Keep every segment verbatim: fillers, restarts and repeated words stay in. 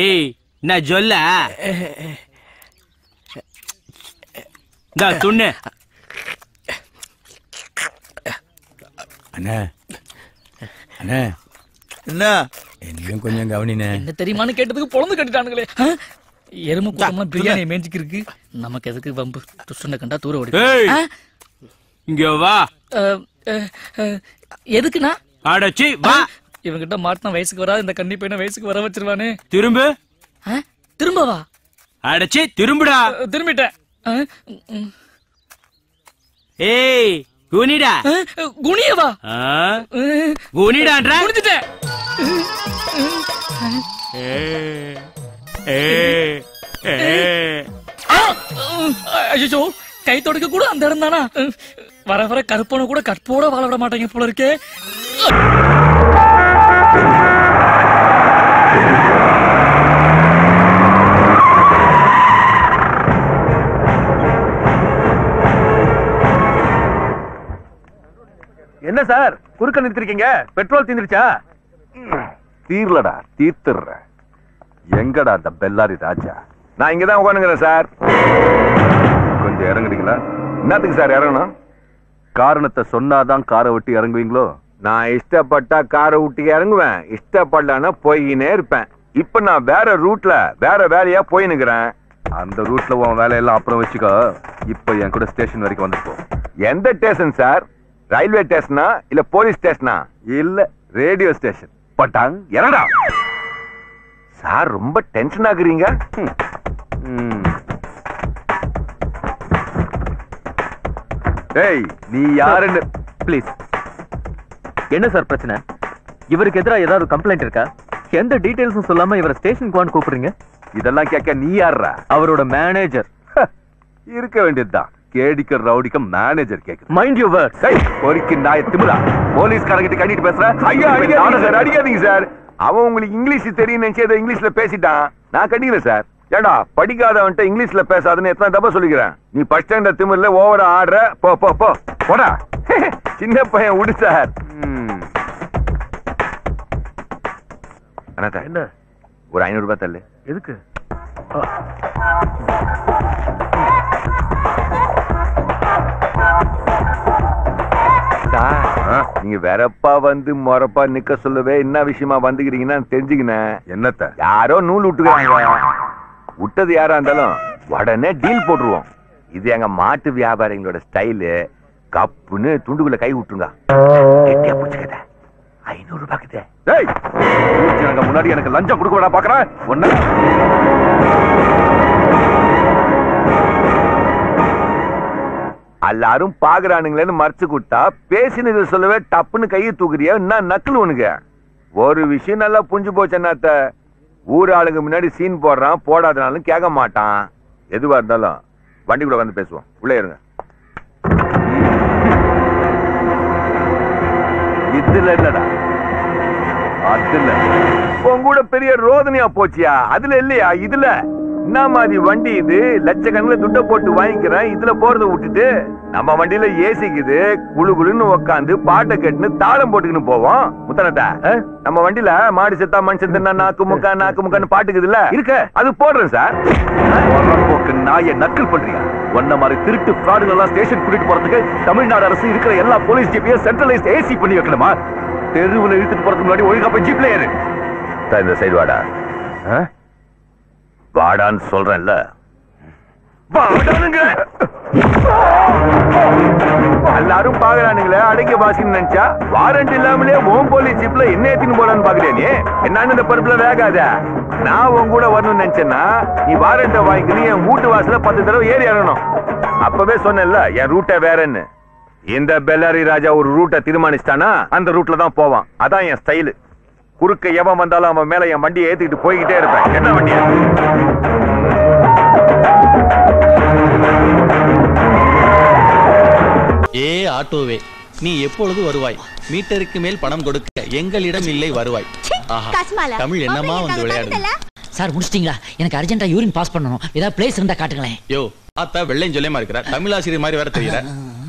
ஏய் நான் சொல்ல துண்ணு அண்ணா அண்ணா என்ன என்னையும் கொஞ்சம் கவனினே. என்ன தெரியுமான்னு கேட்டதுக்கு பொழந்து கட்டிட்டானுங்களே. எருமை கூட்டமா பிரியாணி மேஞ்சிக்கு இருக்கு, நமக்கு எதுக்கு வம்பு? துஷ்டனை கண்டா தூர ஓடி. இங்க வா. எதுக்குண்ணா? அடச்சி வா. இவங்கிட்ட மாட்டினா வயசுக்கு வராது, இந்த கண்ணி பையனை வயசுக்கு வர வச்சிருவானே. திரும்பு திரும்பவா? அடச்சி திரும்புடா. திரும்பிட்டேன். ஏய் குனிடா. குனியவா? குனிடான்றா. குனிஞ்சிட்டேன். ஏய் கை தொடக்க கூட அந்த இடம் தானா? வர வர கருப்பன கூட கற்போட வாழ விட மாட்டாங்க போல இருக்கு. என்ன சார் குறுக்க நிறுத்திருக்கீங்க? பெட்ரோல் தீந்துருச்சா? தீர்லடா, தீர்த்துடுற. எங்கடா அந்த பெல்லாரி ராஜா? நான் இங்கதான் உட்காந்துங்கிறேன் சார். கொஞ்சம் இறங்குறீங்களா? என்னத்துக்கு சார் இறங்கணும்? காரணத்தை சொன்னாதான் காரை விட்டு இறங்குவீங்களோ? நான் இஷ்டப்பட்டா காரை விட்டு இறங்குவேன், இஷ்டப்படலான்னா போயினே இருப்பேன். இப்ப நான் வேற ரூட்ல வேற வேலையா போயினுக்கிறேன். அந்த ரூட்ல உன் வேலையெல்லாம் அப்புறம் வச்சுக்கோ. இப்ப என் கூட ஸ்டேஷன் வரைக்கும் வந்துருப்போம். எந்த ஸ்டேஷன் சார்? ரயில்வே ஸ்டேஷனா இல்ல போலீஸ் ஸ்டேஷனா? இல்ல ரேடியோ ஸ்டேஷன். பட்டாங் இறடா சார், ரொம்ப டென்ஷன் ஆகுறீங்க. நீ யாருன்னு பிளீஸ். என்ன சார் பிரச்சனை? இவருக்கு எதிராக ஏதாவது கம்ப்ளைண்ட் இருக்கா? எந்த டீடைல்ஸும் சொல்லாம இவரை ஸ்டேஷனுக்கு வான்னு கூப்பிடுறீங்க. இதெல்லாம் கேட்க நீ யாரா? அவரோட மேனேஜர். இருக்க வேண்டியதுதான். கேடிக்க ரவுடிக்க மேனேஜர் கேக்குது. Mind your words. ஏய் ஒருக்கி நாய் திமிரா, போலீஸ் காரங்கிட்ட கட்டிட்டு பேசுற. ஐயா சார் அடிக்காதீங்க சார். அவன் உங்களுக்கு இங்கிலீஷ் தெரியும் நினைச்சு இங்கிலீஷ்ல பேசிட்டான். நான் கண்டிக்கல சார். ஏடா படிக்காதவன்ட்ட இங்கிலீஷ்ல பேசாதுன்னு எத்தனை தப்பா சொல்லிக்கிறேன். நீ பஸ் ஸ்டாண்ட்ல திமிர்ல ஓவரா ஆடுற. போ போ போ போடா. சின்ன பையன் விடு சார். அண்ணா என்ன ஒரு ஐநூறு ரூபாய் தள்ளு. எதுக்கு? நீங்க வேறப்பா வந்து மொறப்பா நிக்க சொல்லவே என்ன விஷயமா வந்துக்கிறீங்கன்னா தெரிஞ்சுக்கினேன். என்னத்த யாரோ நூல் விட்டுக்கிறாங்க. விட்டது யாரா இருந்தாலும் உடனே டீல் போட்டுருவோம். இது எங்க மாட்டு வியாபாரிகளோட ஸ்டைலு. கப்புன்னு துண்டுக்குள்ள கை விட்டுருங்க. ஐநூறு ரூபாய்க்குதே. எனக்கு முன்னாடி எனக்கு லஞ்சம் கொடுக்க வேணா பாக்குறேன். ஒன்னு எல்லாரும் பாக்குறானுங்களேன்னு மறைச்சு கொடுத்தா பேசினது சொல்லவே டப்புன்னு கையை தூக்குறியா? என்ன நக்கல் உனக்கு? ஒரு விஷயம் நல்லா புரிஞ்சு போச்சேன்னாத்த, ஊர் ஆளுங்க முன்னாடி சீன் போடுறான், போடாதனாலும் கேட்க மாட்டான். எதுவா இருந்தாலும் வண்டி கூட வந்து பேசுவோம். உள்ளே இருங்க. இதுல என்னடா? அதுல உன் கூட பெரிய ரோதனையா போச்சியா? அதுல இல்லையா? இதுல என்ன மாதிரி வண்டி இது? லட்சக்கணக்கில் துட்டை போட்டு வாங்கிக்கிறேன். இதுல போறதை விட்டுட்டு நம்ம வண்டியில ஏசிக்குது, குழு குழுன்னு உக்காந்து பாட்டை கேட்டுன்னு தாளம் போட்டுக்கின்னு போவோம். முத்தனட்டா நம்ம வண்டியில மாடி செத்தா மனுஷன் தின்னா நாக்கு முக்கா நாக்கு முக்கான்னு பாட்டுக்குதுல இருக்க, அது போடுறேன் சார். நாயை நக்கல் பண்றீங்க. ஒன்ன மாதிரி திருட்டு பிராடுகள்லாம் ஸ்டேஷன் கூட்டிட்டு போறதுக்கு தமிழ்நாடு அரசு இருக்கிற எல்லா போலீஸ் ஜீப்பையும் சென்ட்ரலைஸ் ஏசி பண்ணி வைக்கணுமா? தெருவில் இழுத்துட்டு போறதுக்கு முன்னாடி ஒழுங்கா போய் ஜீப்ல ஏறு. இந்த சைடு வாடா. வாடான்னு சொல்றேன்ல, வாடானுங்க. எல்லாரும் பாக்குறானுங்களே, அடைக்க வாசின்னு நினைச்சா வாரண்ட் இல்லாமலே ஓம் போலீஸ் ஜீப்ல என்ன ஏத்தின்னு போறான்னு பாக்குறேனே. என்னன்னு இந்த பருப்புல வேகாத. நான் உன் கூட வரணும்னு நினைச்சேன்னா நீ வாரண்ட வாங்கிக்கணும். என் வீட்டு வாசல பத்து தடவை ஏறி இறங்கணும். அப்பவே சொன்னேன்ல என் ரூட்ட வேறன்னு. இந்த பெல்லாரி ராஜா ஒரு ரூட்டை தீர்மானிச்சிட்டானா அந்த ரூட்ல தான் போவான். அதான் என் ஸ்டைலு. குறுக்க எவன் வந்தாலும் அவன் மேல என் வண்டியை ஏத்திக்கிட்டு போய்கிட்டே இருப்பேன். என்ன வண்டியா? ஏ ஆட்டோவே, நீ எப்பொழுது வருவாய்? மீட்டருக்கு மேல் பணம் கொடுக்க எங்களிடம் இல்லை வருவாய். தமிழ் என்னமா வந்து விளையாடுங்க சார். முடிச்சிட்டீங்களா? எனக்கு அர்ஜென்டா யூரின் பாஸ் பண்ணணும். ஏதாவது பிளேஸ் இருந்தா காட்டுங்களேன். யோ ஆத்தா வெள்ளையும் சொல்லியமா இருக்கிற தமிழாசிரியர் மாதிரி வேற தெரியல.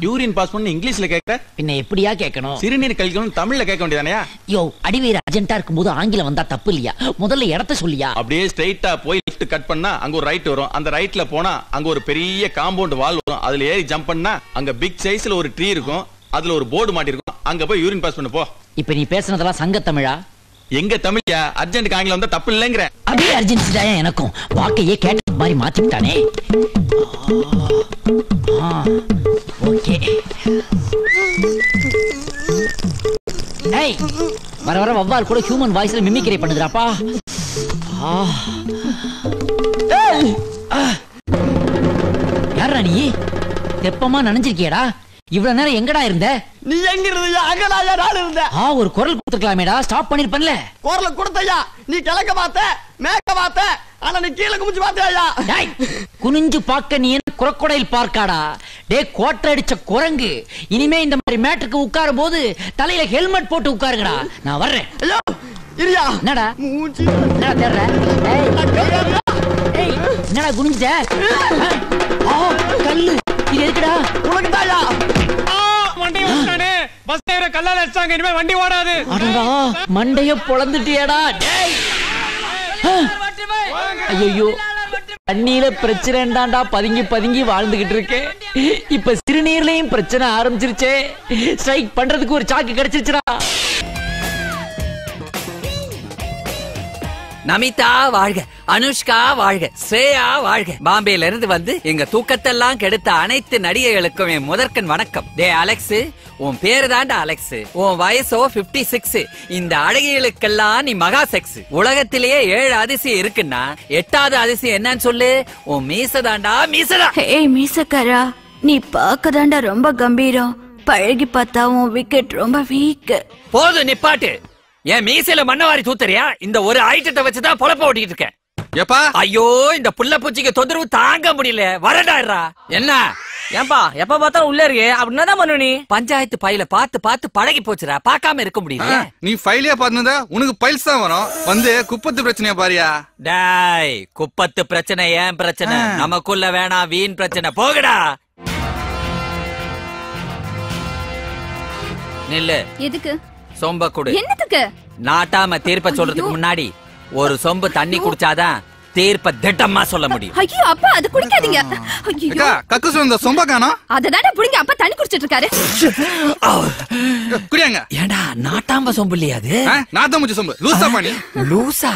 யூரின் பாஸ் பண்ணி இங்கிலீஷ்ல கேக்குற? பின்ன எப்படியா கேட்கணும்? சிறுநீர் கழிக்கணும் தமிழ்ல கேட்க வேண்டியதானயா? யோ அடிவேர் அர்ஜென்ட்டா இருக்கும்போது ஆங்கிலம் வந்தா தப்பு இல்லையா? முதல்ல இடத்தை சொல்லியா. அப்படியே ஸ்ட்ரைட்டா போய் லெஃப்ட் கட் பண்ணா அங்க ஒரு ரைட் வரும். அந்த ரைட்ல போனா அங்க ஒரு பெரிய காம்பவுண்ட் வால் வரும். அதுல ஏறி ஜம்ப் பண்ணா அங்க பிக் சைஸ்ல ஒரு ட்ரீ இருக்கும். அதுல ஒரு போர்டு மாட்டி இருக்கும். அங்க போய் யூரின் பாஸ் பண்ணு போ. இப்போ நீ பேசுனதெல்லாம் சங்க தமிழா? எங்க தமிழ்யா? அர்ஜென்ட் ஆங்கிலம் வந்தா தப்பு இல்லங்கற. அப்படியே அர்ஜென்ட் தான் எனக்கும். வாக்கையே கேட்ட மாதிரி மாத்திட்டானே. ஆ ஓகே. ஏய் வர வர வவ்வால் கூட ஹியூமன் வாய்ஸ்ல மிமிக்ரி பண்ணுதுடா. ஆ ஏய் யாரா நீ? தெப்பமா நனைஞ்சிருக்கியடா. இவ்வளவு நேரம் எங்கடா இருந்த? நீ எங்க இருந்தயா? அங்கடா நான் இருந்தேன். ஆ ஒரு குரல் கொடுத்துக்கலாமேடா. ஸ்டாப் பண்ணிருப்பல்ல. குரல கொடுத்தயா? நீ கிழக்க பாத்த மேக்க பாத்த ஆனா நீ கீழ குமிஞ்சு பாத்தயா? டேய் குனிஞ்சு பாக்க நீ என்ன குரக்கடையில் பார்க்காடா? டேய் கோட்டை அடிச்ச குரங்கு, இனிமே இந்த மாதிரி மேட்டருக்கு உட்காரும்போது தலையில ஹெல்மெட் போட்டு உட்காருங்கடா. நான் வர்றேன். ஐயோ இரியா என்னடா மூஞ்சி நான் தரற. டேய் என்னடா குனிஞ்ச? ஆ கல்லு இது எதுக்குடா? உனக்குதாயா? பஸ் டிரைவரை கல்லால அடிச்சாங்க. இனிமே வண்டி ஓடாது. அடடா மண்டைய பொளந்துட்டியடா. டேய் ஐயோ தண்ணீல பிரச்சனைண்டாண்டா. பதுங்கி பதுங்கி வாழ்ந்துகிட்டு இருக்கே. இப்ப சிறுநீர்லயும் பிரச்சனை ஆரம்பிச்சிருச்சே. ஸ்ட்ரைக் பண்றதுக்கு ஒரு சாக்கு கிடைச்சிருச்சுடா. நமிதா வாழ்க, அனுஷ்கா வாழ்க, ஸ்ரேயா வாழ்க. பாம்பேல இருந்து வந்து எங்க தூக்கத்தெல்லாம் கெடுத்த அனைத்து நடிகைகளுக்கும் என் முதற்கண் வணக்கம். டே அலெக்ஸ், உன் பேரு தாண்டா அலெக்ஸ். உன் வயசோ ஐம்பத்தி ஆறு. இந்த அழகிகளுக்கெல்லாம் நீ மகா செக்ஸ். உலகத்திலேயே ஏழு அதிசயம் இருக்குன்னா எட்டாவது அதிசயம் என்னன்னு சொல்லு? உன் மீச தாண்டா. மீசடா. ஏய் மீசக்காரா, நீ பாக்க தாண்டா ரொம்ப கம்பீரம். பழகி பார்த்தா உன் விக்கெட் ரொம்ப வீக். போதும் நிப்பாட்டு. என் மீசையில மண்ணவாரி தூத்தறியா? இந்த ஒரு ஐட்டத்தை வச்சுதான் பொழப்ப ஓட்டிட்டு இருக்கேன். ஏப்பா ஐயோ இந்த புள்ள பூச்சிக்கு தொந்தரவு தாங்க முடியல. வரடாடுறா. என்ன ஏன்பா எப்ப பார்த்தாலும் உள்ள இருக்கு அப்படின்னா பண்ணு. நீ பஞ்சாயத்து பையில பார்த்து பார்த்து பழகி போச்சுடா. பாக்காம இருக்க முடியல. நீ பையிலே பாத்துனதா உனக்கு பைல்ஸ் தான் வரும். வந்து குப்பத்து பிரச்சனையா பாரியா? டாய் குப்பத்து பிரச்சனை ஏன் பிரச்சனை? நமக்குள்ள வேணாம் வீண் பிரச்சனை. போகடா. நில்லு. எதுக்கு சொம்ப குடு? என்னத்துக்கு? நாட்டாம தீர்ப்ப சொல்றதுக்கு முன்னாடி ஒரு சொம்பு தண்ணி குடிச்சாதான் தீர்ப்ப திட்டமா சொல்ல முடியும். ஐயோ அப்பா அது குடிக்காதீங்க. அக்கா கக்கு சொந்த சொம்ப காணோம். அதடா புடிங்க. அப்பா தண்ணி குடிச்சிட்டு இருக்காரு. குடிங்க. ஏடா நாட்டாம சொம்பு இல்லையா அது? நாட்டாம முச்சு சொம்பு. லூசா பண்ணி. லூசா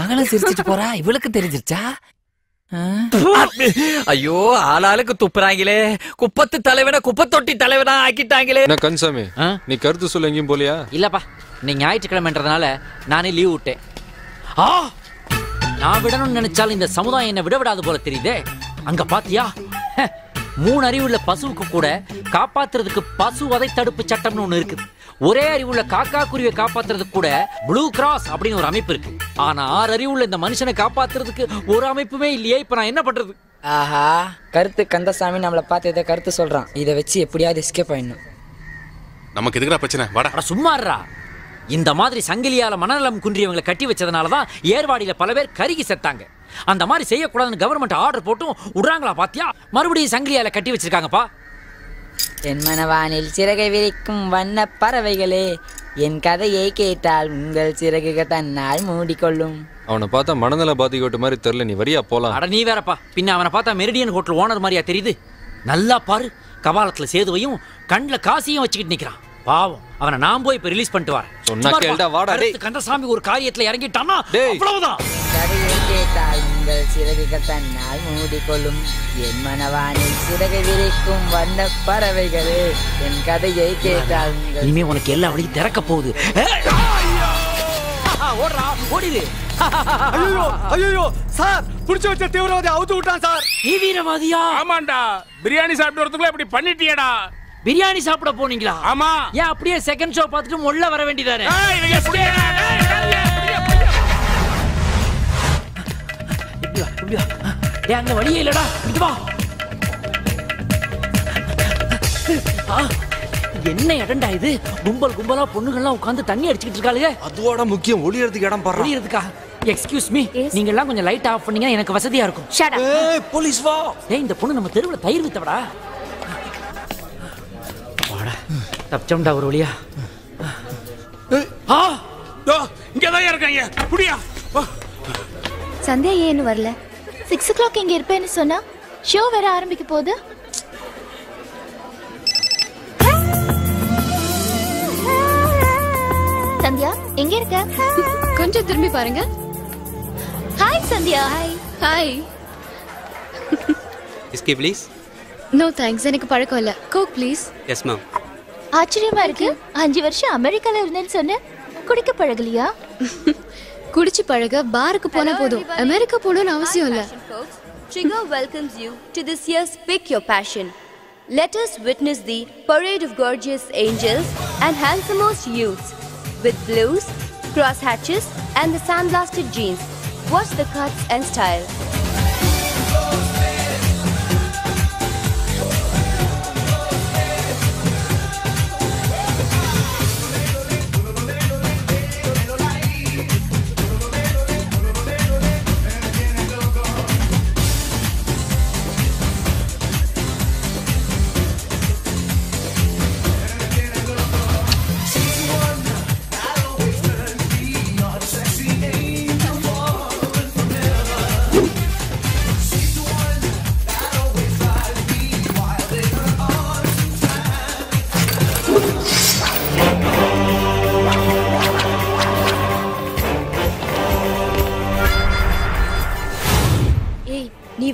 மகள சிரிச்சிட்டு போறா. இவளுக்கு தெரிஞ்சிருச்சா? ஐயோ ஆளாளுக்கு துப்புறாங்களே. குப்பத்து தலைவன குப்பத்தொட்டி தலைவனா ஆக்கிட்டாங்களே. கன்சாமி நீ கருத்து சொல்ல எங்கேயும் போலியா? இல்லப்பா நீங்க ஞாயிற்றுக்கிழமைன்றதுனால நானே லீவ் விட்டேன். ஆ நான் விடணும்னு நினைச்சாலும் இந்த சமுதாயம் என்ன விட விடாது போல தெரியுதே. அங்க பாத்தியா மூணு அறிவுள்ள பசுவுக்கு கூட காப்பாத்துறதுக்கு பசு வதை தடுப்பு சட்டம்னு ஒண்ணு இருக்கு. ஒரே அறிவுள்ள காக்கா குருவியை காப்பாத்துறதுக்கு கூட ப்ளூ கிராஸ் அப்படின்னு ஒரு அமைப்பு இருக்கு. ஆனா ஆறு அறிவுள்ள இந்த மனுஷனை காப்பாத்துறதுக்கு ஒரு அமைப்புமே இல்லையே. இப்ப நான் என்ன பண்றது? ஆஹா கருத்து கந்தசாமி நம்மள பார்த்து இதை கருத்து சொல்றான். இதை வச்சு எப்படியாவது எஸ்கேப் ஆயிடணும். நமக்கு எதுக்குற பிரச்சனை? வாடா. சும்மாறா. இந்த மாதிரி சங்கிலியால மனநலம் குன்றியவங்களை கட்டி வச்சதுனாலதான் ஏர்வாடியில பல பேர் கருகி செத்தாங்க. அந்த மாதிரி செய்யக்கூடாதுன்னு கவர்மெண்ட் ஆர்டர் போட்டும் விடுறாங்களா பாத்தியா? மறுபடியும் சங்கிலியால கட்டி வச்சிருக்காங்கப்பா. தென்மனவானில் சிறகை விரிக்கும் வண்ண பறவைகளே என் கதையை கேட்டால் உங்கள் சிறகுகள் தன்னால் மூடிக்கொள்ளும். அவனை பார்த்தா மனநல பாதிக்கப்பட்ட மாதிரி தெரியல. நீ வரியா போலாம்? அட நீ வேறப்பா. பின்ன அவனை பார்த்தா மெரிடியன் ஹோட்டல் ஓனர் மாதிரியா தெரியுது? நல்லா பாரு. கபாலத்துல சேதுவையும் கண்ல காசியும் வச்சுக்கிட்டு நிக்கிறான். பாவம் அவனை நான் போய் இப்ப ரிலீஸ் பண்ணிட்டு வரேன். சொன்னா கேளடா. வாடா. டேய் கந்தசாமி ஒரு காரியத்துல இறங்கிட்டானா அவ்வளவுதான். கதையை கேட்டால் உங்கள் சிறகுகள் தன்னால் மூடிக்கொள்ளும். என் மனவானில் சிறகை விரிக்கும் வண்ண பறவைகளே என் கதையை கேட்டால். இனிமே உனக்கு எல்லா வழியும் திறக்க போகுது. ஓடுறா ஓடிடு. ஐயோ ஐயோ சார் புடிச்சு வச்ச தீவிரவாதி அவுத்து விட்டான் சார். தீவிரவாதியா? ஆமாண்டா. பிரியாணி சாப்பிட்டு வரதுக்குள்ள இப்படி பண்ணிட்டியடா. பிரியாணி சாப்பிட போனீங்களா? ஆமா. ஏன் அப்படியே செகண்ட் ஷோ பார்த்துட்டு உள்ள வர வேண்டியதானே? அங்க வழியே இல்லடா. இங்க வா. என்ன இடம்டா இது? கும்பல் கும்பலா பொண்ணுகள்லாம் உட்காந்து தண்ணி அடிச்சுக்கிட்டு இருக்காளுங்க. அதுவோட முக்கியம் ஒளியறதுக்கு இடம் பாரு. ஒளியறதுக்கா? எக்ஸ்கியூஸ் மீ, நீங்க எல்லாம் கொஞ்சம் லைட் ஆஃப் பண்ணீங்க எனக்கு வசதியா இருக்கும். ஏய் போலீஸ் வா. ஏய் இந்த பொண்ணு நம்ம தெருவுல தயிர் வித்தவடா. கப்சண்டா ஒரு வழியா. இங்கதான் இருக்காங்க புடியா. சந்தியா ஏன்னு வரல? சிக்ஸ் ஓ கிளாக் இங்க இருப்பேன்னு சொன்னா ஷோ வேற ஆரம்பிக்க போகுது. சந்தியா எங்க இருக்க? கொஞ்சம் திரும்பி பாருங்க. Hi Sandhya. Hi hi. Whisky please. No thanks, எனக்கு பழக்கம் இல்ல. Coke please. Yes ma'am. ஆச்சரியமா இருக்கு, அஞ்சு வருஷம் அமெரிக்கால இருந்தேன்னு சொன்ன, குடிக்க பழகலையா? குடிச்சு பழக பாருக்கு போனா போதும், அமெரிக்கா போகணும்னு அவசியம் இல்ல. Trigger welcomes you to this year's Pick Your Passion. Let us witness the parade of gorgeous angels and handsomest youths with blues, cross hatches and the sandblasted jeans. Watch the cuts and style.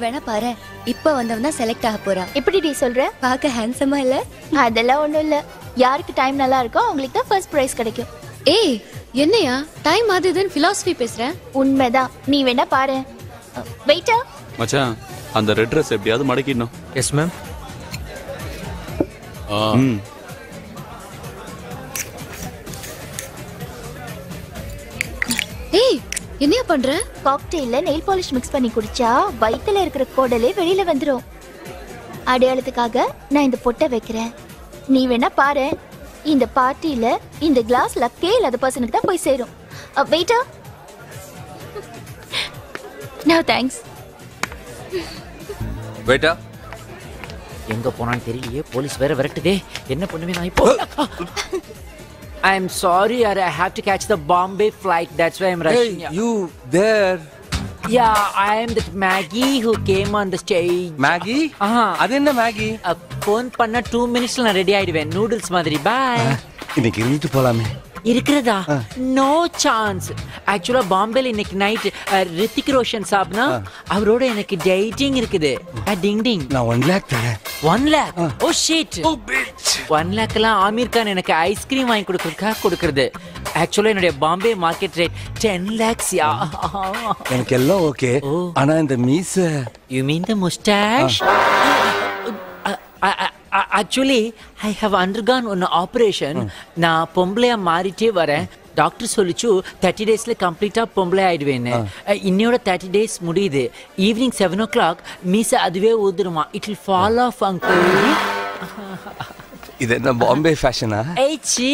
வேணா பாரு, இப்ப வந்தவனா select ஆக போறா. எப்படி நீ சொல்ற? பாக்க ஹேண்ட்ஸமா இல்ல? அதெல்லாம் ஒண்ணும் இல்ல, யாருக்கு டைம் நல்லா இருக்கோ அவங்களுக்கு தான் ஃபர்ஸ்ட் பிரைஸ் கிடைக்கும். ஏய் என்னையா டைம் ஆதுதுன்னு philosophy பேசுற? உண்மைதான், நீ வேணா பாரு. வெயிட்டா மச்சான், அந்த ரெட் Dress எப்படியாவது மடக்கிடணும். Yes ma'am. ஆ ஏய் என்னையா பண்ற? காக்டெயில்ல நெயில் பாலிஷ் மிக்ஸ் பண்ணி குடிச்சா வயித்துல இருக்கிற கோடலே வெளியில வந்துரும். அடையாளத்துக்காக நான் இந்த பொட்டை வைக்கிறேன், நீ வேணா பாரு. இந்த பார்ட்டியில இந்த கிளாஸ் லக்கே இல்லாத பர்சனுக்கு தான் போய் சேரும். வெயிட்டா நோ தேங்க்ஸ். வெயிட்டா எங்க போனான்னு தெரியலையே, போலீஸ் வேற விரட்டுதே, என்ன பண்ணுவேன் நான் இப்போ? I'm sorry, I have to catch the Bombay flight. That's why I'm rushing. Hey, you there? Yeah, I am that Maggie who came on the stage. Maggie? Aha. Adenna Maggie. A phone panna two minutes la ready aiduven. Noodles madri. Bye. Iniki irundhu polame. Irukrada? No chance. Actually Bombay iniki night Hrithik Roshan saabna avaroda enakku dating irukudhu. A ding ding. Na one lakh thara. one lakh? Oh shit. Oh bitch. one lakh la Amir Khan enakku ice cream vaangi kudukkukka kudukkirudhu. Actually ennoda Bombay market rate ten lakhs ya. Enakku ella okay, ana indha meesa. You mean the mustache? Actually I have undergone an operation. Na pomblaya maarite varen. Doctor solichu thirty days la complete ah pomblaya aiduven. Innoda thirty days mudiyudhu. Evening seven o'clock meesa aduve ooduruma. It will fall off uncle. இது என்ன பாம்பே ஃபேஷனா? ஏய் சீ,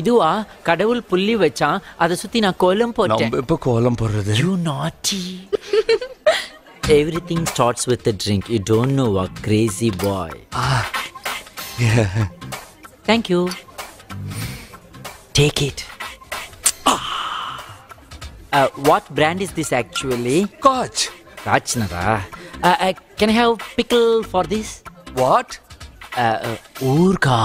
இதுவா கடவுள் புள்ளி வச்சான், அதை சுத்தி நான் கோலம் போட்டேன். நம்ம இப்ப கோலம் போடுறது. You naughty. Everything starts with a drink. You don't know what crazy boy. Ah. Yeah. Thank you. Take it. Ah. Uh, what brand is this actually? Scotch. Scotch nara. Uh, uh, can I have pickle for this? What? ஊர்கா.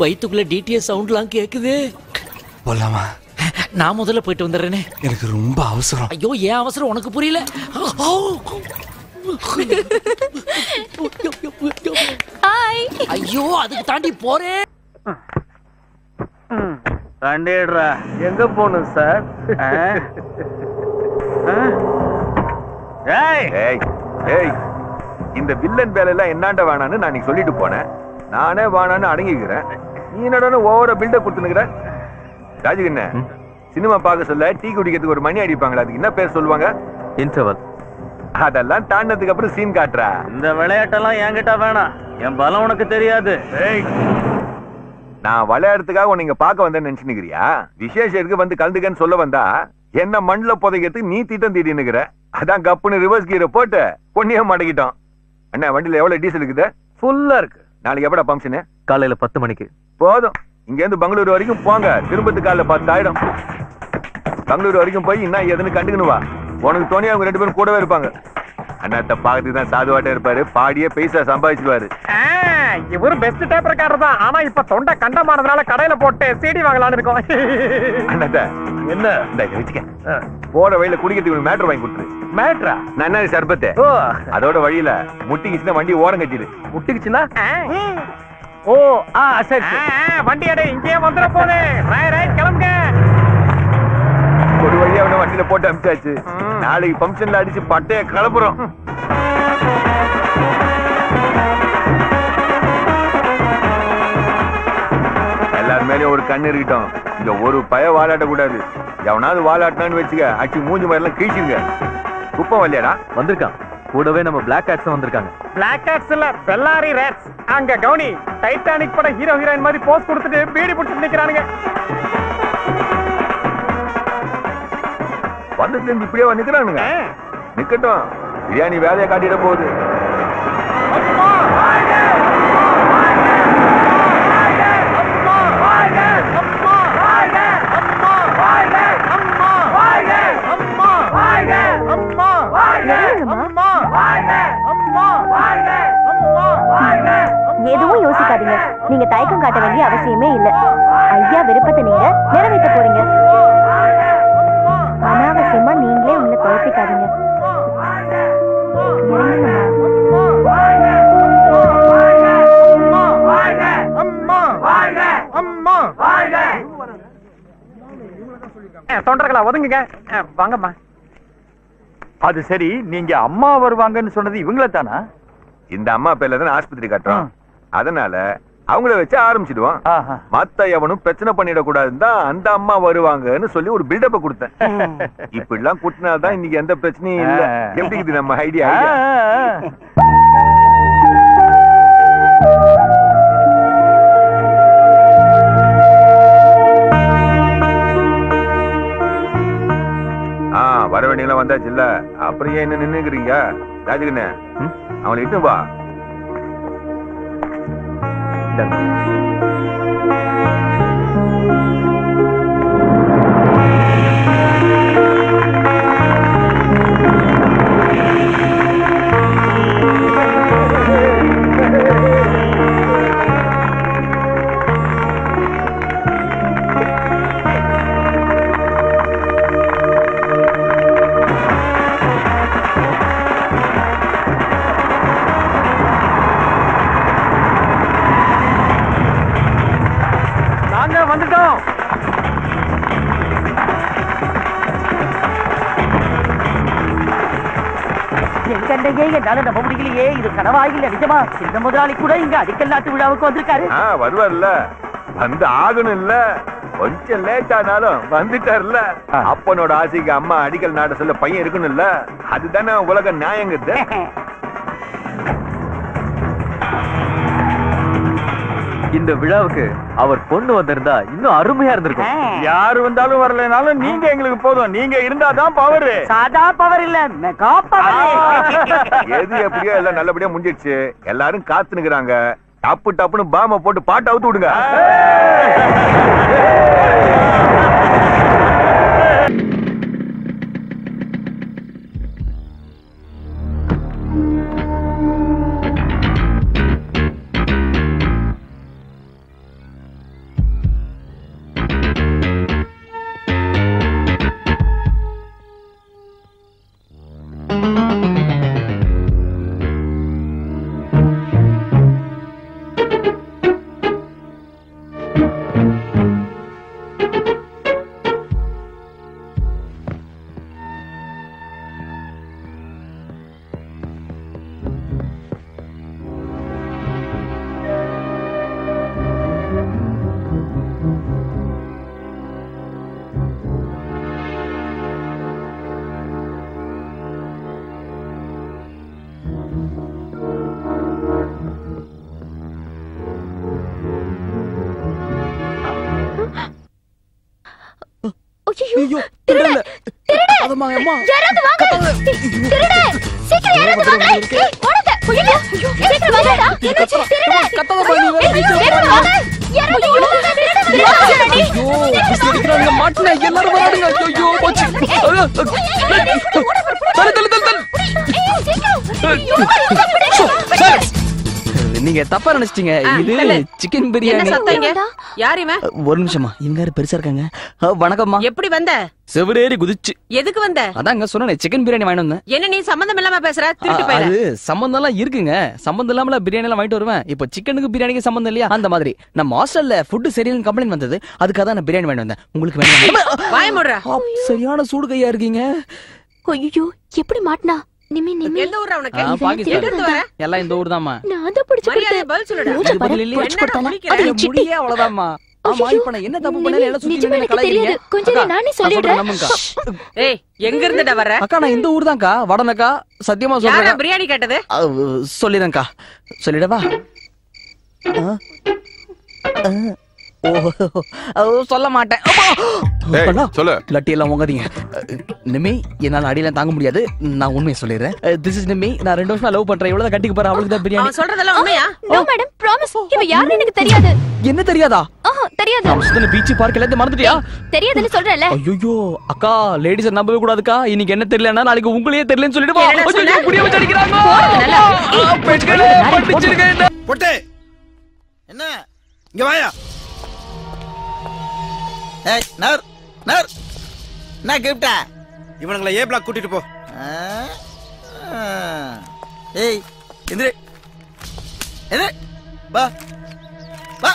வயிற்றுக்குள்ள TDS சவுண்ட்லாம் கேக்குது. போலாமா? நான் முதல்ல போயிட்டு வந்துடுறேனே, எனக்கு ரொம்ப அவசரம். ஐயோ ஏன் அவசரம் உனக்கு புரியல? ஐயோ அதுக்கு தாண்டி போறேன். தாண்டிடுறா. எங்க போகணும் சார்? இந்த வில்லன் வேலையெல்லாம் என்னாண்ட வேணான்னு நான் இன்னைக்கு சொல்லிட்டு போனேன். நானே வேணான்னு அடங்கிக்கிறேன், நீ என்னடா ஓவரா பில்டப் கொடுத்துனுக்குற. ராஜு என்ன சினிமா பார்க்க சொல்ல டீ குடிக்கிறதுக்கு ஒரு மணி அடிப்பாங்களா, அதுக்கு என்ன பேர் சொல்லுவாங்க? இன்டர்வல். அதெல்லாம் தாண்டதுக்கு அப்புறம் சீன் காட்டுறா. இந்த விளையாட்டெல்லாம் என்கிட்ட வேணாம், என் பலம் உனக்கு தெரியாது. நான் விளையாடுறதுக்காக உன்னை பார்க்க வந்தேன்னு நினைச்சுக்கிறியா? விசேஷத்துக்கு வந்து கலந்துக்கன்னு சொல்ல வந்தா என்ன மண்ல புதைக்கிறதுக்கு நீ திட்டம் தீட்டினுக்கிற. அதான் கப்புன்னு ரிவர்ஸ் கீரை போட்டு பொண்ணியே மாட்டிக்கிட்டோம். அண்ணா வண்டியில எவ்வளவு டீசல் இருக்குது? ஃபுல்லா இருக்கு. நாளைக்கு எப்படா பம்சனு? காலையில பத்து மணிக்கு. போதும், இங்க இருந்து பெங்களூரு வரைக்கும் போங்க, திரும்பத்து காலைல பத்தாயிடும். பெங்களூரு வரைக்கும் போய் இன்னும் எதுன்னு கண்டுக்கணுவா? உனக்கு தோணி அவங்க ரெண்டு பேரும் கூடவே இருப்பாங்க. அண்ணாத்த பாக்கத்துக்கு தான் சாதுவாட்டே இருப்பாரு, பாடியே பைசா சம்பாதிச்சுவாரு. இவரு பெஸ்ட் டேப் ரெக்கார்டர் தான், ஆனா இப்ப தொண்டை கண்டமானதுனால கடையில போட்டு சீடி வாங்கலான்னு இருக்கோம். அண்ணாத்த என்ன போற வழியில குடிக்கிறதுக்கு மேட்டர் வாங்கி கொடுத்துரு. மேட்டரா? நான் சர்பத்து. அதோட வழியில முட்டிக்குச்சுன்னா வண்டி ஓரம் கட்டிடு. முட்டிக்குச்சுன்னா ஓ ஆ சரி வண்டி அடே இங்கேயே வந்துட போது. ராய் ராய் கிளம்புங்க. ஒரு வழியா அவனை வண்டியில போட்டு அமிச்சாச்சு. நாளைக்கு ஃபங்க்ஷன்ல அடிச்சு பட்டைய கிளப்புறோம். எல்லாருமேலயும் ஒரு கண்ணு இருக்கட்டும். இங்க ஒரு பய வாலாட்ட கூடாது. எவனாவது வாலாட்டினான்னு வச்சுக்க, அடிச்சு மூஞ்சி மாதிரி எல்லாம் கீழ்ச்சிருங்க. குப்பம் வல்லையடா வந்திருக்கான், கூடவே நம்ம பிளாக் ஹேட்ஸ் வந்திருக்காங்க. பிளாக் ஹேட்ஸ் இல்ல, பெல்லாரி ரேட்ஸ். அங்க கவுனி டைட்டானிக் பட ஹீரோ ஹீரோயின் மாதிரி போஸ்ட் கொடுத்துட்டு பீடி புடிச்சு நிக்கிறானுங்க. வந்ததுலேருந்து இப்படியே நிற்கிறானுங்க. நிற்கட்டும், பிரியாணி வேலையை காட்டிட போகுது. எதுவும் யோசிக்காதீங்க, நீங்க தயக்கம் காட்ட வேண்டிய அவசியமே இல்லை. ஐயா விருப்பத்தை நீங்க நிறைவேற்ற போறீங்க. அனாவசியமா நீங்களே உங்களை குழப்பிக்காதீங்க. தொண்டர்களா ஒதுங்குங்க, வாங்கம்மா. அது சரி, நீங்க அம்மா வருவாங்கன்னு சொன்னது இவங்கள தானா? இந்த அம்மா பேர்ல தான் ஆஸ்பத்திரி கட்டுறோம், அதனால அவங்கள வச்சு ஆரம்பிச்சிடுவான். மத்த எவனும் பிரச்சனை பண்ணிட கூடாதுன்னு தான் அந்த அம்மா வருவாங்கன்னு சொல்லி ஒரு பில்டப் கொடுத்தேன். இப்படி எல்லாம் கூட்டினாதான் இன்னைக்கு எந்த பிரச்சனையும் இல்ல. எப்படிக்குது நம்ம ஐடியா? ஆஹ் வர வேண்டியெல்லாம் வந்தாச்சு இல்ல, அப்புறம் ஏன் என்ன நின்னுக்கிறீங்க? ராஜகண்ணே அவங்களை இட்டு வா. முதலாளி கூட இங்க அடிக்கல் நாட்டு விழாவுக்கு வந்திருக்காரு. வருவார்ல, வந்து ஆகணும் இல்ல. கொஞ்சம் லேட் ஆனாலும் வந்துட்டார்ல. அப்பனோட ஆசைக்கு அம்மா அடிக்கல் நாட்ட சொல்ல பையன் இருக்கணும் இல்ல, அதுதானே உலக நியாயங்கிறது. இந்த விழாவுக்கு அவர் பொண்ணு வந்திருந்தா இன்னும் அருமையா இருந்திருக்கும். யாரு வந்தாலும் வரலனாலும் நீங்க எங்களுக்கு போதும். நீங்க இருந்தாதான் பவர். சாதா பவர் இல்ல, மெகா பவர். எது எப்படியோ எல்லாம் நல்லபடியா முடிஞ்சிடுச்சு. எல்லாரும் காத்து நிக்கிறாங்க. டப்பு டப்புன்னு பாம போட்டு பாட்டு அவுத்து விடுங்க. ஐயோ திருடல திருட அதமா அம்மா யாராவது வாங்க திருட சீக்கிரம் யாராவது வாங்க ஏய் ஓடுங்க ஐயோ சீக்கிரம் வாங்கடா என்னாச்சு திருட கத்தவ போறீங்க சீக்கிரம் வாங்க யாராவது ஓடுங்க திருட திருடடி ஐயோ சீக்கிரமா மாட்டنا எல்லாரும் ஓடுங்க ஐயோ போச்சு ஐயோ தல தல தல ஐயோ சீக்கிரம் நீங்க தப்பா நினைச்சிட்டீங்க இது சிக்கன் பிரியாணி என்ன சத்தங்கடா யார் இவன் ஒரு நிமிஷமா இவங்க யார பெருசா இருக்காங்க வணக்கம்மா எப்படி வந்த செவரேரி குதிச்சு எதுக்கு வந்த அதாங்க சொன்னனே சிக்கன் பிரியாணி வாங்கி வந்தேன் என்ன நீ சம்பந்தம் இல்லாம பேசுற திருட்டு போயிரு அது சம்பந்தம் எல்லாம் இருக்குங்க சம்பந்தம் இல்லாமல பிரியாணி எல்லாம் வாங்கிட்டு வருவேன் இப்போ சிக்கனுக்கு பிரியாணிக்கு சம்பந்தம் இல்லையா அந்த மாதிரி நம்ம ஹாஸ்டல்ல ஃபுட் சரியில்லைன்னு கம்ப்ளைன்ட் வந்தது அதுக்காக தான் நான் பிரியாணி வாங்கி வந்தேன் உங்களுக்கு வேணும் வாய் மூடுற சரியான சூடு கையா இருக்கீங்க ஐயோ எப்படி மாட்டனா நிமி நிமி எந்த ஊரா உனக்கு பாகிஸ்தான் எல்லாம் இந்த ஊர் தான்மா நான் அத பிடிச்சு மரியாதை பதில் சொல்லுடா பதில் இல்ல என்ன முடியே அவ்வளவுதான்மா ஆமா இப்ப என்ன தப்பு பண்ணல எல்லாம் சுத்தி நின்னு கலையறீங்க கொஞ்சம் நானே சொல்லிடுறேன் ஏய் எங்க இருந்துடா வர அக்கா நான் இந்த ஊர் தான்க்கா வடனக்கா சத்தியமா சொல்றேன் யாரா பிரியாணி கேட்டது சொல்லிறேன்க்கா சொல்லிடவா சொல்ல மாட்டேன் அடியில தாங்க முடியாது நான் உண்மையை சொல்லிடுறேன் நான் ரெண்டு வருஷமா லவ் பண்றேன் இவ்வளவு கட்டிக்கு போறேன் அவளுக்கு தான் பிரியாணி சொல்றதெல்லாம் உண்மையா நோ மேடம் பிராமிஸ் இவ யாருன்னு எனக்கு தெரியாது என்ன தெரியாதா ஆஹா தெரியாது நான் பீச் பார்க் எல்லாம் மறந்துட்டியா தெரியாதுன்னு சொல்றேல ஐயோ அக்கா லேடிஸ் நம்பவே கூடாதுக்கா இன்னைக்கு என்ன தெரியலனா நாளைக்கு உங்களையே தெரியலன்னு சொல்லிடுவா ஐயோ புடியே வச்சிருக்காங்க நல்லா பெட்களே பட்டுச்சிருக்கேன் பொட்டே என்ன இங்க வாயா ஏய் நர் நர் நான் கிப்டா இவங்கள ஏ பிளாக் கூட்டிட்டு போ ஏய் இந்திரே இந்திரே வா வா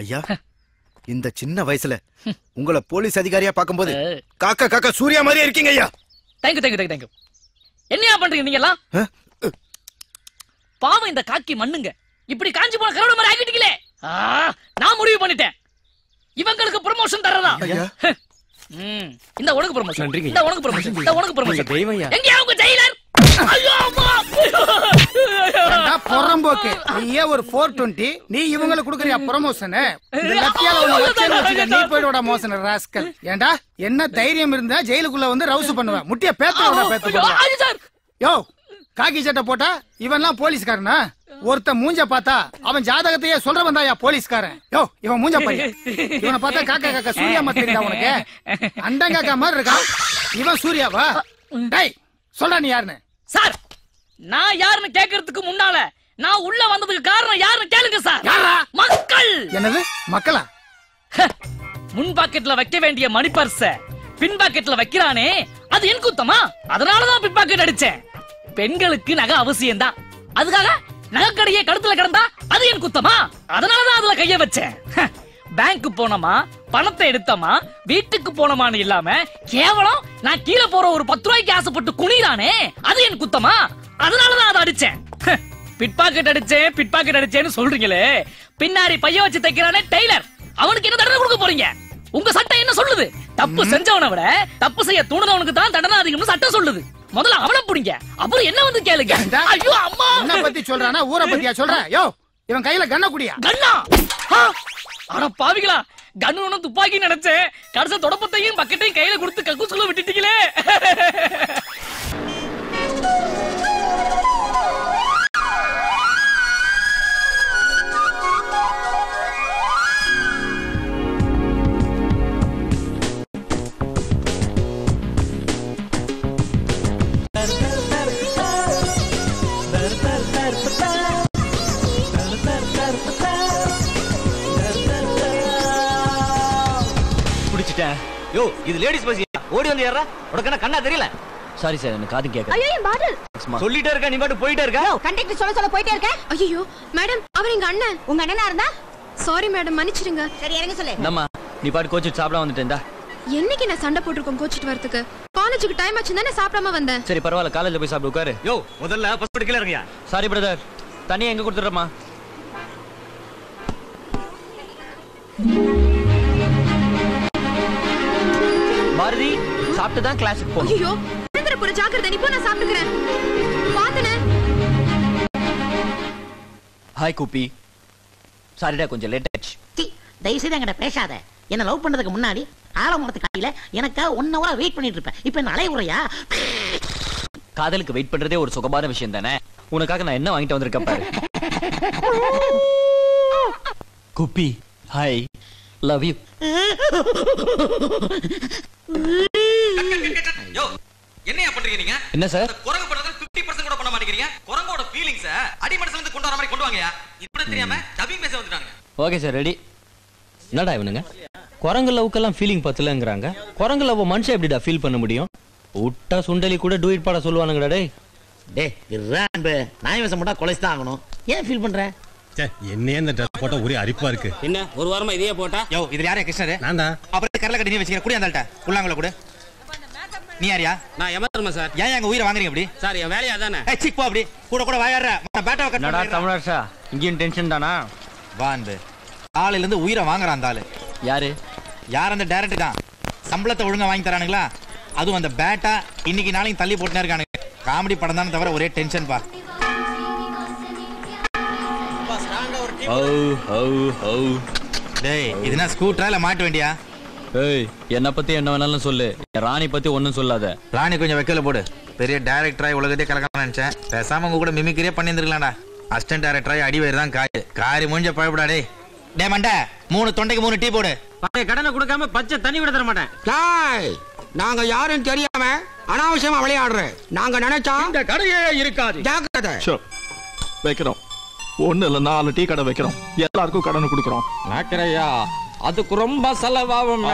ஐயா இந்த சின்ன வயசுல உங்களை போலீஸ் அதிகாரியா பாக்கும்போது காக்கா காக்கா சூர்யா மாதிரியே இருக்கீங்க ஐயா thank you thank you thank you thank you என்னையா பண்றீங்க நீங்க எல்லாம் பாவம் இந்த காக்கி மண்ணுங்க இப்படி காஞ்சி போன கரவட மாதிரி ஆகிட்டீங்களே நான் முடிவு பண்ணிட்டேன் இவங்களுக்கு ப்ரமோஷன் தரறதா ஐயா இந்த உனக்கு ப்ரமோஷன் இந்த உனக்கு ப்ரமோஷன் இந்த உனக்கு ப்ரமோஷன் தெய்வம் ஐயா எங்க அவங்க ஜெயிலர் ஐயோ அம்மா அட பொறம்போக்கு நீயே ஒரு நானூற்று இருபது நீ இவங்களுக்கு குடுக்குறியா ப்ரமோஷன் இந்த லக்கியால ஒரு லட்சம் நீ போய்டோடா மோஷன் ராஸ்கல் ஏண்டா என்ன தைரியம் இருந்தா ஜெயிலுக்குள்ள வந்து ரவுஸ் பண்ணுவ முட்டிய பேத்துடா பேத்து யோ காக்கி சட்டை போட்டா இவன்லாம் போலீஸ்காரனா ஒருத்த மூஞ்ச பார்த்தா அவன் ஜாதகத்தையே சொல்றவன் தான்யா போலீஸ்காரன் யோ இவன் மூஞ்ச பாரு இவனை பார்த்தா காக்கா காக்கா சூர்யா மாதிரி இருக்கா உனக்கு அண்டங்காக்கா மாதிரி இருக்கான் இவன் சூர்யாவா டேய் சொல்றா நீ யாருன்னு சார் நான் யாருன்னு கேக்குறதுக்கு முன்னால நான் உள்ள வந்ததுக்கு காரணம் யாருன்னு கேளுங்க சார் மக்கள் என்னது மக்களா முன் பாக்கெட்ல வைக்க வேண்டிய மணி பர்ஸ பின் பாக்கெட்ல வைக்கிறானே அது என் குத்தமா அதனாலதான் பின் பாக்கெட் அடிச்சேன் பெண்களுக்கு நகை அவசியம் தான் அதுக்காக நகைக்கடையே கழுத்துல கிடந்தா அது என் குத்தமா அதனாலதான் அதுல கைய வச்சேன் பேங்க்கு போனோமா பணத்தை எடுத்தோமா வீட்டுக்கு போனோமான்னு இல்லாம கேவலம் நான் கீழே போற ஒரு பத்து ரூபாய்க்கு ஆசைப்பட்டு குனிறானே அது என் குத்தமா அதனாலதான் அதை அடிச்சேன் பிட் பாக்கெட் அடிச்சேன் பிட் பாக்கெட் அடிச்சேன்னு சொல்றீங்களே பின்னாடி பைய வச்சு தைக்கிறானே டெய்லர் அவனுக்கு என்ன தண்டனை கொடுக்க போறீங்க உங்க சட்டம் என்ன சொல்லுது தப்பு செஞ்சவனை விட தப்பு செய்ய தூண்டவனுக்கு தான் தண்டனை அதிகம்னு சட்டம் சொல்லுது முதல்ல அவனை பிடிங்க அப்புறம் என்ன வந்து கேளுங்க ஐயோ அம்மா என்ன பத்தி சொல்றானா ஊரை பத்தியா சொல்ற யோ இவன் கையில கண்ண குடியா கண்ணா அட பாவிகளா கண்ணு துப்பாக்கி நினைச்சேன் கடைசி தொடப்பத்தையும் பக்கெட்டையும் கையில கொடுத்து கக்கூசுக்குள்ள விட்டுட்டீங்களே யோ இது லேடிஸ் பஸ் ஓடி வந்து ஏறா உனக்கு என்ன கண்ணா தெரியல சாரி சார், எனக்கு காது கேட்கல. ஐயோ பாடல் சொல்லிட்டே இருக்க, நீ மட்டும் போயிட்டே இருக்க. யோ கண்டக்டர் சொல்ல சொல்ல போயிட்டே இருக்க. ஐயோ மேடம், அவர் எங்க அண்ணன். உங்க அண்ணனா இருந்தா சாரி மேடம், மன்னிச்சிடுங்க. சரி இறங்க சொல்லு. நம்ம நீ பாட்டு கோச்சிட்டு சாப்பிட வந்துட்டேன்டா. என்னைக்கு நான் சண்டை போட்டுருக்கோம் கோச்சிட்டு வரதுக்கு? காலேஜுக்கு டைம் ஆச்சு தானே, சாப்பிடாம வந்தேன். சரி பரவாயில்ல, காலேஜ்ல போய் சாப்பிட்டு உட்காரு. யோ முதல்ல பஸ் பிடிக்கல இருங்கயா. சாரி பிரதர், தனியா எங்க கொடுத்துறமா? பாரதி சாப்பிட்டு தான் கிளாஸுக்கு போ. ஐயோ புற ஜாக்கிரதை, நீ போ, நான் சாப்பிட்டுக்கிறேன். பாத்தனே ஹாய் குப்பி, சாரிடா கொஞ்சம் லேட் ஆச்சு. தி தயவுசெய்து என்கிட்ட பேசாத. என்ன லவ் பண்றதுக்கு முன்னாடி ஆலமரத்து காலையில எனக்கா ஒன் ஹவரா வெயிட் பண்ணிட்டு இருப்பேன். இப்போ என்ன அலை உறையா? காதலுக்கு வெயிட் பண்றதே ஒரு சுகமான விஷயம் தானே. உனக்காக நான் என்ன வாங்கிட்டு வந்திருக்கேன் பாரு. குப்பி ஹாய், லவ் யூ. யோ என்னையா பண்றீங்க நீங்க? என்ன சார் குரங்கு பண்றதுல ஐம்பது சதவீதம் கூட பண்ண மாட்டீங்க. குரங்கோட ஃபீலிங்ஸ் அடி மனசுல இருந்து கொண்டு வர மாதிரி கொண்டு வாங்கயா. இப்படி தெரியாம டப்பிங் பேச வந்துட்டாங்க. Okay sir ready. என்னடா இவனுங்க குரங்கு லவ்க்கெல்லாம் ஃபீலிங் பத்தலங்கறாங்க. குரங்கு லவ் மனுஷன் எப்படிடா ஃபீல் பண்ண முடியும்? உட்டா சுண்டலி கூட டு இட் பாட சொல்வானுங்கடா. டேய் டேய் இரான்பே, நான் இவன் சமடா கொலைஸ் தான் ஆகணும். ஏன் ஃபீல் பண்ற? சே என்னைய இந்த ட்ரெஸ் போட்டா ஒரே அரிப்பா இருக்கு. என்ன ஒரு வாரமா இதையே போட்டா? யோ இது யாரே கிருஷ்ணரே? நான்டா. அப்புறம் கரல கட்டி நீ வெச்சீங்க குடி அந்தாள்டா. உள்ளாங்கள கூட நீ யாரியா? நான் எமர்மா சார். ஏன் எங்க உயிரை வாங்குறீங்க அப்படி? சார் என் வேலையா தானே. ஏய் சிக் போ அப்படி. கூட கூட வாயாற. நான் பேட்டாவை கட் பண்ணறேன். நடா தமிழர்சா, இங்கேயும் டென்ஷன் தானா? வாந்து. ஆளையில இருந்து உயிரை வாங்குறான் அந்த ஆளு. யாரு? யார் அந்த டைரக்டர் தான். சம்பளத்தை ஒழுங்கா வாங்கி தரானுங்களா? அதுவும் அந்த பேட்டா இன்னைக்கு நாளைக்கு தள்ளி போட்டுனே இருக்கானுங்க. காமெடி படம் தான தவிர ஒரே டென்ஷன் பா. பா ஸ்ட்ராங்கா ஒரு டீம். ஓ ஓ ஓ. டேய் இதுனா ஸ்கூட்டரால மாட்ட வேண்டியா? ஏய் என்ன பத்தி என்ன வேணாலும் சொல்லு, ராணி பத்தி ஒண்ணும் சொல்லாத. ராணி கொஞ்சம் வெக்கல போடு. பெரிய டைரக்டராய் உலகத்தையே கலக்கலாம்னு நினைச்சேன். பேசாம உங்க கூட மிமிக்ரியே பண்ணியிருக்கலாம்டா. அசிஸ்டன்ட் டைரக்டராய் அடிவேர் தான் காய் காரி மூஞ்ச பயப்படா. டேய் டேய் மண்டை, மூணு தொண்டைக்கு மூணு டீ போடு. பழைய கடனை கொடுக்காம பச்சை தண்ணி விட தர மாட்டேன். டேய் நாங்க யாரும் தெரியாம அனாவசியமா விளையாடுறேன். நாங்க நினைச்சா இந்த கடையே இருக்காது. ஜாக்கிரதை. சோ வைக்கிறோம் ஒண்ணு இல்ல நாலு டீ கடை வைக்கிறோம். எல்லாருக்கும் கடனை கொடுக்கறோம். நாக்கரையா அதுக்கு ரொம்ப செலவாகும்.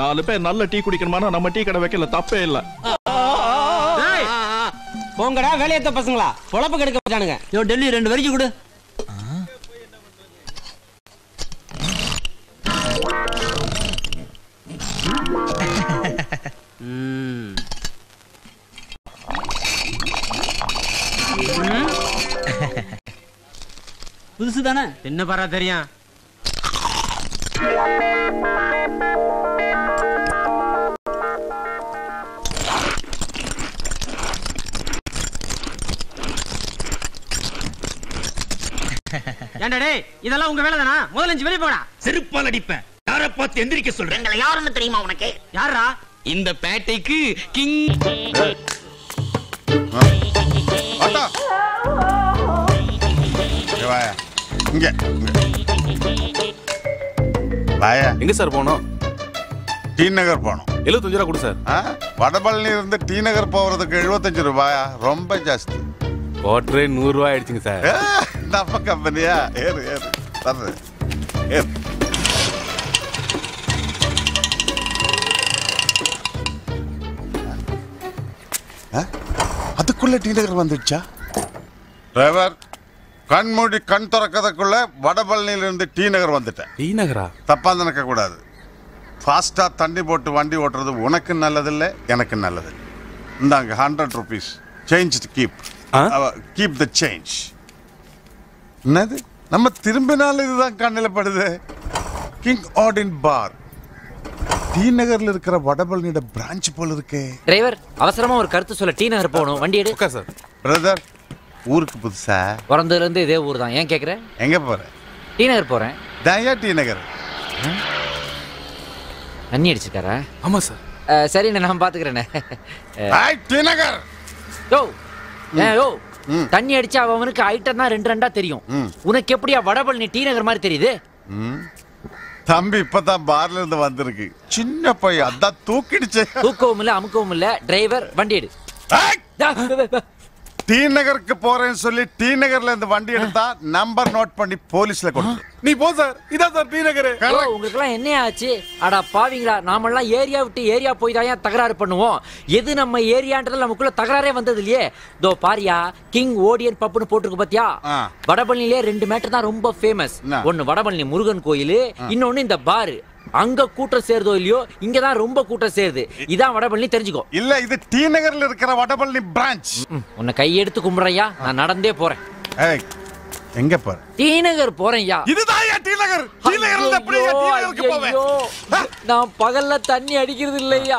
நாலு பேர் நல்ல டீ குடிக்கணுமா? நம்ம டீ கடை வைக்கல தப்பே இல்ல. போங்கடா வேலையத்த பசங்களா, பொழப்பு கெடுக்க போறானுங்க. யோ டெல்லி ரெண்டு வரிக்கு கொடு. புதுசு தானே, என்ன பாரா தெரியும். ஏண்டா டேய் இதெல்லாம் உங்க வேலை தானா? முதல்ல இருந்து வெளிய போடா, செருப்பால் அடிப்பேன். யாரை பார்த்து எந்திரிக்க சொல்றேன்? எங்களை யாருன்னு தெரியுமா உனக்கு? யாரா? இந்த பேட்டைக்கு கிங் ஆட்டா. வா இங்க வாயா. எங்க சார் போனோம்? டி நகர் போனோம். எழுபத்தஞ்சு ரூபா கொடு சார். வடபழனி இருந்து டி நகர் போகிறதுக்கு எழுபத்தஞ்சு ரூபாயா? ரொம்ப ஜாஸ்தி. வாட்டரே நூறு ரூபாய் ஆயிடுச்சுங்க சார். நம்ம கம்பெனியா? ஏறு ஏறு தர்றேன் ஏறு. அதுக்குள்ள டி நகர் வந்துடுச்சா? டிரைவர் கண்மூடி கண் திறக்கறதுக்குள்ள வடபழனியிலிருந்து டி நகர் வந்துட்டேன். டி நகரா? தப்பா நினைக்க கூடாது. ஃபாஸ்டா தண்ணி போட்டு வண்டி ஓட்டுறது உனக்கு நல்லதில்லை, எனக்கு நல்லது. இந்தாங்க hundred rupees change. Keep keep the change. என்னது நம்ம திரும்பினாலும் இதுதான் கண்ணில் படுது. கிங் ஆர்டின் பார் டி நகர்ல இருக்கிற வடபழனியோட பிரான்ச் போல இருக்கே. டிரைவர் அவசரமா ஒரு கருத்து சொல்ல டி நகர் போகணும். வண்டி எடுக்க சார். பிரதர் ஊருக்கு புதுசா பிறந்ததுல இருந்து இதே ஊர் தான். ஏன் கேக்குற? எங்க போற? டி நகர் போறேன். தயா டி நகர் அண்ணி அடிச்சுக்காரா? ஆமா சார். சரி நான் பாத்துக்கிறேன். டி நகர் யோ யோ தண்ணி அடிச்சா அவனுக்கு ஐட்டம் தான் ரெண்டு ரெண்டா தெரியும். உனக்கு எப்படியா வடபழனி டி நகர் மாதிரி தெரியுது? தம்பி இப்பதான் பார்ல இருந்து வந்திருக்கு. சின்ன பையன் அதான் தூக்கிடுச்சு. தூக்கவும் இல்ல அமுக்கவும் இல்ல. டிரைவர் வண்டி எடு. டி நகருக்கு போறேன்னு சொல்லி டி நகர்ல இருந்து வண்டி எடுத்தா நம்பர் நோட் பண்ணி போலீஸ்ல கொடுத்து நீ போ சார், இதான் சார் டி நகர். உங்களுக்கு எல்லாம் என்ன ஆச்சு? அடா பாவீங்களா, நாமெல்லாம் ஏரியா விட்டு ஏரியா போய் தான் ஏன் தகராறு பண்ணுவோம்? எது நம்ம ஏரியான்றது நமக்குள்ள தகராறே வந்தது இல்லையே. தோ பாரியா, கிங் ஓடியன் பப்புன்னு போட்டிருக்கு பாத்தியா? வடபழனிலே ரெண்டு மேட்டர் தான் ரொம்ப ஃபேமஸ். ஒன்னு வடபழனி முருகன் கோயில், இன்னொன்னு இந்த பாரு. அங்க கூட்டம் சேருதோ இல்லையோ, இங்கதான் ரொம்ப கூட்டம் சேருது. இதான் வடபழனி, தெரிஞ்சுக்கோ. இல்ல இது டி நகர்ல இருக்கிற வடபழனி பிரான்ச். உன்னை கையெடுத்து கும்பிட்றயா, நான் நடந்தே போறேன். எங்க போற? டி நகர் போறேன்யா. இதுதான் டி நகர். டி நகர்ல எப்படி டி நகருக்கு போவேன்? நான் பகல்ல தண்ணி அடிக்கிறது இல்லையா,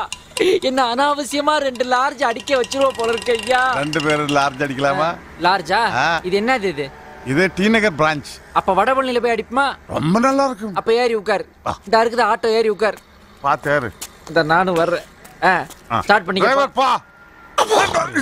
என்ன அனாவசியமா ரெண்டு லார்ஜ் அடிக்க வச்சிரோ போல இருக்கு ஐயா. ரெண்டு பேரும் லார்ஜ் அடிக்கலாமா? லார்ஜா? இது என்னது இது? இது டி நகர் பிரான்ச். அப்ப வடபழனில போய் அடிப்புமா, ரொம்ப நல்லா இருக்கும். அப்ப ஏறி உட்கார். இந்த இருக்குது ஆட்டோ, ஏறி உட்கார். பாத்தாரு இந்த நானும் வர்றேன். ஆ, ஸ்டார்ட் பண்ணிக்க. டிரைவர் பா. ஏய்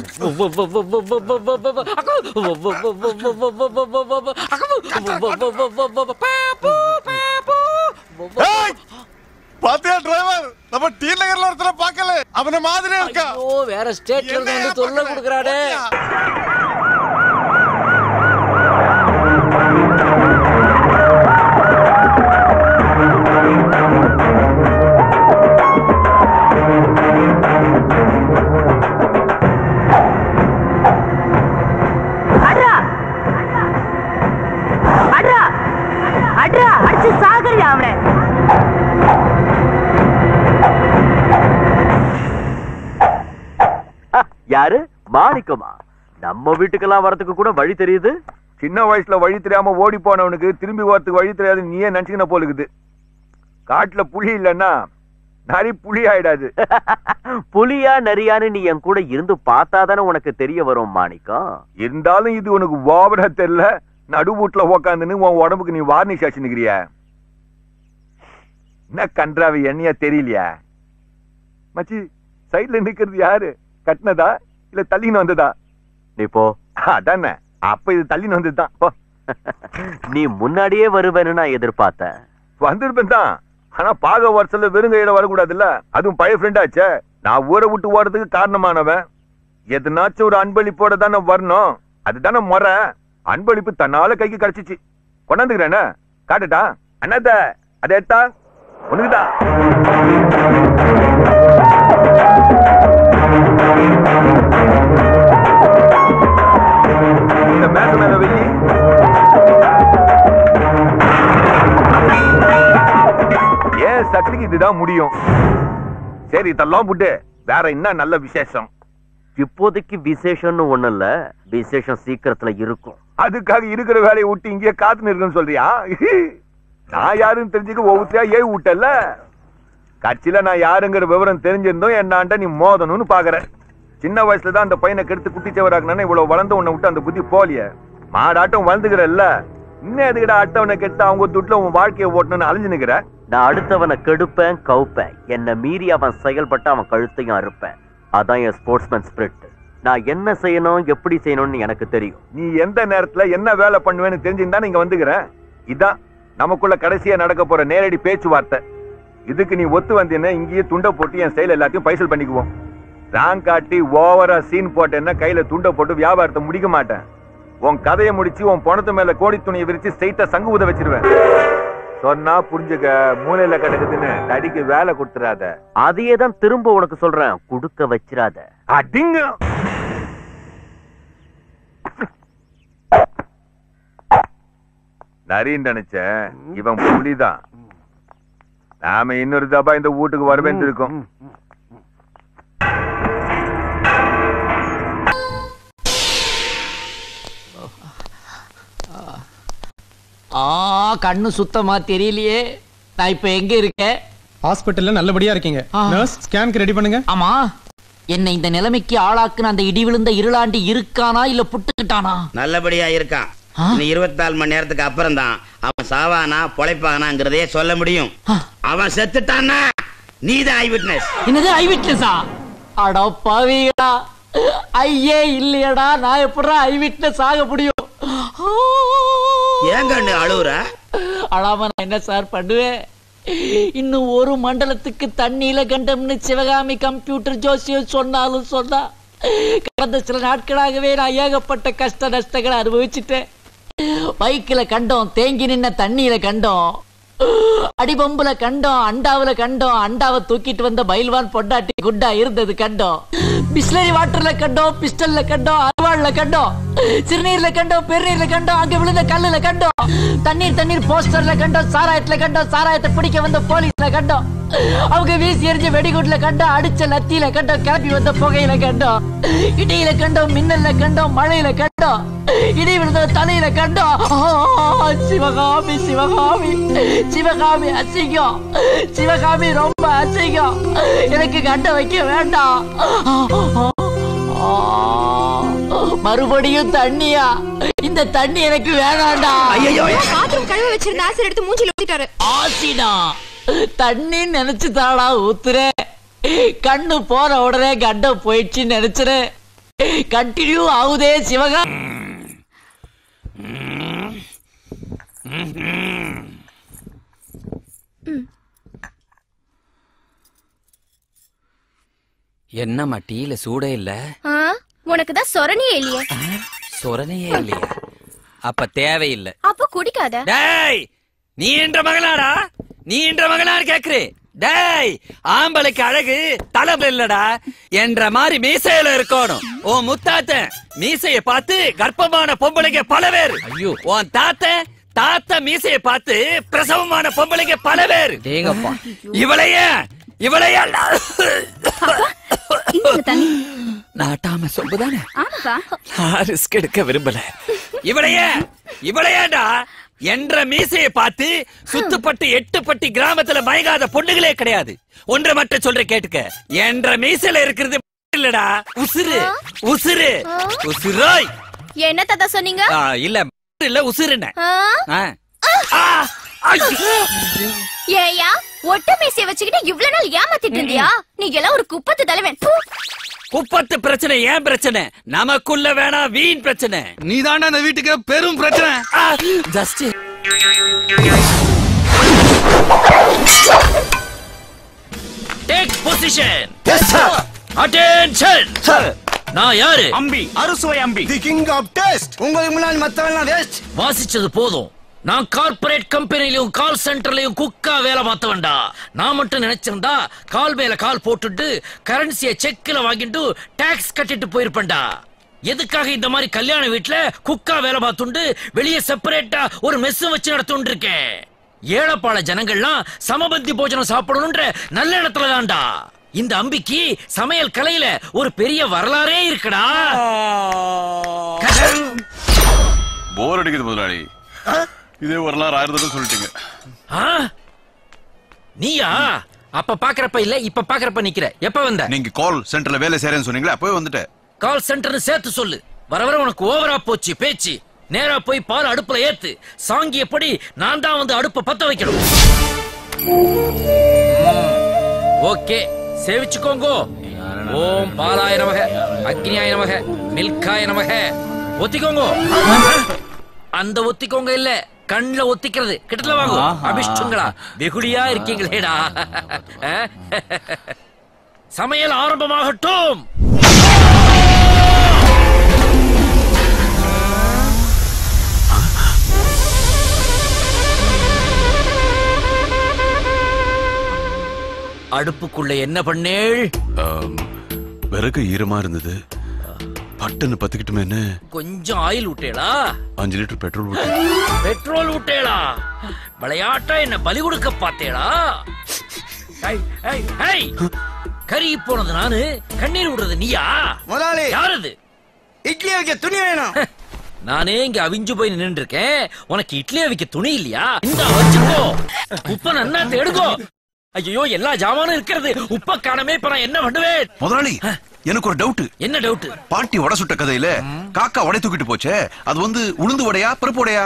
பாத்தியா டிரைவர், நம்ம டி நகர்ல ஒருத்தர பார்க்கல, அவன மாதிரி இருக்கா? ஓ, வேற ஸ்டேட்ல இருந்து சொல்ல குடுக்குறாடே. யாரு மாணிக்கமா? நம்ம வீட்டுக்கெல்லாம் வரதுக்கு கூட வழி தெரியுது. சின்ன வயசுல வழி தெரியாம ஓடி போனவனுக்கு திரும்பி வரதுக்கு வழி தெரியாது. நீயே நினைச்சுக்கின போலுக்குது. காட்டுல புலி இல்லன்னா நரி புலி ஆயிடாது. புலியா நரியான்னு நீ என் கூட இருந்து பார்த்தாதானே உனக்கு தெரிய வரும் மாணிக்கம். இருந்தாலும் இது உனக்கு ஓவரா தெரியல. நடுவூட்டுல உக்காந்துன்னு உன் உடம்புக்கு நீ வார்னிஷ் ஆச்சுன்னுக்கிறிய. என்ன கன்றாவை என்னையா தெரியலையா மச்சி? சைட்ல நிக்கிறது யாரு? கட்டினதா இல்ல தள்ளின்னு வந்ததா? நீ போ. அதானே, அப்ப இது தள்ளின்னு வந்ததுதான். நீ முன்னாடியே வருவேன்னு நான் எதிர்பார்த்த. வந்திருப்பேன் தான், ஆனா பாக வருஷத்துல வெறுங்கையில வரக்கூடாதுல்ல. அதுவும் பழைய ஃப்ரெண்டாச்சே. நான் ஊரை விட்டு ஓடுறதுக்கு காரணமானவன். எதுனாச்சும் ஒரு அன்பளிப்போட தானே வரணும். அதுதானே முறை. அன்பளிப்பு தன்னால கைக்கு கிடைச்சிச்சு. கொண்டாந்துக்கிறேன்னு காட்டுட்டா அண்ணாத்த, அதை எடுத்தா உனக்குதான். ஏன் சக்திக்கு இதுதான் முடியும். சரி, இதெல்லாம் புட்டு வேற என்ன நல்ல விசேஷம்? இப்போதைக்கு விசேஷம்னு ஒண்ணு இல்ல. விசேஷம் சீக்கிரத்துல இருக்கும். அதுக்காக இருக்கிற வேலையை விட்டு இங்கே காத்து நிற்கன்னு சொல்றியா? நான் யாருன்னு தெரிஞ்சுக்க ஒவ்வொருத்தரையா ஏ விட்டல. கட்சியில நான் யாருங்கிற விவரம் தெரிஞ்சிருந்தோம். என்னான்ட்ட நீ மோதணும்னு பாக்குற. சின்ன வயசுல தான் அந்த பையனை கெடுத்து குட்டிச்சவராக்குனா இவ்வளவு வளர்ந்து உன்னை விட்டு அந்த புத்தி போலிய. மாடாட்டம் வளர்ந்துக்கிறல்ல, இன்னும் எதுக்கிட்ட அடுத்தவனை கெட்டு அவங்க துட்டுல உன் வாழ்க்கையை ஓட்டணும்னு அழிஞ்சுனுக்கிற. நான் அடுத்தவனை கெடுப்பேன், கவுப்பேன். என்னை மீறி அவன் செயல்பட்டு அவன் கழுத்தையும் அறுப்பேன். அதான் என் ஸ்போர்ட்ஸ்மேன் ஸ்பிரிட். நான் என்ன செய்யணும், எப்படி செய்யணும்னு எனக்கு தெரியும். நீ எந்த நேரத்துல என்ன வேலை பண்ணுவேன்னு தெரிஞ்சுதான் இங்க வந்துக்கிறேன். இதான் நமக்குள்ள கடைசியா நடக்க போற நேரடி பேச்சுவார்த்தை. இதுக்கு நீ ஒத்து வந்தீங்கன்னா இங்கேயே துண்டை போட்டு என் செயல் எல்லாத்தையும் பைசல் பண்ணிக்குவோம். ராங் காட்டி ஓவரா சீன் போட்டேன்னா கையில துண்டை போட்டு வியாபாரத்தை முடிக்க மாட்டேன். உன் கதையை முடிச்சு உன் பணத்து மேல கோடி துணியை விரிச்சு ஸ்ட்ரைட்டா சங்கு ஊத வச்சிருவேன். சொன்னா புரிஞ்சுக்க. மூலையில கிடக்குதுன்னு தடிக்கு வேலை கொடுத்துறாத. அதையே தான் திரும்ப உனக்கு சொல்றேன், கொடுக்க வச்சிடாத. அடிங்க. நரின்னு நினைச்சேன், இவன் புலிதான். நாம இன்னொரு தபா இந்த வீட்டுக்கு வரவேந்து இருக்கோம். ஆ, கண்ணு சுத்தமா தெரியலையே. நான் இப்ப எங்க இருக்கேன்? ஹாஸ்பிட்டல்ல. நல்லபடியா இருக்கீங்க? நர்ஸ், ஸ்கேனுக்கு ரெடி பண்ணுங்க. ஆமா, என்ன இந்த நிலைமைக்கு ஆளாக்குன்னு அந்த இடி விழுந்த இருளாண்டி இருக்கானா இல்ல புட்டுக்கிட்டானா? நல்லபடியா இருக்கான். இருபத்தி நாலு மணி நேரத்துக்கு அப்புறம் தான் அவன் சாவானா பொழைப்பானாங்கிறதே சொல்ல முடியும். அவன் செத்துட்டானா நீதான் ஐ விட்னஸ். என்னது ஐ விட்னஸா? அட பாவிகளா, ஐயே இல்லையடா, நான் எப்படா ஐ விட்னஸ் ஆக முடியும்? ஏங்க அழுற? அழாம நான் என்ன சார் பண்ணுவேன்? இன்னும் ஒரு மண்டலத்துக்கு தண்ணியில கண்டம்னு சிவகாமி கம்ப்யூட்டர் ஜோசியம் சொன்னாலும் சொன்னா கடந்த சில நாட்களாகவே நான் ஏகப்பட்ட கஷ்ட நஷ்டங்களை அனுபவிச்சுட்டேன். பைக்கில் கண்டோம், தேங்கி நின்ன தண்ணியில கண்டோம், அடிபம்புல கண்டோம், அண்டாவுல கண்டோம், அண்டாவை தூக்கிட்டு வந்த பயில்வான் பொண்டாட்டி குண்டா இருந்தது கண்டோம், பிஸ்லரி வாட்டர்ல கண்டோம், பிஸ்டல்ல கண்டோம், அருவாள்ல கண்டோம், சிறுநீர்ல கண்டோம், பெருநீர்ல கண்டோம், அங்க விழுந்த கல்லுல கண்டோம், தண்ணீர் தண்ணீர் போஸ்டர்ல கண்டோம், சாராயத்துல கண்டோம், சாராயத்தை பிடிக்க வந்த போலீஸ்ல கண்டோம், அவங்க வீசி எரிஞ்ச வெடிகுட்ல கண்டோம், அடிச்ச லத்தியில கண்டோம், கிளப்பி வந்த புகையில கண்டோம், இடியில கண்டோம், மின்னல்ல கண்டோம், மழையில கண்டோம், இடி விழுந்த தலையில கண்டோம். சிவகாமி சிவகாமி சிவகாமி அசிங்கம், சிவகாமி ரொம்ப அசிங்கம், எனக்கு கண்ட வைக்க வேண்டாம். மறுபடியும் தண்ணியா, இந்த தண்ணி எனக்கு வேணாண்டா. பாத்ரூம் கழுவ வச்சிருந்த ஆசிட் எடுத்து மூஞ்சில ஊத்திட்டாரு. ஆசிடா தண்ணி நினைச்சு தாடா ஊத்துறே, கண்ணு போற உடனே கண்ட போயிடுச்சு நினைச்சுரு, கண்டினியூ ஆகுதே சிவகா. என்னம்மா டீல சூடே இல்ல? உனக்குதான் சொரணையே இல்லையே. சொரணையே இல்லையா? அப்ப தேவையில்லை, அப்ப குடிக்காத. நீ என்ற மகளாடா, நீ என்ற மகளான்னு கேக்குறே. டேய், ஆம்பளைக்கு அழகு தலைப்பு இல்லடா, என்ற மாதிரி மீசையில இருக்கணும். ஓ முத்தாத்த மீசைய பார்த்து கர்ப்பமான பொம்பளைங்க பல பேர். ஐயோ, உன் தாத்த தாத்த மீசைய பார்த்து பிரசவமான பொம்பளைங்க பல பேர். இவளைய இவளைய நாட்டாம சொல்லுதானே, ரிஸ்க் எடுக்க விரும்பல. இவளைய இவளையடா என்ற மீசையை பார்த்து சுத்துப்பட்டு எட்டுப்பட்டி கிராமத்துல மயங்காத பொண்ணுகளே கிடையாது. ஒன்றை மட்டும் சொல்ற கேட்டுக்க, என்ற மீசையில இருக்கிறது இல்லடா உசுறு, உசுறு, உசுரோய். என்ன தாத்தா சொன்னீங்க? இல்ல இல்ல உசுறுன. ஏயா ஒட்ட மீசையை வச்சுக்கிட்டு இவ்வளவு நாள் ஏமாத்திட்டு இருந்தியா? நீ எல்லாம் ஒரு குப்பத்து தலைவன். குப்பத்து பிரச்சனை ஏன் பிரச்சனை, நமக்குள்ள வேணா வீண் பிரச்சனை. நீ தாண்டா அந்த வீட்டுக்கு பெரும் பிரச்சனை. Take position. Yes sir. Attention. Sir நான் யாரு? அம்பி, அறுசுவை Ambi, the king of taste. உங்களுக்கு முன்னாடி மத்தவெல்லாம் வேஸ்ட். வாசிச்சது போதும். நான் கார்பரேட் கம்பெனிலயும் கால் சென்டர்லயும் குக்கா வேலை பார்த்தவன்டா. நான் மட்டும் நினைச்சிருந்தா கால் மேல கால் போட்டுட்டு கரன்சியை செக்ல வாங்கிட்டு டாக்ஸ் கட்டிட்டு போயிருப்பேன்டா. எதுக்காக இந்த மாதிரி கல்யாண வீட்டுல குக்கா வேலை பார்த்துண்டு வெளியே செப்பரேட்டா ஒரு மெஸ் வச்சு நடத்துட்டு இருக்கேன்? ஏழைப்பாள ஜனங்கள்லாம் சமபந்தி போஜனம் சாப்பிடணும்ன்ற நல்ல இடத்துல தான்டா. இந்த அம்பிக்கு சமையல் கலையில ஒரு பெரிய வரலாறே இருக்குடா. போர் அடிக்குது முதலாளி, இதே வரலாறு ஆயிரத்து சொல்லிட்டீங்க. நீயா அப்ப பாக்குறப்ப இல்ல இப்ப பாக்குறப்ப நிக்கிற? எப்ப வந்த? நீங்க கால் சென்டர்ல வேலை செய்யறேன்னு சொன்னீங்களா, அப்பவே வந்துட்டேன். கால் சென்டர் சேர்த்து சொல்லு. வர வர உனக்கு ஓவரா போச்சு பேச்சு. நேரா போய் பால் அடுப்புல ஏத்து. சாங்கி எப்படி நான் தான் வந்து அடுப்ப பத்த வைக்கணும். ஓகே சேவிச்சுக்கோங்க. ஓம் பாலாய நமக, அக்னியாய நமக, மில்காய நமக. ஒத்திக்கோங்க. அந்த ஒத்திக்கோங்க இல்ல, கண்ல ஒத்திக்கிறது. கிட்டல வாங்க. அபிஷ்டங்களா வெகுளியா இருக்கீங்களேடா. சமையல் ஆரம்பமாகட்டும். அடுப்புக்குள்ள என்ன பண்ணேள்? விறகு ஈரமா இருந்தது, பட்டன்னு பத்திக்கிட்டுமேனு கொஞ்சம் ஆயில் ஊட்டேலா, அஞ்சு லிட்டர் பெட்ரோல் ஊட்டேன். பெட்ரோல் ஊட்டேலா? விளையாட்டா என்ன பலி கொடுக்க பார்த்தேளா? கறி போனது நானு, கண்ணீர் விடுறது நீயா? முதலாளி யாரது? இட்லி அவிக்க துணி வேணும். நானே இங்க அவிஞ்சு போய் நின்று இருக்கேன், உனக்கு இட்லி அவிக்க துணி இல்லையா? இந்த வச்சுக்கோ, உப்ப நன்னா தேடுகோ. ஐயோ எல்லா ஜாமானும் இருக்கிறது, உப்ப காணமே. இப்ப நான் என்ன பண்ணுவேன்? முதலாளி எனக்கு ஒரு டவுட். என்ன டவுட்? பாட்டி வடை சுட்ட கதையில காக்கா வடை தூக்கிட்டு போச்சே, அது வந்து உளுந்து வடையா பருப்பு வடையா?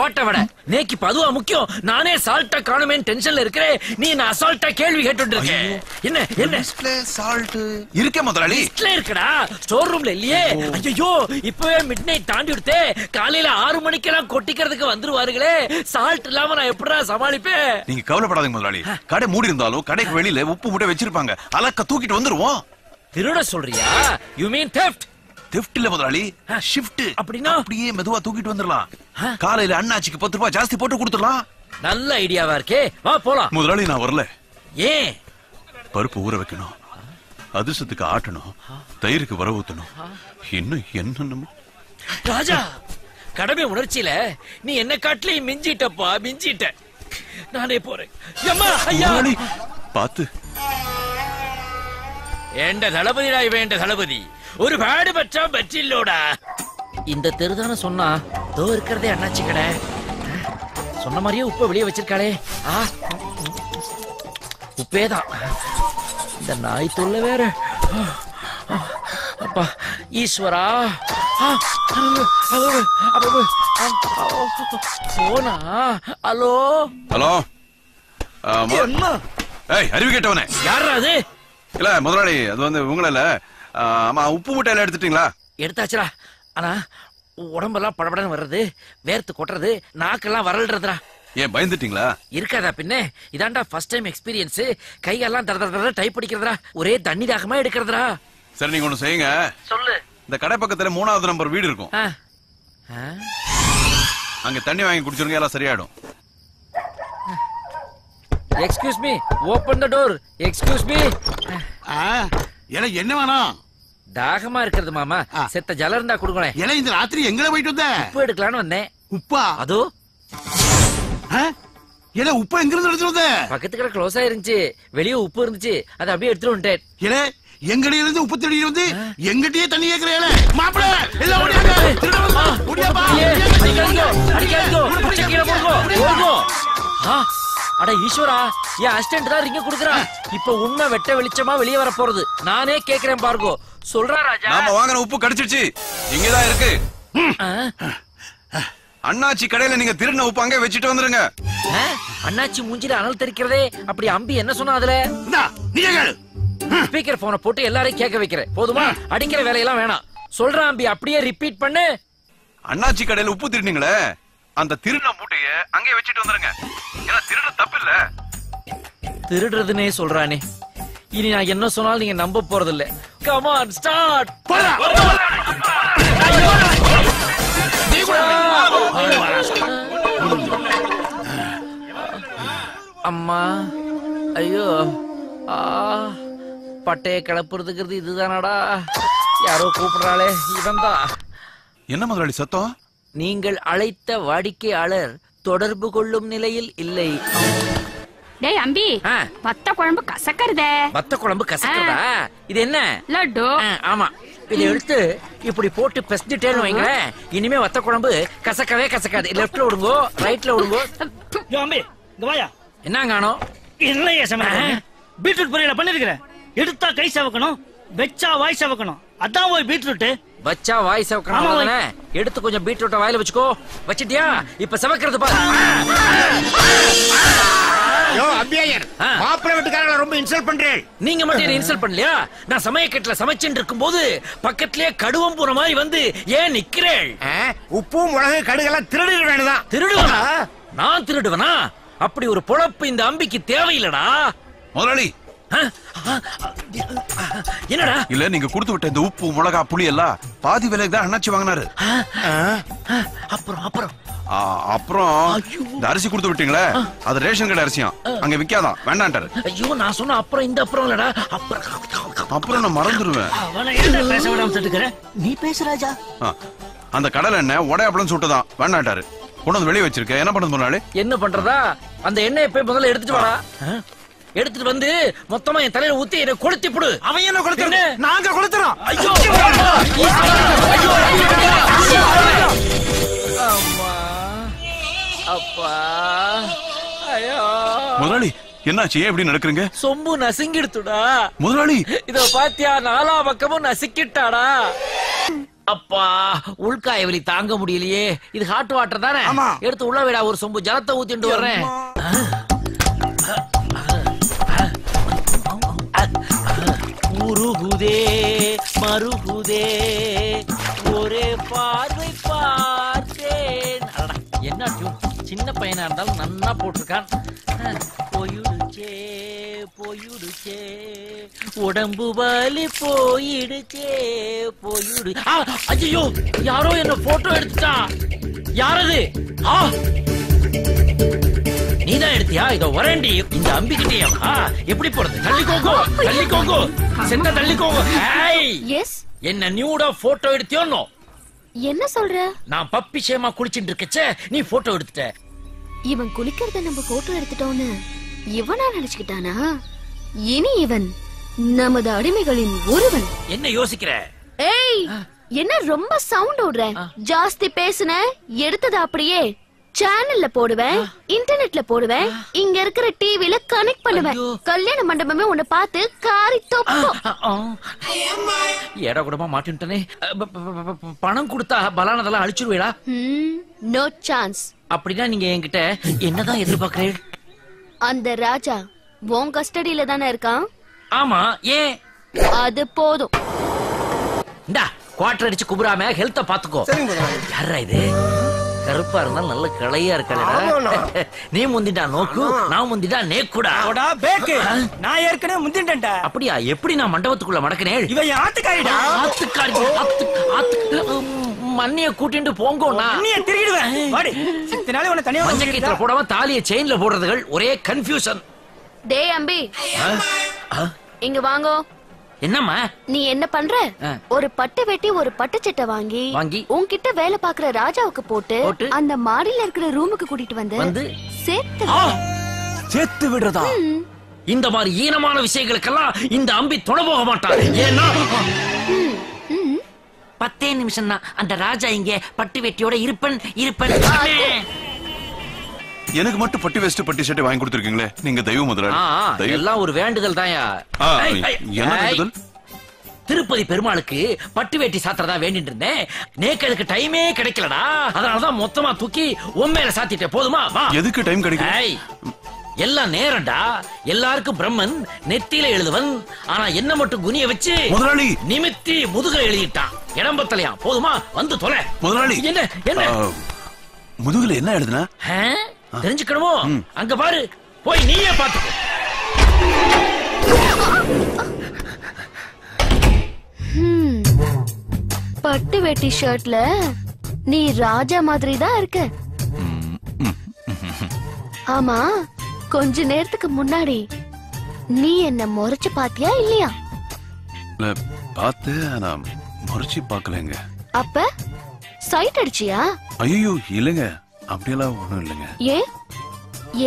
ஓட்ட வடை. நேக்கு பதுவா முக்கியம். நானே சால்ட்டா காணுமே டென்ஷன்ல இருக்கிறேன், நீ நான் அசால்ட்டா கேள்வி கேட்டுட்டு இருக்கேன். என்ன என்ன சால்ட் இருக்கே முதலாளி? இட்ல இருக்கடா, ஸ்டோர் ரூம்ல இல்லையே. ஐயோ இப்பவே மிட் நைட் தாண்டி விடுத்தே, காலையில ஆறு மணிக்கு எல்லாம் கொட்டிக்கிறதுக்கு வந்துருவாருங்களே. சால்ட் இல்லாம நான் எப்படா சமாளிப்பேன்? நீங்க கவலைப்படாதீங்க முதலாளி, கடை மூடி இருந்தாலும் கடைக்கு வெளியில உப்பு மூட்டை வச்சிருப்பாங்க, அலக்க தூக்கிட்டு வந்துருவோம். திருட சொல்றியா? You mean theft? Theft இல்ல முதலாளி, shift. அப்படினா அப்படியே மெதுவா தூக்கிட்டு வந்துடலாம். காலையில அண்ணாச்சிக்கு பத்து ரூபாய் ஜாஸ்தி போட்டு கொடுத்துடலாம். நல்ல ஐடியாவா இருக்கே, வா போலாம். முதலாளி நான் வரல. ஏன்? பருப்பு ஊற வைக்கணும், அதிர்ஷ்டத்துக்கு ஆட்டணும், தயிருக்கு வர ஊத்தணும், இன்னும் என்னென்னமோ. ராஜா, கடமை உணர்ச்சியில நீ என்ன காட்டிலையும் மிஞ்சிட்டப்பா, மிஞ்சிட்ட. நானே போறேன். பாத்து என்ற தளபதிடா, இவன் தளபதி ஒரு பாடு பற்றா பற்றில்லோடா. இந்த தெருதான சொன்னா தோ இருக்கிறதே அண்ணாச்சி கடை. சொன்ன மாதிரியே உப்ப வெளியே வச்சிருக்காளே, உப்பேதான். இந்த நாய் தொல்ல வேற. அப்பா ஈஸ்வரா, போனா ஹலோ ஹலோ அறிவு கேட்டவனே. யாரா அது? இல்ல முதலாளி, அது வந்து உங்கள இல்ல. ஆமா, உப்பு மூட்டையில எடுத்துட்டீங்களா? எடுத்தாச்சுரா. ஆனா உடம்பெல்லாம் படபடன்னு வர்றது, வேர்த்து கொட்டுறது, நாக்கெல்லாம் வரல்றதுரா. ஏன் பயந்துட்டீங்களா? இருக்காதா பின்ன, இதாண்டா ஃபர்ஸ்ட் டைம் எக்ஸ்பீரியன்ஸ். கையெல்லாம் தர தர டைப் அடிக்கிறதுரா, ஒரே தண்ணி தாகமா எடுக்கிறதுரா. சரி நீங்க ஒண்ணு செய்யுங்க. சொல்லு. இந்த கடை பக்கத்துல மூணாவது நம்பர் வீடு இருக்கும், அங்க தண்ணி வாங்கி குடிச்சிருங்க, எல்லாம் சரியாயிடும். Excuse me, open the door. Excuse me. ஆ, ஏல என்ன வேணும்? தாகமா இருக்குது மாமா, செத்த ஜல இருந்தா குடுங்களே. ஏல இந்த ராத்திரி எங்கல போயிட்டு வந்த? உப்பு எடுக்கலாம்னு வந்தேன். உப்பா? அதோ. ஆ, ஏல உப்பு எங்க இருந்து எடுத்து வந்த? பக்கத்து கடை க்ளோஸ் ஆயிருச்சு, வெளிய உப்பு இருந்துச்சு, அத அப்படியே எடுத்து வந்துட்டேன். ஏல எங்கடி இருந்து உப்பு தேடி வந்து எங்கட்டியே தண்ணி கேக்குறேல மாப்ள. எல்லாம் ஓடியாங்க, திருடமா ஓடியாப்பா. அடிக்காதீங்க அடிக்காதீங்க, குடிச்சீங்க போடுங்க போடுங்க. ஆ, அட ஈஸ்வரா, ஏன் அசிஸ்டன்ட் தான் ரிங்க குடுக்குறான். இப்ப உண்மை வெட்ட வெளிச்சமா வெளிய வர போறது. நானே கேக்குறேன் பார்க்கோ, சொல்றா ராஜா. நாம வாங்குற உப்பு கடிச்சிடுச்சு, இங்க தான் இருக்கு. அண்ணாச்சி கடையில நீங்க திருடின உப்பு அங்க வெச்சிட்டு வந்துருங்க. அண்ணாச்சி மூஞ்சில அனல் தெரிக்கிறதே, அப்படி அம்பி என்ன சொன்னா அதுல? இந்தா நீங்க கேளு. ஸ்பீக்கர் போனை போட்டு எல்லாரையும் கேட்க வைக்கிறேன், போதுமா? அடிக்கிற வேலையெல்லாம் வேணாம். சொல்றான் அம்பி, அப்படியே ரிப்பீட் பண்ணு. அண்ணாச்சி கடையில உப்பு திருடினீங்களே, அந்த திருடின மூட்டைய அங்கே வச்சிட்டு வந்துருங்க. ஏன்னா திருட தப்பு இல்ல, திருடுறதுனே சொல்றானே. இனி நான் என்ன சொன்னாலும் நீங்க நம்ப போறது இல்ல. Come on, start. அம்மா, ஐயோ, ஆ, பட்டைய கிளப்புறதுங்கிறது இதுதானடா. யாரோ கூப்பிடுறாளே, இவன் தான். என்ன முதலாளி சத்தம்? நீங்கள் அழைத்த வாடிக்கையாளர் தொடர்பு கொள்ளும் நிலையில் இல்லை. டேய் அம்பி, வத்த குழம்பு கசக்கறதே. வத்த குழம்பு கசக்கறதா? இது என்ன லட்டு? ஆமா, இதை எடுத்து இப்படி போட்டு பெசஞ்சிட்டேன்னு வைங்க, இனிமே வத்த குழம்பு கசக்கவே கசக்காது. லெஃப்ட்ல விடுங்கோ, ரைட்ல விடுங்கோ. அம்பி இங்க வாயா. என்ன காணோ? இல்லையே சமயம். பீட்ரூட் பொரியல பண்ணிருக்கிறேன், எடுத்தா கை சவக்கணும், வெச்சா வாய் சவக்கணும். அதான் போய் பீட்ரூட் வச்சா வாய் சவக்கணும். எடுத்து கொஞ்சம் பீட்ரூட்டை வாயில வச்சுக்கோ. வச்சிட்டியா? இப்ப சவக்கிறது பாரு. யோ அபியாயர், மாப்பிள வீட்டுக்காரங்கள ரொம்ப இன்சல்ட் பண்றீங்க. நீங்க மட்டும் என்ன இன்சல்ட் பண்ணலையா? நான் சமயக்கட்டுல சமைச்சிட்டு இருக்கும்போது பக்கத்திலே கடுவம் போற மாதிரி வந்து ஏன் நிக்கிறேன்? உப்பு மிளகு கடுகெல்லாம் திருடிட வேண்டியதா? திருடுவனா? நான் திருடுவனா? அப்படி ஒரு பொழப்பு இந்த அம்பிக்கு தேவையில்லடா. முதலாளி என்னடா? இல்ல நீங்க கொடுத்து விட்ட இந்த உப்பு மிளகா புளி எல்லாம் பாதி விலைக்கு தான் அண்ணாச்சி வாங்கினாரு. அப்புறம் அப்புறம் அப்புறம் இந்த அரிசி கொடுத்து விட்டீங்களே, அது ரேஷன் கடை அரிசியா, அங்க விக்காதான், வேண்டான்ட்டாரு. ஐயோ, நான் சொன்ன அப்புறம் இந்த அப்புறம் இல்லடா. அப்புறம் அப்புறம் நான் மறந்துடுவேன். நீ பேசுறாஜா. அந்த கடலை எண்ணெய் உடைய அப்படின்னு சுட்டுதான், வேண்டான்ட்டாரு. கொண்டு வந்து வெளியே வச்சிருக்க, என்ன பண்றது முதலாளி? என்ன பண்றதா? அந்த எண்ணெயை போய் முதல்ல எடுத்துட்டு வாடா. எடுத்துட்டு வந்து மொத்தமா என் தலையில ஊத்தி என்ன கொளுத்தி போடு. அவன் என்ன கொளுத்துறே? நாங்க கொளுத்துறோம். ஐயோ ஐயோ ஐயோ. அம்மா அப்பா ஐயோ. முதலாளி என்னாச்சு? ஏன் இப்படி நடக்குறீங்க? சொம்பு நசுங்கிடுதுடா முதலாளி. இத பாத்தியா, நாலா பக்கமும் நசுக்கிட்டாடா. அப்பா, உள்காய வலி தாங்க முடியலையே. இது ஹாட் வாட்டர் தானே, எடுத்து உள்ள விடா. ஒரு சொம்பு ஜலத்தை ஊத்திட்டு வர்றேன். உருகுதே மருகுதே ஒரே பார்வை பார்த்தேன். என்ன சின்ன பையனா இருந்தாலும் நன்னா போட்டிருக்கான். போயிடுச்சே போயிடுச்சே உடம்பு வலி போயிடுச்சே போயிடு. ஐயோ, யாரோ என்ன போட்டோ எடுத்துட்டா. யாரது? நீதான் எடுத்தியா? இதோ வரேண்டி. இந்த அம்பிக்கிட்டேயா? எப்படி போறது? தள்ளிக்கோங்கோ தள்ளிக்கோங்கோ சென்ன தள்ளிக்கோங்கோ. என்ன நியூடா போட்டோ எடுத்தியோன்னு என்ன சொல்ற? நான் பப்பி சேமா குளிச்சுட்டு இருக்கச்சே, நீ போட்டோ எடுத்துட்ட. இவன் குளிக்கிறத நம்ம போட்டோ எடுத்துட்டோன்னு இவனா நினைச்சுக்கிட்டானா? இனி இவன் நமது அடிமைகளின் ஒருவன். என்ன யோசிக்கிற? ஏய், என்ன ரொம்ப சவுண்ட் ஓடுற? ஜாஸ்தி பேசுன எடுத்தது அப்படியே சேனல்ல போடுவேன், இன்டர்நெட்ல போடுவேன், இங்க இருக்கிற டிவில கனெக்ட் பண்ணுவேன். கல்யாண மண்டபமே உன்னை பார்த்து காரி தொப்போம். ஏடா கூடமா மாட்டிட்டனே. பணம் கொடுத்தா பலானதெல்லாம் அழிச்சிருவேடா. No chance. அப்படின்னா நீங்க என்கிட்ட என்னதான் எதிர்பார்க்கறீங்க? அந்த ராஜா உன் கஸ்டடியில தானே இருக்கான்? ஆமா, ஏன்? அது போதும். இந்தா குவாட்டர் அடிச்சு குபுறாம ஹெல்த்த பாத்துக்கோ. யாரா இது? கருப்பா இருந்தாலும் நல்ல கலையா இருக்க. நீ முந்திட்டா நோக்கு, நான் முந்திட்டா நேக்குடா. நான் ஏற்கனவே முந்திட்டேன்டா. அப்படியா? எப்படி நான் மண்டபத்துக்குள்ள மடக்கினேன்? இவன் ஆத்துக்காரிடா. ஆத்துக்காரி மண்ணிய கூட்டிட்டு போங்கோண்ணா. மண்ணிய திருடுவேன். வாடி. இத்தனால உன தனியா வச்சிருக்கீங்க. போடவா தாலியை செயின்ல போடுறதுகள் ஒரே கன்ஃபியூஷன். டேய் அம்பி, இங்க வாங்கோ. என்னம்மா நீ என்ன பண்ற? ஒரு பட்டு வெட்டி ஒரு பட்டு சட்டை வாங்கி வாங்கி உன்கிட்ட வேலை பாக்குற ராஜாவுக்கு போட்டு அந்த மாடியில இருக்கிற ரூமுக்கு கூட்டிட்டு வந்து சேர்த்து சேர்த்து விடுறதா? இந்த மாதிரி ஈனமான விஷயங்களுக்கெல்லாம் இந்த அம்பி துணை போக மாட்டான். ஏன்னா பத்தே நிமிஷம் தான் அந்த ராஜா இங்க பட்டு வெட்டியோட இருப்பன் இருப்பன். எனக்கு மட்டும் பட்டி வேஸ்ட் பட்டி ஷர்ட் வாங்கி கொடுத்துருக்கீங்களே நீங்க, தெய்வ முதலாளி. எல்லாம் ஒரு வேண்டுதல் தான்யா. என்ன வேண்டுதல்? திருப்பதி பெருமாளுக்கு பட்டு வேட்டி சாத்திரதா வேண்டிட்டு இருந்தேன். நேக்கலுக்கு டைமே கிடைக்கலடா. அதனாலதான் மொத்தமா தூக்கி உண்மையில சாத்திட்டேன். போதுமா? எதுக்கு டைம் கிடைக்கும்? எல்லாம் நேரம்டா. எல்லாருக்கும் பிரம்மன் நெத்தியில எழுதுவன், ஆனா என்ன மட்டும் குனிய வச்சு முதலாளி நிமித்தி முதுக எழுதிட்டான். இடம்பத்தலையா? போதுமா, வந்து தொலை முதலாளி. என்ன என்ன முதுகுல என்ன எழுதுனா தெரிஞ்சுக்கணுமோ? அங்க பாரு, போய் நீயே பாத்துக்கோ. பட்டு வேட்டி ஷர்ட்ல நீ ராஜா மாதிரி தான் இருக்க. ஆமா, கொஞ்ச நேரத்துக்கு முன்னாடி நீ என்ன முறைச்சு பாத்தியா இல்லையா? பாத்து முறைச்சு பாக்கலங்க. அப்ப சைட் அடிச்சியா? ஐயோ இல்லங்க, அப்படியெல்லாம் ஒண்ணும் இல்லைங்க. ஏ,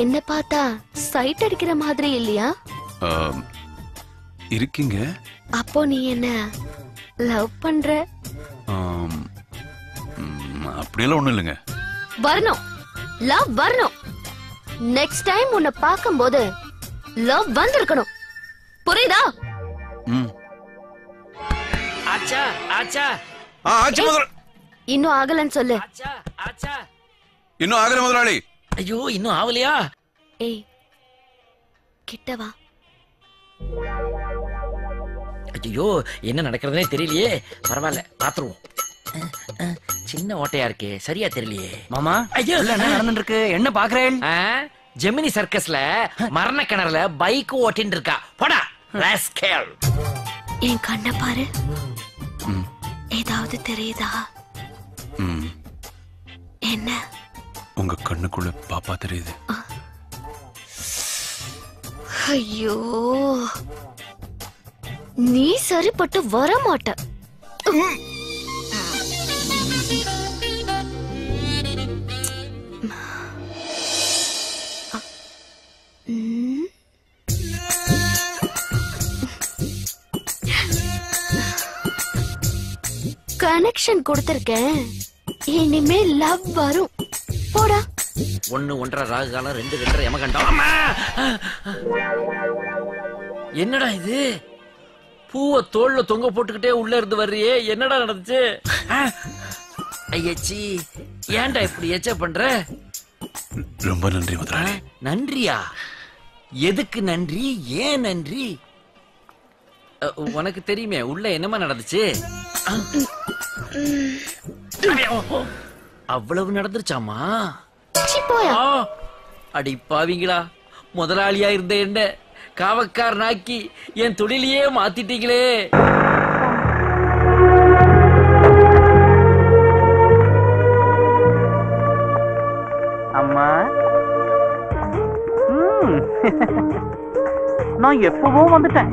என்ன பார்த்தா சைட் அடிக்கிற மாதிரி இல்லையா இருக்கீங்க? அப்போ நீ என்ன லவ் பண்ற? அப்படியெல்லாம் ஒண்ணும் இல்லைங்க. வரணும் லவ் வரணும். நெக்ஸ்ட் டைம் உன்னை பார்க்கும்போது லவ் வந்திருக்கணும். புரியுதா? ஆச்சா ஆச்சா ஆச்சா முதல்ல. இன்னும் ஆகலன்னு சொல்லு. ஆச்சா ஆச்சா இன்னும் ஆகல முதலாளி. ஐயோ, இன்னும் ஆவலையா? ஏய் கிட்ட வா. ஐயோ, என்ன நடக்கிறதுனே தெரியலையே. பரவாயில்ல, பாத்துருவோம். சின்ன ஓட்டையா இருக்கே, சரியா தெரியலையே மாமா. ஐயோ, என்ன நடந்துட்டு இருக்கு? என்ன பாக்குறேன்? ஜெமினி சர்க்கஸ்ல மரண கிணறுல பைக் ஓட்டின்னு இருக்கா. போடா ராஸ்கல். என் கண்ணை பாரு, ஏதாவது தெரியுதா? என்ன உங்க கண்ணுக்குள்ள பாப்பா தெரியுது? ஐயோ, நீ சரிப்பட்டு வர மாட்ட. கனெக்ஷன் கொடுத்திருக்கேன், இனிமே லவ் வரும். போடா. ஒன்னு ஒன்றரை ராகு காலம், ரெண்டு ரெண்டரை யமகண்டம். என்னடா இது? பூவை தோல்ல தொங்க போட்டுக்கிட்டே உள்ள இருந்து வர்றியே, என்னடா நடந்துச்சு? ஐயச்சி, ஏன்டா இப்படி ஏச்சா பண்ற? ரொம்ப நன்றி முதலாளி. நன்றியா? எதுக்கு நன்றி? ஏன் நன்றி? உனக்கு தெரியுமே உள்ள என்னமா நடந்துச்சு. அவ்வளவு நடந்துருச்சாமா? அடி பாவீங்களா, முதலாளியா இருந்த என்ன காவக்கார் நாக்கி என் தொழிலையே மாத்திட்டீங்களே. அம்மா, நான் எப்பவோ வந்துட்டேன்.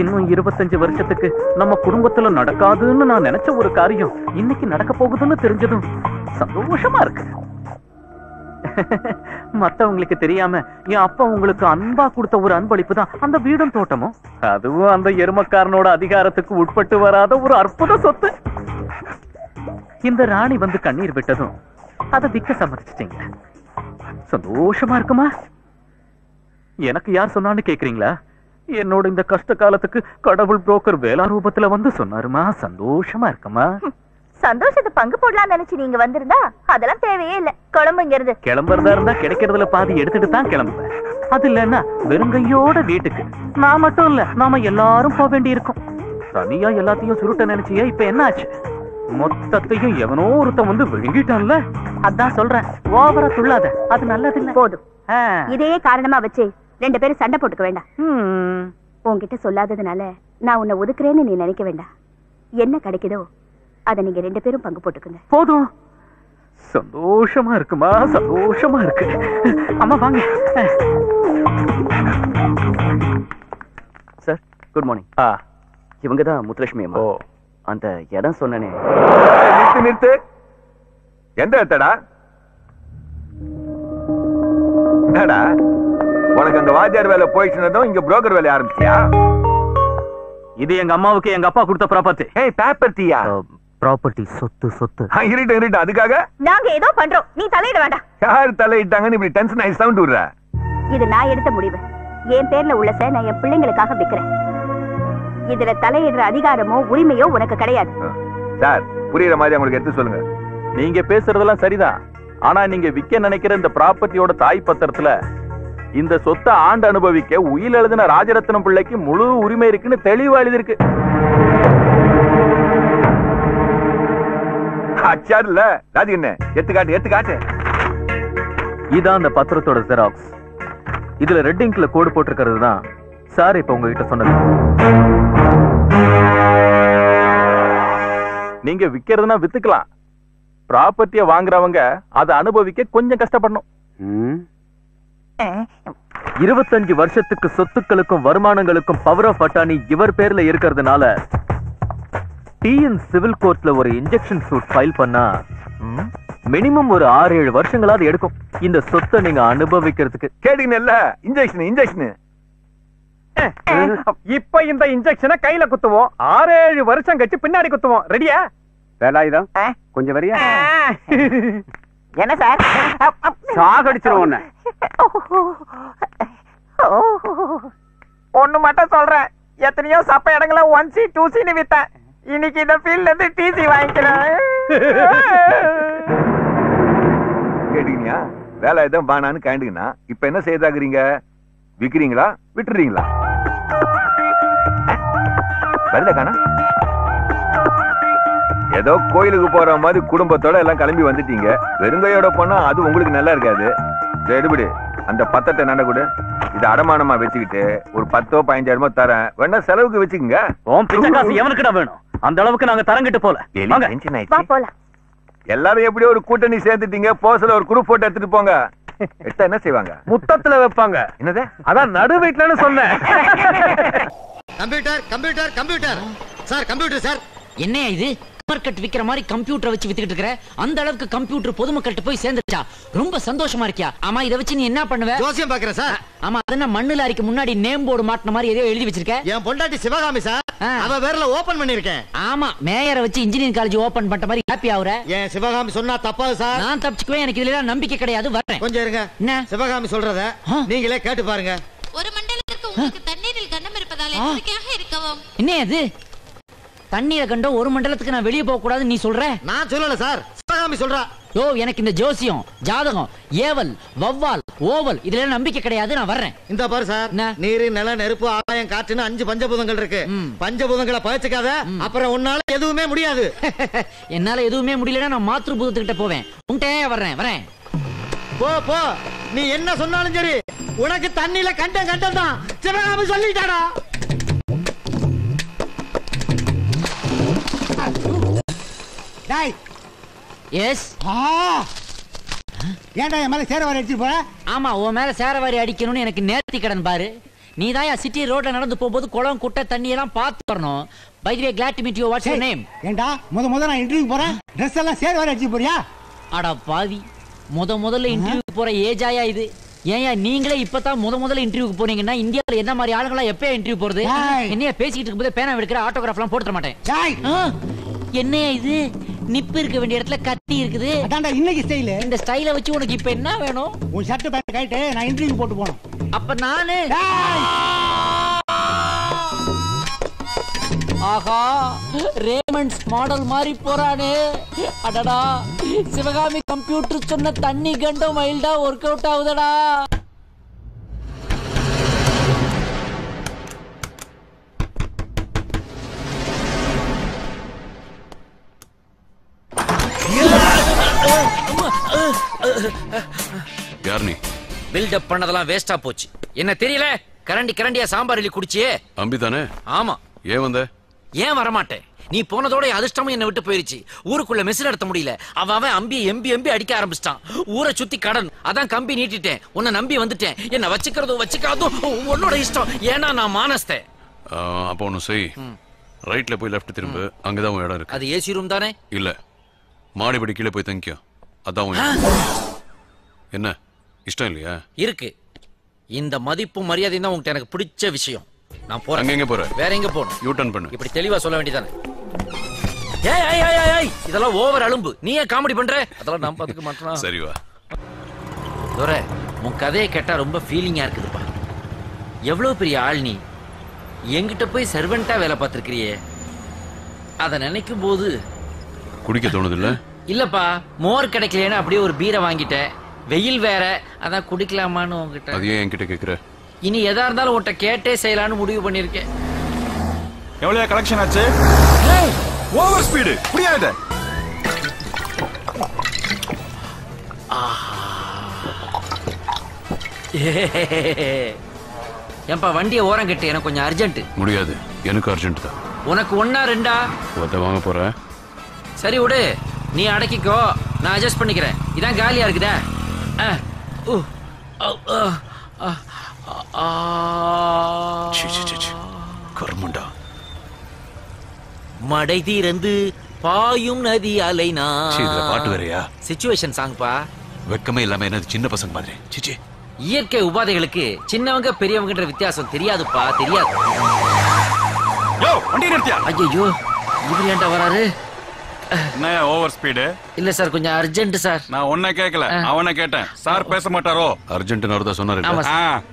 இன்னும் இருபத்தஞ்சு வருஷத்துக்கு நம்ம குடும்பத்துல நடக்காதுன்னு நான் நினைச்ச ஒரு காரியம் இன்னைக்கு நடக்க போகுதுன்னு தெரிஞ்சதும் சந்தோஷமா இருக்கு. மத்தவங்களுக்கு தெரியாம என் அப்பா உங்களுக்கு அன்பா கொடுத்த ஒரு அன்பளிப்பு தான் அந்த வீடும் தோட்டமும். அதுவும் அந்த எருமக்காரனோட அதிகாரத்துக்கு உட்பட்டு வராத ஒரு அற்புத சொத்து. இந்த ராணி வந்து கண்ணீர் விட்டதும் அதை விற்க சம்மதிச்சிட்டீங்க. சந்தோஷமா இருக்குமா? எனக்கு யார் சொன்னான்னு கேக்குறீங்களா? என்னோட இந்த கஷ்ட காலத்துக்கு கடவுள் புரோக்கர் வேளா ரூபத்துல வந்து சொன்னாருமா. சந்தோஷமா இருக்குமா? சந்தோஷத்தை பங்கு போடலாம் நினைச்சு நீங்க வந்திருந்தா அதெல்லாம் தேவையே இல்ல. கிளம்புங்கிறது கிளம்புறதா இருந்தா கிடைக்கிறதுல பாதி எடுத்துட்டு தான் கிளம்புவேன். அது இல்லன்னா வெறுங்கையோட வீட்டுக்கு நான் மட்டும் இல்ல, நாம எல்லாரும் போக வேண்டி இருக்கும். தனியா எல்லாத்தையும் சுருட்ட நினைச்சியா? இப்ப என்ன ஆச்சு? மொத்தத்தையும் எவனோ ஒருத்தன் வந்து விழுங்கிட்டான்ல. அதான் சொல்றேன், ஓவரா துள்ளாத, அது நல்லது இல்ல. போதும், இதையே காரணமா வச்சு ரெண்டு பேரும் சண்டை போட்டுக்க வேண்டாம். உங்ககிட்ட சொல்லாததுனால நான் உன்னை ஒதுக்குறேன்னு நீ நினைக்க வேண்டாம். என்ன கிடைக்குதோ அதை நீங்க ரெண்டு பேரும் பங்கு போட்டுக்குங்க. போதும். சந்தோஷமா இருக்குமா? சந்தோஷமா இருக்கு. அம்மா வாங்க. Sir good morning. இவங்க தான் முத்துலட்சுமி அம்மா. அந்த இடம் சொன்னனே. நிறுத்து நிறுத்து. எந்த இடத்தடா? என்னடா உனக்கு அந்த வாத்தியார் வேலை போயிடுச்சுனதும் இங்க புரோக்கர் வேலை ஆரம்பிச்சியா? இது எங்க அம்மாவுக்கு எங்க அப்பா கொடுத்த ப்ராப்பர்ட்டி. ஏய் ப்ராப்பர்ட்டியா? ப்ராப்பர்ட்டி சொத்து சொத்து. ஹா இருட்ட இருட்ட அதுக்காக நாங்க ஏதோ பண்றோம், நீ தலையிட வேண்டாம். யார் தலையிட்டாங்கன்னு இப்படி டென்ஷன் ஆயி சவுண்ட் விடுற? இது நான் எடுத்த முடிவு. என் பேர்ல உள்ள சே நான் என் பிள்ளைகளுக்காக விக்கிறேன். இதுல தலையிடுற அதிகாரமோ உரிமையோ உனக்கு கிடையாது. சார் புரியுற மாதிரி உங்களுக்கு எடுத்து சொல்லுங்க. நீங்க பேசுறதெல்லாம் சரிதான், ஆனா நீங்க விற்க நினைக்கிற இந்த ப்ராப்பர்ட்டியோட தாய் பத்திரத்துல இந்த சொத்தை ஆண்டு அனுபவிக்க உயிர் எழுதின ராஜரத்னம் பிள்ளைக்கு முழு உரிமை இருக்குன்னு தெளிவா எழுதிருக்கு. இல்ல ராஜி என்ன எடுத்துக்காட்டு எடுத்துக்காட்டு. இதான் அந்த பத்திரத்தோட ஜெராக்ஸ். இதுல ரெட் இங்க்ல கோடு போட்டிருக்கிறது தான் சார் இப்ப உங்ககிட்ட சொன்னது. நீங்க விக்கிறதுனா வித்துக்கலாம், ப்ராப்பர்ட்டியை வாங்குறவங்க அதை அனுபவிக்க கொஞ்சம் கஷ்டப்படணும். இருபத்தஞ்சு வருஷத்துக்கு சொத்துக்களுக்கும் வருமானங்களுக்கும் பவர் ஆஃப் அட்டானி இவர் பேர்ல இருக்கிறதுனால டிஎன் சிவில் கோர்ட்ல ஒரு இன்ஜெக்ஷன் சூட் ஃபைல் பண்ணா மினிமம் ஒரு ஆறு ஏழு வருஷங்களாவது எடுக்கும் இந்த சொத்தை நீங்க அனுபவிக்கிறதுக்கு. கேட்டீங்கல்ல, இன்ஜெக்ஷன் இன்ஜெக்ஷன். இப்ப இந்த இன்ஜெக்ஷனை கையில குத்துவோம், ஆறு ஏழு வருஷம் கழிச்சு பின்னாடி குத்துவோம். ரெடியா? வேலாயுதம் கொஞ்சம் வரியா? என்ன சார் சாகடிச்சிருவோம். ஒண்ணு மட்டும் சொல்றேன், எத்தனையோ சப்ப இடங்களை ஒன் சி டூ சின்னு வித்தேன். இன்னைக்கு இந்த ஃபீல்ட்ல இருந்து டிசி வாங்கிக்கிறேன். கேட்டீங்களா? வேலை எதுவும் பானான்னு கேண்டீங்கன்னா இப்ப என்ன செய்தாக்குறீங்க? விக்கிறீங்களா விட்டுறீங்களா? வருதா காணா? ஏதோ கோயிலுக்கு போற மாதிரி குடும்பத்தோட எல்லாம் கிளம்பி வந்துட்டீங்க. வெறுங்கையோட போனா அது உங்களுக்கு நல்லா இருக்காது. எடுபடி அந்த பத்தத்தை நட கூட இதை அடமானமா வச்சுக்கிட்டு ஒரு பத்தோ பதினஞ்சாயிரமோ தரேன், வேணா செலவுக்கு வச்சுக்கோங்க. எவனுக்குடா வேணும்? அந்த அளவுக்கு நாங்க தரங்கிட்டு போல. எல்லாரும் எப்படியோ ஒரு கூட்டணி சேர்த்துட்டீங்க, போஸ்ல ஒரு குரூப் போட்டோ எடுத்துட்டு போங்க. எடுத்தா என்ன செய்வாங்க? முத்தத்துல வைப்பாங்க. என்னது? அதான் நடு வீட்டுலன்னு சொன்னேன். Computer computer computer sir computer sir. என்ன இது மார்க்கெட் விக்கிற மாதிரி கம்ப்யூட்டர் வச்சு வித்துக்கிட்டு இருக்கற? அந்த அளவுக்கு கம்ப்யூட்டர் பொதுமக்கள்கிட்ட போய் சேர்ந்துச்சா? ரொம்ப சந்தோஷமா இருக்கியா? ஆமா, இத வச்சு நீ என்ன பண்ணுவ? ஜோசியம் பார்க்கற சார். ஆமா, அதனா மண்ணுல அரிக்கு முன்னாடி நேம் போர்டு மாட்டன மாதிரி ஏதோ எழுதி வச்சிருக்க. என் பொண்டாட்டி சிவகாமி சார், அவ பேர்ல ஓபன் பண்ணிருக்கேன். ஆமா, மேயரை வச்சு இன்ஜினியரிங் காலேஜ் ஓபன் பண்ண மாதிரி ஹாப்பி ஆவற. ஏன் சிவகாமி சொன்னா தப்பாது சார்? நான் தப்பிச்சுக்குவேன், எனக்கு இதுல நம்பிக்கை கிடையாது. வரேன் கொஞ்சம் இருங்க. என்ன சிவகாமி சொல்றத நீங்களே கேட்டு பாருங்க. ஒரு மண்டலத்துக்கு உங்களுக்கு தண்ணீரில் கண்டம் இருப்பதால் எச்சரிக்கையாக இருக்கவும். என்ன இது தண்ணீரை கண்டோ ஒரு மண்டலத்துக்கு நான் வெளியே போக கூடாது நீ சொல்ற? நான் சொல்லல சார், சிவகாமி சொல்றா. யோ, எனக்கு இந்த ஜோசியம் ஜாதகம் ஏவல் வவ்வால் ஓவல் இதுல நம்பிக்கை கிடையாது, நான் வர்றேன். இந்த பாரு சார், நீர் நில நெருப்பு ஆகாயம் காற்றுன்னு அஞ்சு பஞ்சபூதங்கள் இருக்கு. பஞ்சபூதங்களை பழச்சிக்காத, அப்புறம் உன்னால எதுவுமே முடியாது. என்னால எதுவுமே முடியலன்னா நான் மாத்ரு பூதத்துக்கிட்ட போவேன். உன்கிட்டே வர்றேன் வரேன். போ போ, நீ என்ன சொன்னாலும் சரி, உனக்கு தண்ணியில கண்டம் கண்டம் தான். சிவகாமி சொல்லிட்டாடா. ஏன்டா என் மேல சேரவாரி அடிச்சுட்டு போற? ஆமா, உன் மேல சேரவாரி அடிக்கணும்னு எனக்கு நேர்த்தி கடன் பாரு. நீ தான் என் சிட்டி ரோட்ல நடந்து போகும்போது குளம் குட்டை தண்ணி எல்லாம் பார்த்து வரணும். By the way, glad to meet you. What's your name? ஏன்டா முத முத நான் இன்டர்வியூக்கு போறேன், ட்ரெஸ் எல்லாம் சேரவாரி அடிச்சு போறியா? அட பாவி, முத முதல்ல இன்டர்வியூக்கு போற ஏஜாயா இது? ஏயா நீங்களே இப்பதான் முத முதல்ல இன்டர்வியூக்கு போறீங்கன்னா இந்தியால என்ன மாதிரி ஆளுங்களா எப்பயே இன்டர்வியூ போறது? என்னைய பேசிக்கிட்டு இருக்கும்போது பேனா எடுக்கிற ஆட்டோகிராஃப் எல்லாம் போட்டு தர மாட்டேன். என்னையா இது? நிப்பு இருக்க வேண்டிய இடத்துல கத்தி இருக்குது. அதான்டா இன்னைக்கு ஸ்டைல். இந்த ஸ்டைலை வச்சு உனக்கு இப்ப என்ன வேணும்? உன் ஷர்ட் பேண்ட் கைட் நான் இன்டர்வியூ போட்டு போறேன். அப்ப நானு ஆஹா ரேமண்ட்ஸ் மாடல் மாதிரி போறானே. அடடா, சிவகாமி கம்ப்யூட்டர் சொன்ன தண்ணி கண்டம் மைல்டா ஒர்க் அவுட் ஆகுதடா. யார் நீ? பில்டப் பண்ணதெல்லாம் வேஸ்டா போச்சு. என்ன தெரியல, கரண்டி கரண்டியா சாம்பார் இலி குடிச்சியே. அம்பிதானே? ஆமா. ஏன் வந்த? ஏன் வரமாட்டேன்? நீ போனதோட அதிர்ஷ்டமும் என்ன விட்டு போயிருச்சு. ஊருக்குள்ள மெஸ் நடத்த முடியல. அவன் அம்பி எம்பி எம்பி அடிக்க ஆரம்பிச்சிட்டான். ஊரை சுத்தி கடன், அதான் கம்பி நீட்டிட்டேன். உன்னை நம்பி வந்துட்டேன். என்ன வச்சுக்கிறதும் வச்சுக்காதும் உன்னோட இஷ்டம். ஏன்னா நான் மானஸ்தே. அப்போ ஒன்னு செய், ரைட்ல போய் லெஃப்ட் திரும்ப, அங்கதான் உன் இடம் இருக்கு. அது ஏசி ரூம் தானே? இல்ல, மாடிப்படி கீழே போய் தங்கிக்கோ. அதான் என்ன இஷ்டம் இல்லையா இருக்கு. இந்த மதிப்பு மரியாதையும் தான் உங்ககிட்ட எனக்கு பிடிச்ச விஷயம். நான் போறேன். அங்க எங்க போற? வேற எங்க போறோம்? யூ டர்ன் பண்ணு. இப்படி தெளிவா சொல்ல வேண்டியதானே? ஏய் ஏய் ஏய் ஏய், இதெல்லாம் ஓவர் அலும்பு. நீ ஏன் காமெடி பண்ற? அதெல்லாம் நான் பாத்துக்க மாட்டேனா? சரி வா. தோரே, உன் கதையை கேட்டா ரொம்ப ஃபீலிங்கா இருக்குதுப்பா. எவ்வளவு பெரிய ஆள் நீ. எங்கிட்ட போய் சர்வெண்டா வேலை பார்த்திருக்கிறியே. அத நினைக்கும் போது குடிக்க தோணுது இல்ல? இல்லப்பா, மோர் கிடைக்கலன்னா அப்படியே ஒரு பீரை வாங்கிட்டேன். வெயில் வேற, அதான் குடிக்கலாமான்னு உன்கிட்ட. அது ஏன் என்கிட்ட கேக்குற? இனி எதா இருந்தாலும் உன்கிட்ட கேட்டே செய்யலான்னு முடிவு பண்ணிருக்கேன். எவ்வளவு கலெக்ஷன் ஆச்சு? ஓவர் ஸ்பீடு புரியாத. ஏன்பா வண்டியை ஓரம் கட்டு, எனக்கு கொஞ்சம் அர்ஜென்ட். முடியாது, எனக்கு அர்ஜென்ட் தான். உனக்கு ஒன்னா ரெண்டா? வாங்க போறேன். சரி விடு, நீ அடக்கிக்கோ, நான் அட்ஜஸ்ட் பண்ணிக்கிறேன். இதான் காலியா இருக்குதா? கர்மண்டா. மடை தீரந்து பாயும் நதி அலைனா. பாட்டு வேறையா? சிச்சுவேஷன் சாங்ப்பா. வெக்கமே இல்லாம என்னது சின்ன பசங்க மாதிரி. இயற்கை உபாதைகளுக்கு சின்னவங்க பெரியவங்கன்ற வித்தியாசம் தெரியாதுப்பா, தெரியாது. ஐயோ, இவர் ஏன்டா வராரு? என்ன ஓவர் ஸ்பீடு? இல்ல சார், கொஞ்சம் அர்ஜென்ட் சார். நான் ஒண்ணே கேக்கல, அவனே கேட்டேன். சார் பேச மாட்டாரோ? அர்ஜென்ட்னு அவர்தான் சொன்னாரு.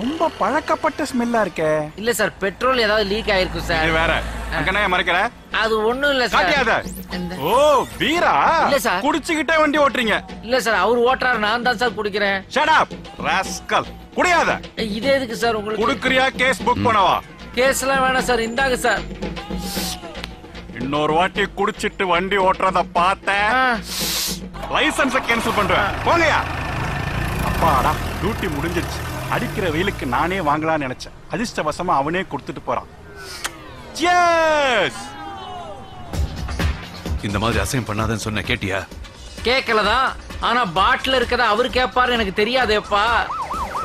ரொம்ப பழக்கப்பட்ட ஸ்மெல்லா இருக்கே. இல்ல சார், பெட்ரோல் ஏதாவது லீக் ஆயிருக்கும் சார். வேற அங்கனே மறைக்கற? அது ஒண்ணும் இல்ல சார். காட்டியாத. ஓ பீரா? இல்ல சார். குடிச்சிட்டே வண்டி ஓட்றீங்க? இல்ல சார், அவர் ஓட்டறாரு, நான் தான் சார் குடிக்கிறேன். Shut up rascal. குடியாத. இது எதுக்கு சார் உங்களுக்கு? குடுக்குறியா கேஸ் புக் பண்ணவா? கேஸ்லாம் வேணாம் சார், இந்தாங்க சார். இன்னொரு வாட்டி குடிச்சிட்டு வண்டி ஓட்டுறத பார்த்தேன், லைசன்ஸை கேன்சல் பண்றேன். போங்கயா. அப்பாடா, டியூட்டி முடிஞ்சிருச்சு. அடிக்கிற வெயிலுக்கு நானே வாங்கலாம்னு நினைச்சேன். அதிர்ஷ்டவசமா அவனே கொடுத்துட்டு போறான். இந்த மாதிரி அசைன் பண்ணாதன்னு சொன்ன கேட்டியா? கேட்கலதான், ஆனா பாட்டில் இருக்கத அவரு கேட்பாரு, எனக்கு தெரியாதேப்பா.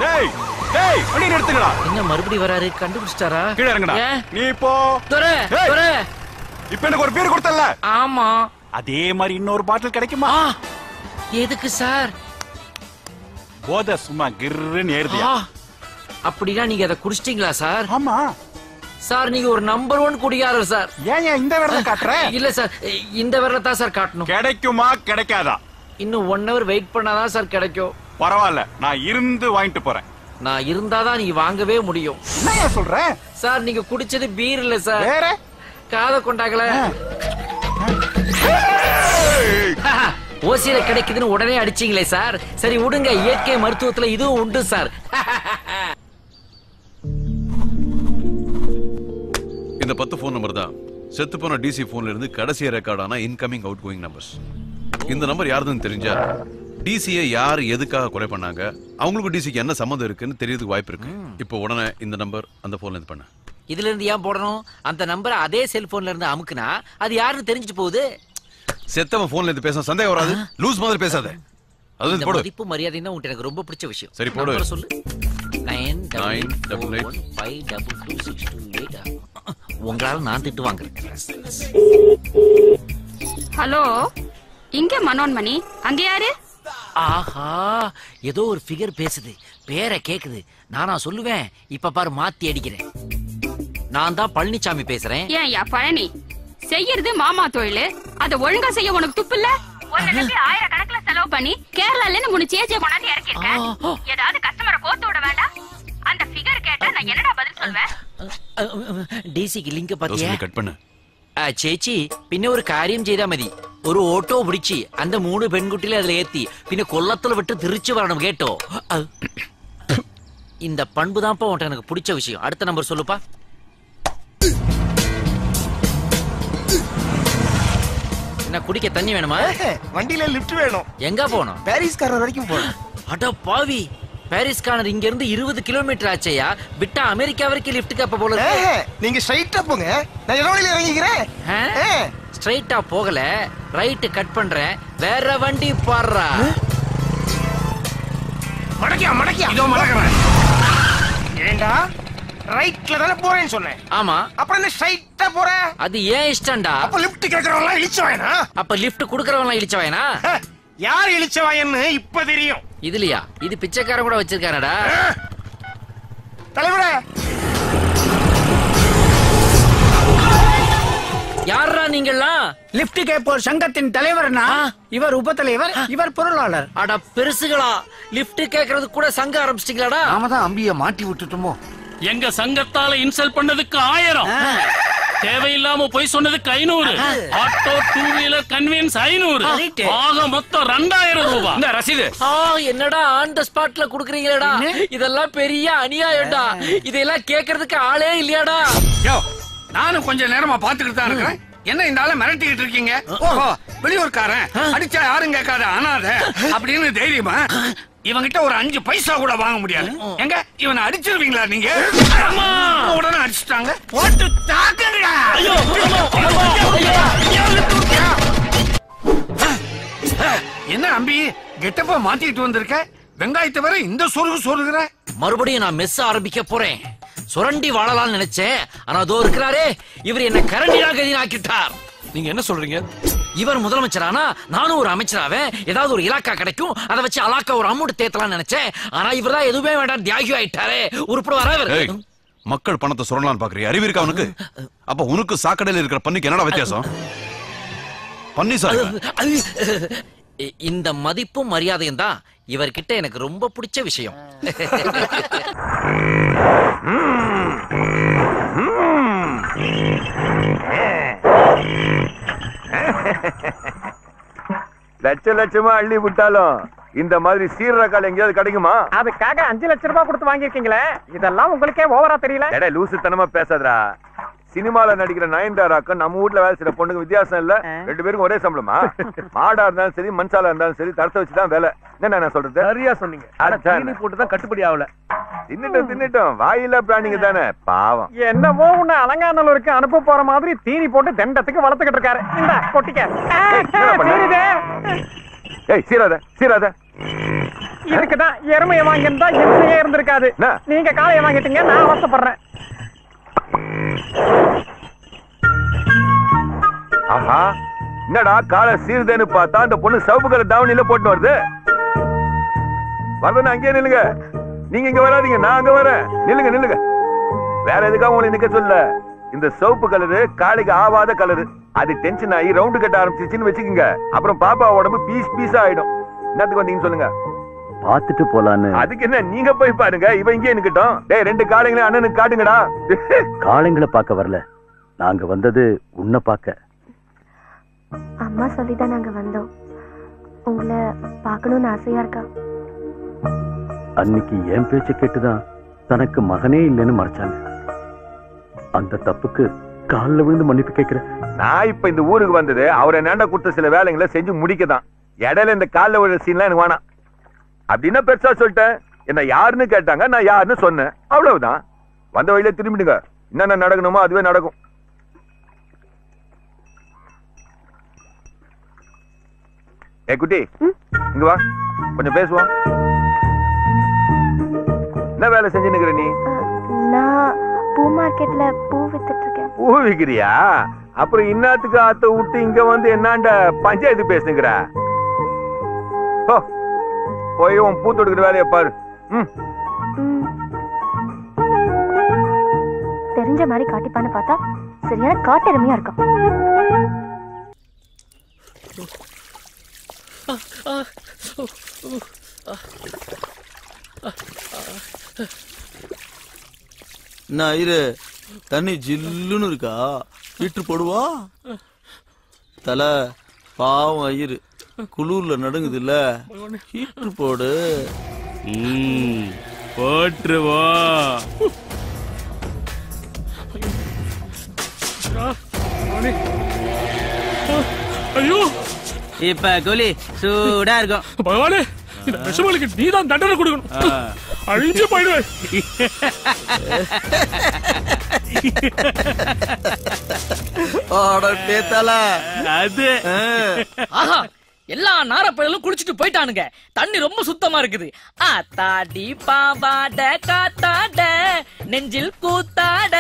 டேய் டேய், வண்டி நிறுத்துங்கடா. என்ன மறுபடியும் வராரு? கண்டுபிடிச்சிட்டாரா? கீழ இறங்கடா. நீ போ. தரே தரே, இப்ப எனக்கு ஒரு பீர் கொடுத்தல்ல? ஆமா. அதே மாதிரி இன்னொரு பாட்டில் கிடைக்குமா? எதுக்கு சார்? போத சும்மா கிர்ன்னு ஏறுதியா? அப்படினா நீங்க அத குடிச்சிட்டீங்களா சார்? ஆமா சார், நீங்க ஒரு நம்பர் ஒன் குடியாரர் சார். ஏன் ஏன் இந்த விரல காட்ற? இல்ல சார், இந்த விரல தான் சார் காட்டணும். கிடைக்குமா கிடைக்காதா? இன்னும் ஒன் ஹவர் வெயிட் பண்ணாதான் சார் கிடைக்கும். பரவாயில்ல, நான் இருந்து வாங்கிட்டு போறேன். நான் இருந்தாதான் நீங்க வாங்கவே முடியும். என்ன சொல்ற சார்? நீங்க குடிச்சது பீர் இல்ல சார், வேற காத கொண்டாங்கள ஓசியில கிடைக்குதுன்னு உடனே அடிச்சீங்களே சார். சரி விடுங்க, இயற்கை மருத்துவத்துல இதுவும் உண்டு சார். இந்த பத்து போன் நம்பர் தான் செத்து போன டிசி போன்ல இருந்து கடைசி ரெக்கார்டான இன்கமிங் அவுட் கோயிங் நம்பர்ஸ். இந்த நம்பர் யாருதுன்னு தெரிஞ்சா டிசியை யார் எதுக்காக கொலை பண்ணாங்க, அவங்களுக்கு டிசிக்கு என்ன சம்மந்தம் இருக்குன்னு தெரியறதுக்கு வாய்ப்பு இருக்கு. இப்போ உடனே இந்த நம்பர் அந்த ஃபோன்ல இருந்து பண்ண இதுல இருந்து ஏன் போடணும்? அந்த நம்பரை அதே செல்போன்ல இருந்து அமுக்குனா அது யாருன்னு தெரிஞ்சுட்டு போகுது. செத்தவன் ஃபோன்ல இருந்து பேச சந்தேகம் வராது, லூஸ் மாதிரி பேசாத. அது போடு. மதிப்பு மரியாதை தான் உங்களுக்கு ரொம்ப பிடிச்ச விஷயம். சரி போடு. சொல்லு ஒன்பது எட்டு எட்டு ஐந்து இரண்டு இரண்டு ஆறு எட்டு இரண்டு எட்டு. உங்களால நான் திட்டு வாங்குறேன். ஹலோ, இங்க மனோன்மணி. அங்க யாரு? ஆஹா, ஏதோ ஒரு ஃபிகர் பேசுது, பேரை கேக்குது. நானா சொல்லுவேன்? இப்ப பாரு, மாத்தி அடிக்கிறேன். நான் தான் பழனிசாமி பேசுறேன். ஏன்யா பழனி, செய்யறது மாமா தொழிலு, அத ஒழுங்கா செய்ய உனக்கு துப்பு இல்ல? ஆயிரக்கணக்கில செலவு பண்ணி கேரளால இருந்து மூணு சேஜே கொண்டாந்து இறக்கிருக்கேன். ஏதாவது கஸ்டமரை கோத்து விட வேண்டாம். அந்த ஃபிகர் கேட்டா நான் என்னடா பதில் சொல்வேன்? டிசிக்கு லிங்க பாத்தியா? கட் பண்ணு. சேச்சி, பின்ன ஒரு காரியம் செய்தா மதி. ஒரு ஓட்டோ பிடிச்சி அந்த மூணு பெண்குட்டில அதுல ஏத்தி பின்ன கொல்லத்துல விட்டு திருச்சி வரணும். கேட்டோ, இந்த பண்பு தான்ப்பா உன்ட்ட எனக்கு பிடிச்ச விஷயம். அடுத்த நம்பர் சொல்லுப்பா. என்ன குடிக்க தண்ணி வேணுமா? வண்டியில லிஃப்ட் வேணும். எங்க போனோம்? பாரிஸ் கார்னர் வரைக்கும் போனோம். அட பாவி, பாரிஸ் கார்னர் இங்க இருந்து இருபது கிலோமீட்டர் ஆச்சையா? விட்டா அமெரிக்கா வரைக்கும் லிஃப்ட் கேப்ப போல. நீங்க ஸ்ட்ரைட்டா போங்க, நான் எலோனில இறங்கிக்கிறேன். ஸ்ட்ரைட்டா போகல, ரைட் கட் பண்றேன். வேற வண்டி பாறா. மடக்கியா மடக்கியா இதோ மடக்குறேன். ஏண்டா ரைட்ல தான போறேன்னு சொன்னேன். ஆமா, அப்புறம் என்ன ஸ்ட்ரைட்டா போற? அது ஏன் இஷ்டம்டா? அப்ப லிஃப்ட் கேக்குறவங்களா இழிச்சவனா? அப்ப லிஃப்ட் குடுக்குறவங்களா இழிச்சவனா? யார் இழிச்சவன்னு இப்ப தெரியும். இதுலயா? இது பிச்சைக்காரன் கூட வச்சிருக்கானடா. தலைவரே, யாரா நீங்கெல்லாம்? லிப்ட் கேட்போர் சங்கத்தின் தலைவர்னா இவர் உப தலைவர், இவர் பொருளாளர். அட பெருசுகளா, லிப்ட் கேக்குறது கூட சங்க ஆரம்பிச்சிட்டீங்களாடா? நாம தான் அம்பிய மாட்டி விட்டுட்டோமோ. எங்க சங்கத்தால இன்சல்ட் பண்ணதுக்கு ஆயிரம், தேவையில்லாம போய் சொன்னதுக்கு ஐநூறு, ஆட்டோ டூ வீலர் கன்வீன்ஸ் ஐநூறு, ஆக மொத்தம் ரெண்டாயிரம் ரூபாய் இந்த ரசீது. என்னடா ஆன் த ஸ்பாட்ல குடுக்குறீங்களா? இதெல்லாம் பெரிய அநியாயம்டா. இதெல்லாம் கேக்குறதுக்கு ஆளே இல்லையாடா? நானும் கொஞ்சம் நேரமா பாத்துக்கிட்டு தான் இருக்கிறேன். என்ன இந்த ஆளை மிரட்டிக்கிட்டு இருக்கீங்க? ஓஹோ, வெளியூர்காரன், அடிச்சா யாரும் கேட்காத அனாத அப்படின்னு தைரியமா? இவங்கிட்ட ஒரு அஞ்சு பைசா கூட வாங்க முடியாது. எங்க இவனை அடிச்சிருவீங்களா நீங்க? உடனே அடிச்சுட்டாங்க. போட்டு தாக்குங்க. என்ன அம்பி கெட்டப்ப மாத்திக்கிட்டு வந்திருக்க? வெங்காயத்தை வர இந்த சொருகு சொருகிற. மறுபடியும் நான் மெஸ் ஆரம்பிக்க போறேன். சுரண்டி வாழலாம்னு நினைச்சேன். ஆனா அதோ இருக்கிறாரே, இவர் என்ன கரண்டியாக கதினாக்கிட்டார். நீங்க என்ன சொல்றீங்க? இவர் முதலமைச்சரானா நானும் ஒரு அமைச்சராவே ஏதாவது ஒரு இலாக்கா கிடைக்கும், அதை வச்சு அலாக்கா ஒரு அமௌண்ட் தேத்தலாம்னு நினைச்சேன். ஆனா இவர் தான் எதுவுமே வேண்டாம், தியாகி ஆயிட்டாரே. உருப்பட மக்கள் பணத்தை சுரண்டலான்னு பாக்குறீ? அறிவு இருக்கா உனக்கு? அப்ப உனக்கு சாக்கடையில் இருக்கிற பண்ணிக்கு என்னடா வித்தியாசம்? பண்ணி சார், இந்த மதிப்பும் மரியாதையும் தான் இவர்கிட்ட எனக்கு ரொம்ப பிடிச்ச விஷயம். லட்ச லட்சமா அள்ளி விட்டாலும் இந்த மாதிரி சீரக்கால எங்கயாவது கிடைக்குமா? அதுக்காக அஞ்சு லட்ச ரூபாய் கொடுத்து வாங்கிருக்கீங்களே, இதெல்லாம் உங்களுக்கே ஓவரா தெரியல? லூசுத்தனமா பேசாதடா. சினிமால நடிக்கிற நயன்தாராக்கு நம்ம வீட்டுல வேலை செய்யற பொண்ணுக்கு வித்தியாசம் இல்ல. ரெண்டு பேருக்கும் ஒரே சம்பளமா? மாடா இருந்தாலும் சரி, மண்சாலா இருந்தாலும் சரி, தரத்தை வச்சுதான் வேலை. என்ன நான் சொல்றது? சரியா சொன்னீங்க. அட போட்டுதான் கட்டுப்படி ஆகல. தின்னுட்டோம் தின்னுட்டோம், வாயில பிராணிங்க தானே பாவம். என்னவோ உன்னை அலங்காநல்லூருக்கு அனுப்ப போற மாதிரி தீனி போட்டு தண்டத்துக்கு வளர்த்துக்கிட்டு இருக்காரு. இந்த கொட்டிக்க இதுக்குதான் எருமையை வாங்கியிருந்தா எருமையே இருந்திருக்காது. நீங்க காலையை வாங்கிட்டீங்க, நான் அவசப்படுறேன். ஆஹா, என்னடா காலை சீர்தேன்னு பார்த்தா அந்த பொண்ணு சவுப்புக்கரை தாவணியில போட்டு வருது. வரதுன்னு அங்கேயே நில்லுங்க. நீங்க இங்க வராதீங்க, நான் அங்க வரேன். நில்லுங்க நில்லுங்க. வேற எதுக்காக உங்களுக்கு நிக்க சொல்ல. இந்த சோப்பு கலரு காலுக்கு ஆவாத கலரு. அது டென்ஷன் ஆகி ரவுண்டு கட்ட ஆரம்பிச்சிச்சுன்னு வச்சுக்கோங்க, அப்புறம் பாப்பா உடம்பு பீஸ் பீஸா ஆயிடும். என்னத்துக்கு வந்தீங்கன்னு சொல்லுங்க, பாத்துட்டு போலான்னு. அதுக்கு என்ன, நீங்க போய் பாருங்க, இவன் இங்கே நிக்கட்டும். டேய், ரெண்டு காளைங்களை அண்ணனுக்கு காட்டுங்கடா. காளைங்களை பார்க்க வரல, நாங்க வந்தது உன்னை பார்க்க. அம்மா சொல்லிதான் நாங்க வந்தோம். உங்களை பார்க்கணும்னு ஆசையா இருக்கா? அன்னைக்கு என் பேச்ச கேட்டுதான் தனக்கு மகனே இல்லைன்னு மறைச்சாங்க. அந்த தப்புக்கு காலில் விழுந்து மன்னிப்பு கேட்கிறேன். நான் இப்ப இந்த ஊருக்கு வந்தது அவரை நேண்ட கொடுத்த சில வேலைங்களை செஞ்சு முடிக்கதான். இடையில இந்த கால ஒரு சீன்லாம் எனக்கு வேணாம் அப்படின்னா பெருசா சொல்லிட்டேன். என்ன யாருன்னு கேட்டாங்க, நான் யாருன்னு சொன்னேன், அவ்வளவுதான். வந்த வழியில திரும்பிடுங்க, என்னென்ன நடக்கணுமோ அதுவே நடக்கும். ஏ குட்டி இங்க வா, கொஞ்சம் பேசுவோம். என்ன வேலை செஞ்சு நிக்கிற நீ? நான் பூ மார்க்கெட்ல பூ வித்துட்டு இருக்கேன். பூ விக்கிறியா? அப்புறம் இன்னத்துக்கு ஆத்த விட்டு இங்க வந்து என்னாண்ட பஞ்சாயத்து பேசுங்கிற? போய் உன் பூ தொடுக்கிற வேலையை பாரு. தெரிஞ்ச மாதிரி காட்டிப்பான்னு பார்த்தா சரியான காட்டெருமையா இருக்கான். இரு, தண்ணி ஜில்லுன்னு இருக்கா? ஹீட்ரு போடுவா? தல பாவம் ஐயரு, குளூர்ல நடுங்குது இல்ல, ஹீட்ரு போடு. போட்டுருவா இப்ப கோலி சூடா இருக்கும். பகவானே, இந்த விஷமாலுக்கு நீ தான் தண்டனை கொடுக்கணும், அழிஞ்சு போயிடுவேன். எல்லா நாரப்பயிலும் குடிச்சிட்டு போயிட்டானுங்க, தண்ணி ரொம்ப சுத்தமா இருக்குது. ஆத்தாடி பாவாட காத்தாட நெஞ்சில் கூத்தாட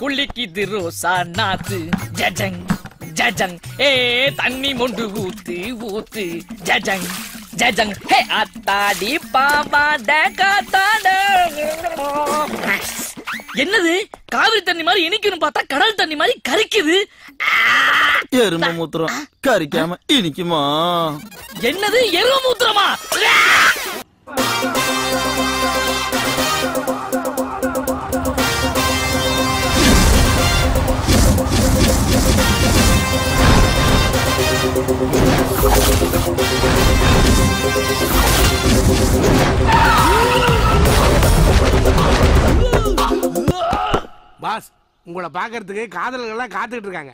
குளிக்குது ரோசா நாத்து ஜஜங் ஜஜங். ஏ தண்ணி மொண்டு ஊத்து ஊத்து ஜஜங் ஜஜங். ஹே அத்தாடி பாபாட காத்தாட. என்னது காவிரி தண்ணி மாதிரி இனிக்குன்னு பார்த்தா கடல் தண்ணி மாதிரி கரிக்குது. எரும மூத்திரம் கரிக்காம இனிக்குமா? என்னது எரும மூத்திரமா? பாஸ், உங்களை பாக்கிறதுக்கு காதலர்கள் எல்லாம் காத்துக்கிட்டு இருக்காங்க.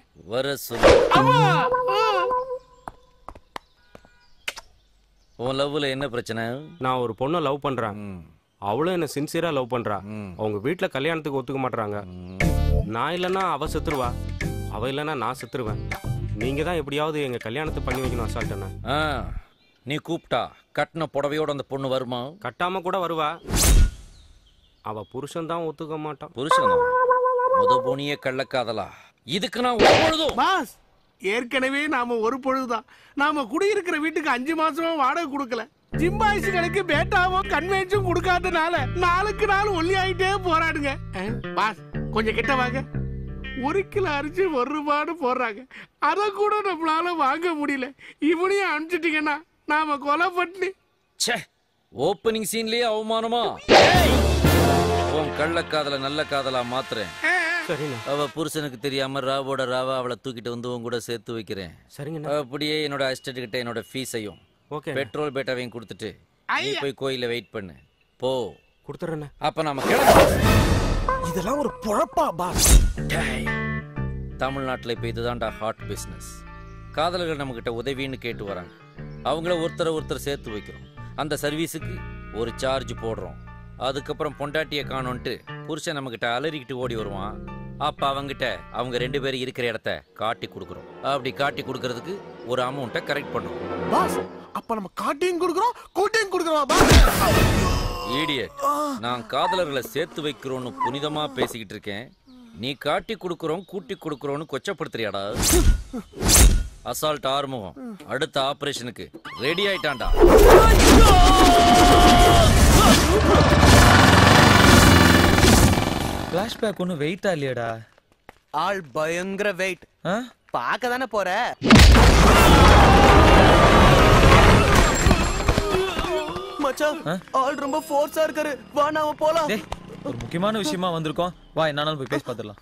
உன் லவ்ல என்ன பிரச்சனை? நான் ஒரு பொண்ணை லவ் பண்றேன், அவளும் என்ன சின்சியரா லவ் பண்றா. அவங்க வீட்டுல கல்யாணத்துக்கு ஒத்துக்க மாட்டாங்க. நான் இல்லைன்னா அவ செத்துருவா, அவ இல்லைன்னா நான் செத்துருவேன். நீங்க தான் எப்படியாவது எங்க கல்யாணத்தை பண்ணி வைக்கணும். அசால்ட்டா நீ கூப்பிட்டா கட்டின புடவையோட அந்த பொண்ணு வருமா? கட்டாம கூட வருவா. அவ புருஷன் தான் ஒத்துக்க மாட்டான். புருஷன் முத பொண்ணியே கள்ளக்காதலா? இதுக்கு நான் ஒரு பொழுதும் பாஸ், ஏற்கனவே நாம ஒரு பொழுதுதான். நாம குடியிருக்கிற வீட்டுக்கு அஞ்சு மாசமும் வாடகை கொடுக்கல, ஜிம்பாய்ஸ்களுக்கு பேட்டாவும் கன்வென்ஷனும் கொடுக்காதனால நாளுக்கு நாள் ஒல்லி ஆயிட்டே போராடுங்க. பாஸ் கொஞ்சம் கிட்ட வாங்க. ஒரு கிலோ அரிசி ஒரு ரூபான்னு போடுறாங்க, அதை கூட நம்மளால வாங்க முடியல. இவனையும் அனுப்பிச்சிட்டீங்கன்னா நாம கொலை பண்ணி. ஓப்பனிங் சீன்லயே அவமானமா? உன் கள்ள காதல நல்ல காதலா மாத்துறேன். அவ புருஷனுக்கு தெரியாம ராவோட ராவா அவளை தூக்கிட்டு வந்து உன் கூட சேர்த்து வைக்கிறேன். அப்படியே என்னோட அசிஸ்டன்ட் கிட்ட என்னோட ஃபீஸையும் பெட்ரோல் பேட்டாவையும் கொடுத்துட்டு நீ போய் கோயில வெயிட் பண்ணு. போ கொடுத்துறேன். அப்ப நாம இதெல்லாம் ஒரு பொழப்பா பாஸ்? தமிழ்நாட்டில் இப்போ இதுதான்டா ஹாட் பிஸ்னஸ். காதலர்கள் நம்மக்கிட்ட உதவின்னு கேட்டு வராங்க, அவங்கள ஒருத்தரை ஒருத்தர் சேர்த்து வைக்கிறோம். அந்த சர்வீஸுக்கு ஒரு சார்ஜ் போடுறோம். அதுக்கப்புறம் பொண்டாட்டியை காணோன்ட்டு புருஷன் நம்மக்கிட்ட அலறிக்கிட்டு ஓடி வருவான். அப்போ அவங்ககிட்ட அவங்க ரெண்டு பேரும் இருக்கிற இடத்த காட்டி கொடுக்குறோம். அப்படி காட்டி கொடுக்கறதுக்கு ஒரு அமௌண்ட்டை கரெக்ட் பண்ணுறோம். பாஸ் அப்போ நம்ம காட்டியும் கொடுக்குறோம் கூட்டியும் கொடுக்குறோம். இடியட், நான் காதலர்களை சேர்த்து வைக்கிறோன்னு புனிதமாக பேசிக்கிட்டு இருக்கேன், நீ காட்டி கொடுக்குறோம் கூட்டி கொடுக்குறோன்னு கொச்சப்படுத்துறியாடா. அசால்ட் ஆர்முகம் அடுத்த ஆபரேஷனுக்கு ரெடி ஆயிட்டான்டா. பிளாஷ்பேக் ஒன்னும் வெயிட்டா இல்லையாடா? ஆள் பயங்கர வெயிட். பார்க்க தானே போற. மச்சான் ஆள் ரொம்ப ஃபோர்ஸா இருக்காரு, வா நாம போலாம். ஒரு முக்கியமான விஷயமா வந்திருக்கோம், வா என்னாலும் போய் பேசி பார்த்துடலாம்.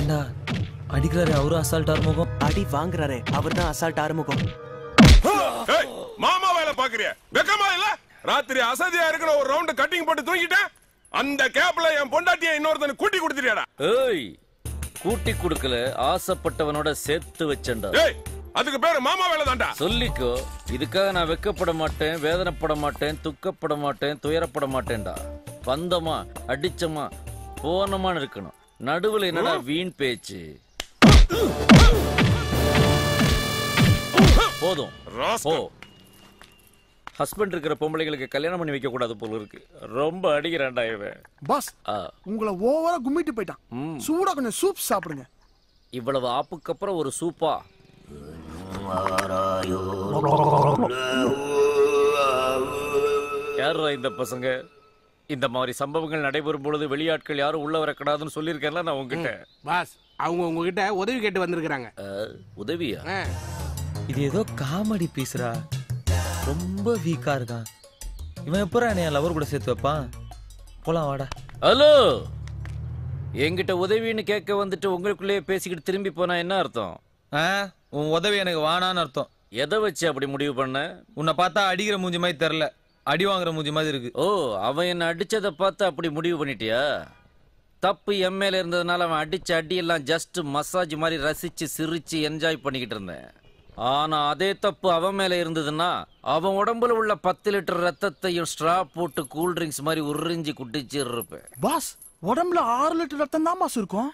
ஏண்டா அடிக்கிறாரே அவரு அசால்ட் ஆறுமுகம், அடி வாங்குறாரே அவர் தான் அசால்ட் ஆறுமுகம். மாமா வேலை பாக்குறியா? வெக்கமா இல்ல? ராத்திரி அசதியா இருக்கிற ஒரு ரவுண்ட் கட்டிங் போட்டு தூங்கிட்டேன், அந்த கேப்ல என் பொண்டாட்டியை இன்னொருத்தனு கூட்டி கொடுத்துட்டியாடா. ஏய் கூட்டி குடுக்கல ஆசைப்பட்டவனோட சேர்த்து வச்சண்டா. அதுக்கு பேரு மாமா வேலை தாண்டா. சொல்லிக்கோ, இதுக்காக நான் வெக்கப்பட மாட்டேன், வேதனைப்பட மாட்டேன், துக்கப்பட மாட்டேன், துயரப்பட மாட்டேன்டா. பந்தமா அடிச்சமா போனமான்னு இருக்கணும். நடுவில் என்னடா வீண் பேச்சு. போதும், ஓ ஹஸ்பண்ட் இருக்கிற பொம்பளைகளுக்கு கல்யாணம் பண்ணி வைக்க கூடாது போல இருக்கு. ரொம்ப அடிக்கிறான்டா இவன். பாஸ், உங்களை ஓவரா கும்மிட்டு போயிட்டான். சூடா கொஞ்சம் சூப் சாப்பிடுங்க. இவ்வளவு ஆப்புக்கு அப்புறம் ஒரு சூப்பா? யாரா இந்த பசங்க? இந்த மாதிரி சம்பவங்கள் நடைபெறும் பொழுது வெளியாட்கள் யாரும் உள்ள வரக்கூடாதுன்னு சொல்லியிருக்கேன்ல நான் உங்ககிட்ட. பாஸ், அவங்க உங்ககிட்ட உதவி கேட்டு வந்திருக்கிறாங்க. உதவியா? இது ஏதோ காமெடி பீஸ்ரா. ரொம்ப வீக்கா இருக்கான் இவன். எப்பறா என் லவர் கூட சேர்த்து வைப்பான். போலாம் வாடா. ஹலோ, என்கிட்ட உதவின்னு கேட்க வந்துட்டு உங்களுக்குள்ளேயே பேசிக்கிட்டு திரும்பி போனா என்ன அர்த்தம்? உன் உதவி எனக்கு வானான்னு அர்த்தம். எதை வச்சு அப்படி முடிவு பண்ண? உன்னை பார்த்தா அடிக்கிற மூஞ்சி மாதிரி தெரியல, அடி வாங்குற மூஞ்சி மாதிரி இருக்கு. ஓ, அவன் என்னை அடிச்சதை பார்த்து அப்படி முடிவு பண்ணிட்டியா? தப்பு எம்எல்ஏ இருந்ததுனால அவன் அடிச்ச அடியெல்லாம் ஜஸ்ட் மசாஜ் மாதிரி ரசிச்சு சிரிச்சு என்ஜாய் பண்ணிக்கிட்டு இருந்தேன். ஆனா அதே தப்பு அவன் மேல இருந்ததுன்னா அவன் உடம்புல உள்ள பத்து லிட்டர் ரத்தத்தையும் ஸ்ட்ரா போட்டு கூல்ட்ரிங்க்ஸ் மாதிரி உறிஞ்சி குடிச்சு இருப்பேன். பாஸ், உடம்புல ஆறு லிட்டர் ரத்தம் தான் பாஸ் இருக்கும்.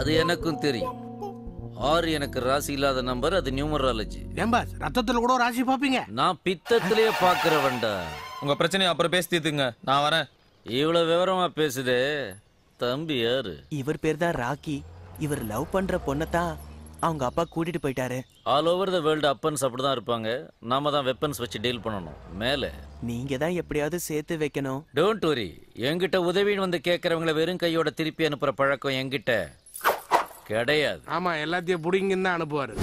அது எனக்கும் தெரியும். ஆறு எனக்கு ராசி இல்லாத நம்பர், அது நியூமராலஜி. பாஸ், ரத்தத்துல கூட ராசி பாப்பீங்க? நான் பித்தத்திலேயே பாக்குறவன்டா. உங்க பிரச்சனை அப்புறம் பேசிட்டுங்க, நான் வரேன். இவ்வளவு விவரமா பேசுதே தம்பி. யாரு இவர்? பேர் தான் ராக்கி. இவர் லவ் பண்ற பொண்ணத்தா அவங்க அப்பா கூட்டிட்டு போயிட்டாரு. ஆல் ஓவர் தி வேர்ல்ட் அப்பன்ஸ் அப்படிதான் இருப்பாங்க. நாம தான் வெப்பன்ஸ் வச்சு டீல் பண்ணணும். மேலே நீங்க தான் எப்படியாவது சேர்த்து வைக்கணும். டோன்ட் வரி, என்கிட்ட உதவின்னு வந்து கேட்கறவங்களை வெறும் கையோட திருப்பி அனுப்புற பழக்கம் என்கிட்ட கிடையாது. ஆமா, எல்லாத்தையும் புடிங்கன்னு தான் அனுப்புவாரு.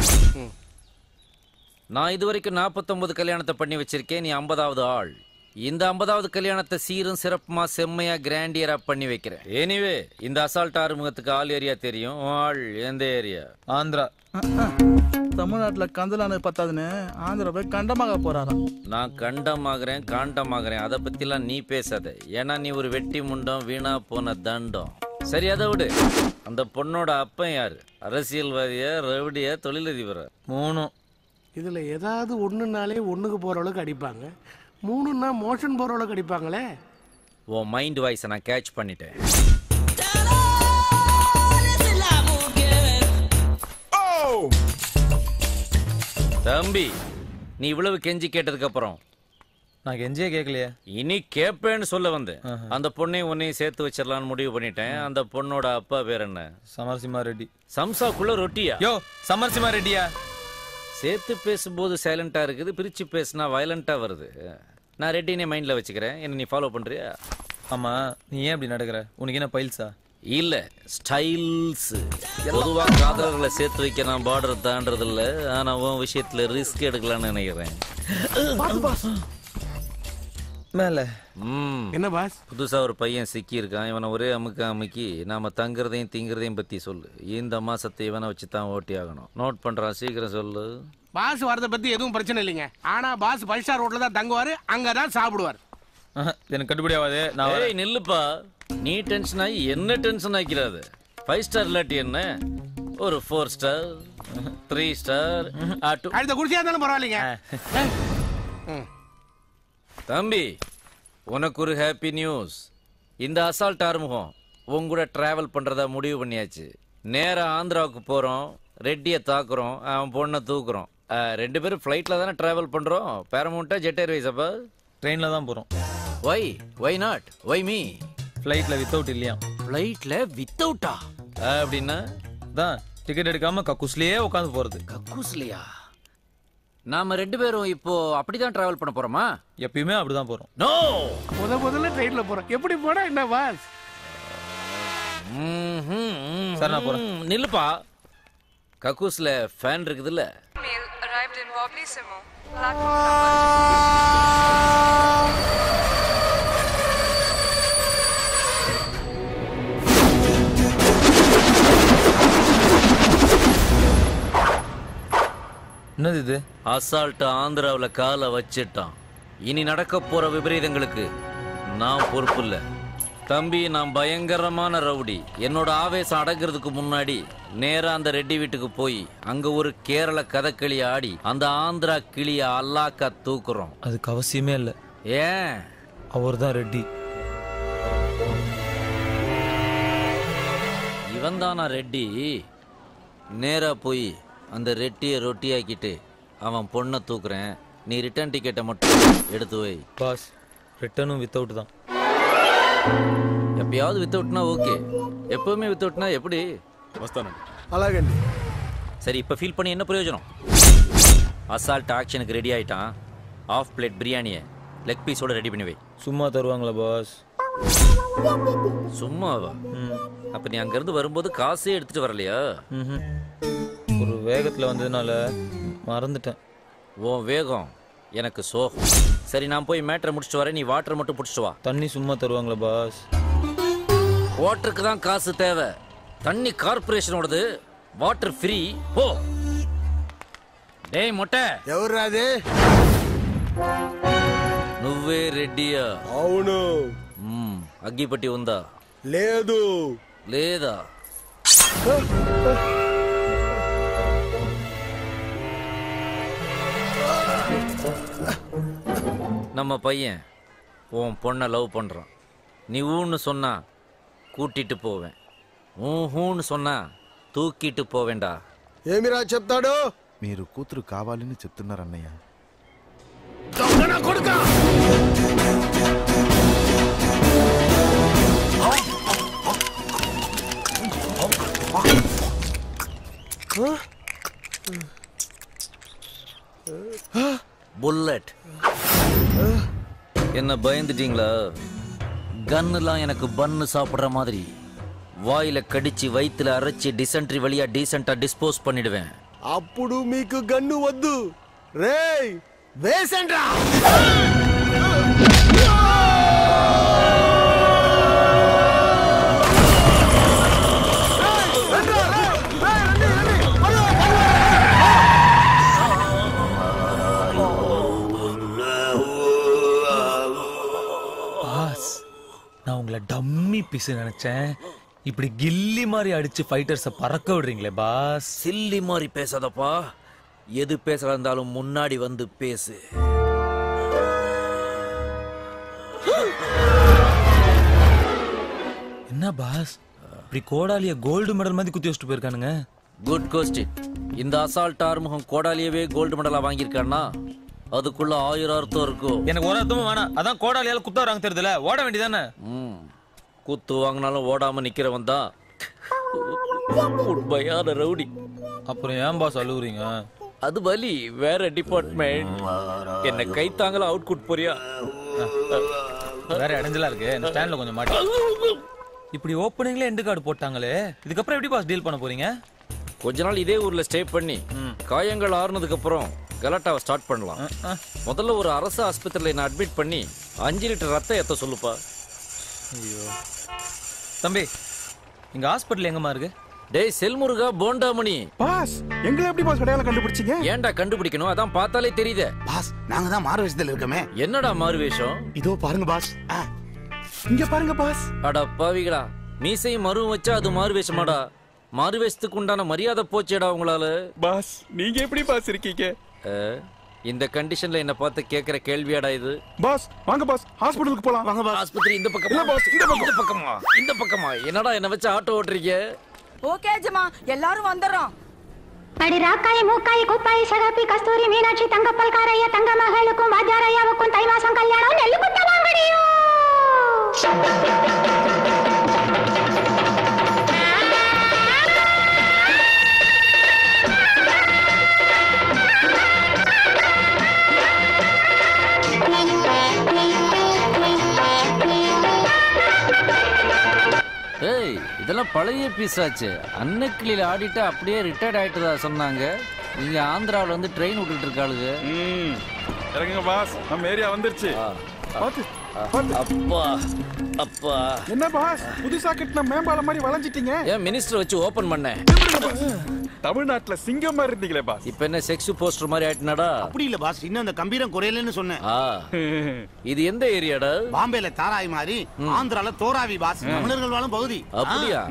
நான் இதுவரைக்கும் நாற்பத்தொன்பது கல்யாணத்தை பண்ணி வச்சிருக்கேன். நீ ஐம்பதாவது ஆள். இந்த ஐம்பதாவது கல்யாணத்தை சீரும் சிறப்புமா செம்மையா கிராண்டியரா பண்ணி வைக்கிறேன். எனிவே, இந்த அசால்ட் ஆறுமுகத்துக்கு ஆள் ஏரியா தெரியும். ஆள் எந்த ஏரியா? ஆந்திரா. தமிழ்நாட்டுல கந்தலான பத்தாதுன்னு ஆந்திராவை கண்டமாக போறாராம். நான் கண்டமாகறேன் காண்டமாகறேன் அதை பத்தி எல்லாம் நீ பேசாத. ஏன்னா நீ ஒரு வெட்டி முண்டம், வீணா போன தண்டம். சரி, அதை விடு. அந்த பொண்ணோட அப்பன் யாரு? அரசியல்வாதிய, ரவுடிய, தொழிலதிபரா? மூணும். இதுல ஏதாவது ஒண்ணுனாலே ஒண்ணுக்கு போற அளவுக்கு அடிப்பாங்க. மூணுன்னா மோஷன் போறவளை கடிப்பாங்களே. ஓ, மைண்ட் வாய்ஸை நான் கேட்ச் பண்ணிட்டேன். தம்பி, நீ இவ்வளவு கெஞ்சி கேட்டதுக்கு அப்புறம் நான் கெஞ்சியே கேட்கலையே. இனி கேட்பேன்னு சொல்ல வந்தேன். அந்த பொண்ணையும் உன்னையும் சேர்த்து வச்சிடலான்னு முடிவு பண்ணிட்டேன். அந்த பொண்ணோட அப்பா பேர் என்ன? சமரசிம்மா ரெட்டி. சம்சாக்குள்ள ரொட்டியா? யோ, சமரசிம்மா ரெட்டியா? சேர்த்து பேசும்போது சைலண்டா இருக்குது, பிரிச்சு பேசினா வயலண்டா வருது. நான் ரெட்டினே மைண்ட்ல வச்சுக்கிறேன். என்ன நீ ஃபாலோ பண்றியா? ஆமா, நீ ஏன் அப்படி நடக்கிற? உனக்கு என்ன பைல்ஸா? இல்ல, ஸ்டைல்ஸ். பொதுவா காதலர்களை சேர்த்து வைக்க நான் பார்டர் தாண்டறது இல்ல. ஆனா உன் விஷயத்துல ரிஸ்க் எடுக்கலாம்னு நினைக்கிறேன். மேல என்ன பாஸ்? புதுசா ஒரு பையன் சிக்கி இருக்கான். இவனை ஒரே அமுக்க அமுக்கி நாம தங்குறதையும் திங்குறதையும் பத்தி சொல்லு. இந்த மாசத்தை இவனை வச்சு தான் ஓட்டி ஆகணும். நோட் பண்றான், சீக்கிரம் சொல்லு. பாஸ் வரத பத்தி எதுவும் பிரச்சனை இல்லைங்க. ஆனா பாஸ் பைசா ரோட்ல தான் தங்குவாரு, அங்கதான் சாப்பிடுவாரு. எனக்கு கட்டுப்படி ஆகாது. நான் நில்லுப்பா. நீ டென்ஷன் ஆகி என்ன டென்ஷன் ஆக்கிறாது? ஃபைவ் ஸ்டார் இல்லாட்டி என்ன, ஒரு ஃபோர் ஸ்டார், த்ரீ ஸ்டார். அடுத்த குடிச்சியா இருந்தாலும் பரவாயில்லைங்க. தம்பி, உனக்கு ஒரு ஹாப்பி நியூஸ். இந்த அசால்ட் ஆறுமுகம் உங்க கூட டிராவல் பண்ணுறதா முடிவு பண்ணியாச்சு. நேராக ஆந்திராவுக்கு போகிறோம், ரெட்டியை தாக்குறோம், அவன் பொண்ணை தூக்குறோம். ரெண்டு பேரும் ஃப்ளைட்டில் தானே ட்ராவல் பண்ணுறோம். பேரமௌண்ட்டா ஜெட் ஏர்வேஸ்? அப்போ ட்ரெயினில் தான் போகிறோம். Why why not why me? ஃப்ளைட்டில் வித்தவுட் இல்லையா? ஃப்ளைட்டில் வித்தவுட்டா? அப்படின்னா தான் டிக்கெட் எடுக்காமல் கக்கூஸ்லேயே உட்காந்து போகிறது. கக்கூஸ்லையா? நாம ரெண்டு பேரும் இப்போ அப்படிதான் டிராவல் பண்ண போறோமா? எப்பயுமே அப்படிதான் போறோம். நோ, முத முதல்ல ட்ரெயின்ல போறோம். எப்படி போனா என்ன பாஸ்? சரி, நான் போறேன். நில்லுப்பா. கக்கூஸ்ல ஃபேன் இருக்குதுல்ல? என்னது இது? அசால்ட் ஆந்திராவில் காலை வச்சிட்டான். இனி நடக்க போற விபரீதங்களுக்கு நான் பொறுப்பு இல்லை. தம்பி, நான் பயங்கரமான ரவுடி. என்னோட ஆவேசம் அடங்கிறதுக்கு முன்னாடி நேராக அந்த ரெட்டி வீட்டுக்கு போய் அங்கே ஒரு கேரள கதக்களி ஆடி அந்த ஆந்திரா கிளியை அல்லாக்கா தூக்குறோம். அதுக்கு அவசியமே இல்லை. ஏன்? அவர் தான் ரெட்டி. இவன் தானா ரெட்டி? நேராக போய் அந்த ரெட்டியை ரொட்டியாக்கிட்டு அவன் பொண்ணை தூக்குறேன். நீ ரிட்டர்ன் டிக்கெட்டை மட்டும் எடுத்து வை. பாஸ், ரிட்டர்னும் வித்தவுட் தான். எப்பயாவது வித்தவுட்னா ஓகே, எப்பவுமே வித்தவுட்னா எப்படி? அழகண்டி. சரி, இப்போ ஃபீல் பண்ணி என்ன பிரயோஜனம்? அசால்ட் ஆக்ஷனுக்கு ரெடி ஆகிட்டான். ஆஃப் பிளேட் பிரியாணியை லெக் பீஸோடு ரெடி பண்ணி வை. சும்மா தருவாங்களா பாஸ்? சும்மாவா? அப்போ நீ அங்கேருந்து வரும்போது காசே எடுத்துகிட்டு வரலையா? ஒரு வேகத்தில் வந்ததுனால மறந்துட்டேன். ஓ, வேகம் எனக்கு சோகம். சரி, நான் போய் மேட்டரை முடிச்சுட்டு வரேன். நீ வாட்டர் மட்டும் பிடிச்சிட்டு வா. தண்ணி சும்மா தருவாங்களா பாஸ்? வாட்டருக்கு தான் காசு தேவை. தண்ணி கார்பரேஷனோடது, வாட்டர் ஃப்ரீ. போ. டேய் மொட்டை, எவராது నువ్వే రెడ్డియా? అవును. అగ్గిపట్టి ఉందా? లేదు. లేదా? நம்ம பையன் உன் பொண்ணை லவ் பண்ணுறான். நீ ஊன்னு சொன்னால் கூட்டிகிட்டு போவேன், ஊன்னு சொன்னால் தூக்கிட்டு போவேண்டா. ఏమిరా చెప్తాడు? మీరు కూతురు కావాలని చెప్తున్నారు అన్నయ్య. దొంగనా కొడుకా! புல்லட். என்ன பயந்துட்டீங்களா? கன்னுலாம் எனக்கு பன்னு சாப்பிட்ற மாதிரி வாயில கடிச்சு வயிற்றுல அரைச்சி டிசென்ட்ரி வழியா டீசென்ட்டா டிஸ்போஸ் பண்ணிடுவேன். அப்படி மீக்கு கன்னு வந்து ரேய் வேசன்றா. டம்மி பீஸ் நினைச்சேன். இப்படி கில்லி மாதிரி அடிச்சு ஃபைட்டர்ஸ் பறக்க விடுறீங்களே பாஸ். சில்லி மாதிரி பேசாதப்பா. எது பேசல இருந்தாலும் முன்னாடி வந்து பேசு. என்ன பாஸ் இப்படி கோடாலிய கோல்டு மெடல் மாதிரி குத்தி வச்சுட்டு போயிருக்கானுங்க? Good question. இந்த அசால்ட் ஆறுமுகம் கோடாலியவே கோல்டு மெடலா வாங்கியிருக்கான்னா அதுக்குள்ள ஆயிரம் அர்த்தம் இருக்கும். எனக்கு ஒரு அர்த்தமும் வேணாம். அதான் கோடாலியால குத்த வராங்க தெரியுதுல, ஓட வேண்டியதானே. கூத்து வாங்கினாலும் ஓடாம நிக்கிறவன் தான் உண்மையான ரவுடி. அப்புறம் ஏன் பாஸ் அழுவுறீங்க? அது வலி, வேற டிபார்ட்மெண்ட். என்ன கை தாங்கல அவுட் கூட் போறியா? வேற இடைஞ்சலா இருக்கு. இந்த ஸ்டாண்ட்ல கொஞ்சம் மாட்டி. இப்படி ஓப்பனிங்ல எண்டு கார்டு போட்டாங்களே, இதுக்கப்புறம் எப்படி பாஸ் டீல் பண்ண போறீங்க? கொஞ்ச நாள் இதே ஊர்ல ஸ்டே பண்ணி காயங்கள் ஆறுனதுக்கு அப்புறம் கலாட்டாவை ஸ்டார்ட் பண்ணலாம். முதல்ல ஒரு அரசு ஆஸ்பத்திரியில் என்ன அட்மிட் பண்ணி அஞ்சு லிட்டர் ரத்த ஏற்ற சொல்லுப்பா. ஐயோ தம்பி, எங்க ஹாஸ்பிட்டல் எங்கம்மா இருக்கு? டேய் செல்முருகா, போண்டாமணி. பாஸ், எங்களை எப்படி பாஸ் கடையால கண்டுபிடிச்சீங்க? ஏன்டா கண்டுபிடிக்கணும்? அதான் பார்த்தாலே தெரியுது. பாஸ், நாங்க தான் மாறுவேஷத்துல இருக்கமே. என்னடா மாறுவேஷம்? இதோ பாருங்க பாஸ், இங்க பாருங்க பாஸ். அட பாவிகளா, மீசை மறுவும் வச்சா அது மாறுவேஷமாடா? மாறுவேஷத்துக்கு உண்டான மரியாதை போச்சேடா உங்களால. பாஸ், நீங்க எப்படி பாஸ் இருக்கீங்க? இந்த கண்டிஷன்ல என்ன பார்த்து கேக்குற கேள்வியாடா இது? பாஸ் வாங்க பாஸ், ஹாஸ்பிடலுக்கு போலாம். வாங்க பாஸ். ஆஸ்பத்திரி இந்த பக்கம் இல்ல பாஸ், இந்த பக்கம். இந்த பக்கமா? இந்த பக்கமா? என்னடா என்ன வச்சு ஆட்டோ ஓட்றீங்க? ஓகே ஜமா, எல்லாரும் வந்தறோம். படி ராக்காய் மூக்காய் கோபாய் சகாபி கஸ்தூரி மீனாட்சி தங்கப்பல் காரைய தங்க மகளுக்கும் வாஜாரையாவுக்கும் தை மாசம் கல்யாணம் நெல்லு குட்ட வாங்கடியோ. ஏய், இதெல்லாம் பழைய பீஸ் ஆச்சு. அன்னக்கிளியில் ஆடிட்டு அப்படியே ரிட்டையர்ட் ஆகிட்டதா சொன்னாங்க. இங்கே ஆந்திராவில் வந்து ட்ரெயின் விட்டுட்டு இருக்காளுங்க. இறங்குங்க பாஸ், நம்ம ஏரியா வந்துருச்சு. அப்பா அப்பா, என்ன பாஸ் புதுசாக கட்டின மேம்பாலம் மாதிரி வளைஞ்சிட்டீங்க? ஏன் மினிஸ்டர் வச்சு ஓப்பன் பண்ணேன். தமிழ்நாட்டுல சிங்கமா இருந்தீங்களே பாஸ். இப்ப என்ன செக்ஸ் போஸ்டர் மாதிரி ஆயிட்டனாடா? அப்படி இல்ல பாஸ், இன்னும் அந்த கம்பீரம் குறையலன்னு சொன்னேன். இது எந்த ஏரியாடா? பாம்பேல தாராய் மாதிரி, ஆந்திரால தோராவி பாஸ், தமிழர்கள் வாழும் பகுதி. அப்படியா?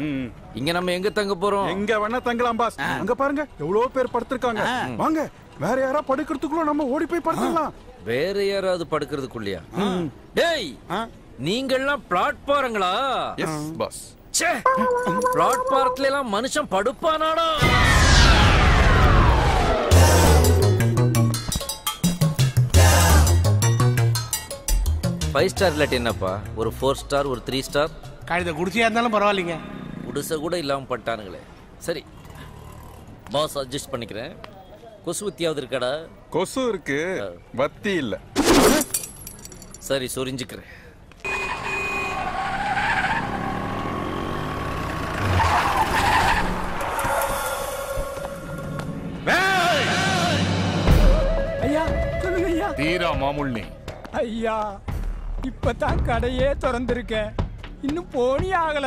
இங்க நம்ம எங்க தங்க போறோம்? எங்க வேணா தங்கலாம் பாஸ். அங்க பாருங்க எவ்வளவு பேர் படுத்திருக்காங்க, வாங்க வேற யாரா படுக்கிறதுக்குள்ள நம்ம ஓடி போய் படுத்துக்கலாம். வேற யாராவது படுக்கிறதுக்குள்ளயா? டேய், நீங்கெல்லாம் பிளாட் பாருங்களா? S pass. சே, பிளாட் பார்க்ல எல்லாம் மனுஷன் படுப்பானாடா? ஃபைவ் ஸ்டார் இல்ல என்னப்பா, ஒரு ஃபோர் ஸ்டார் ஒரு த்ரீ ஸ்டார். கழுத குடிச்சியா இருந்தாலும் பரவாயில்லைங்க, குடிசை கூட இல்லாம பட்டானுங்களே. சரி பாஸ், அட்ஜஸ்ட் பண்ணிக்கிறேன். கொசு வத்தியாவது இருக்காடா? கொசு இருக்கு, வத்தி இல்ல. சரி சொரிஞ்சுக்கிறேன். தீரா மாமுல்னி ஐயா, இப்பதான் கடையே திறந்திருக்கேன், இன்னும் போனி ஆகல.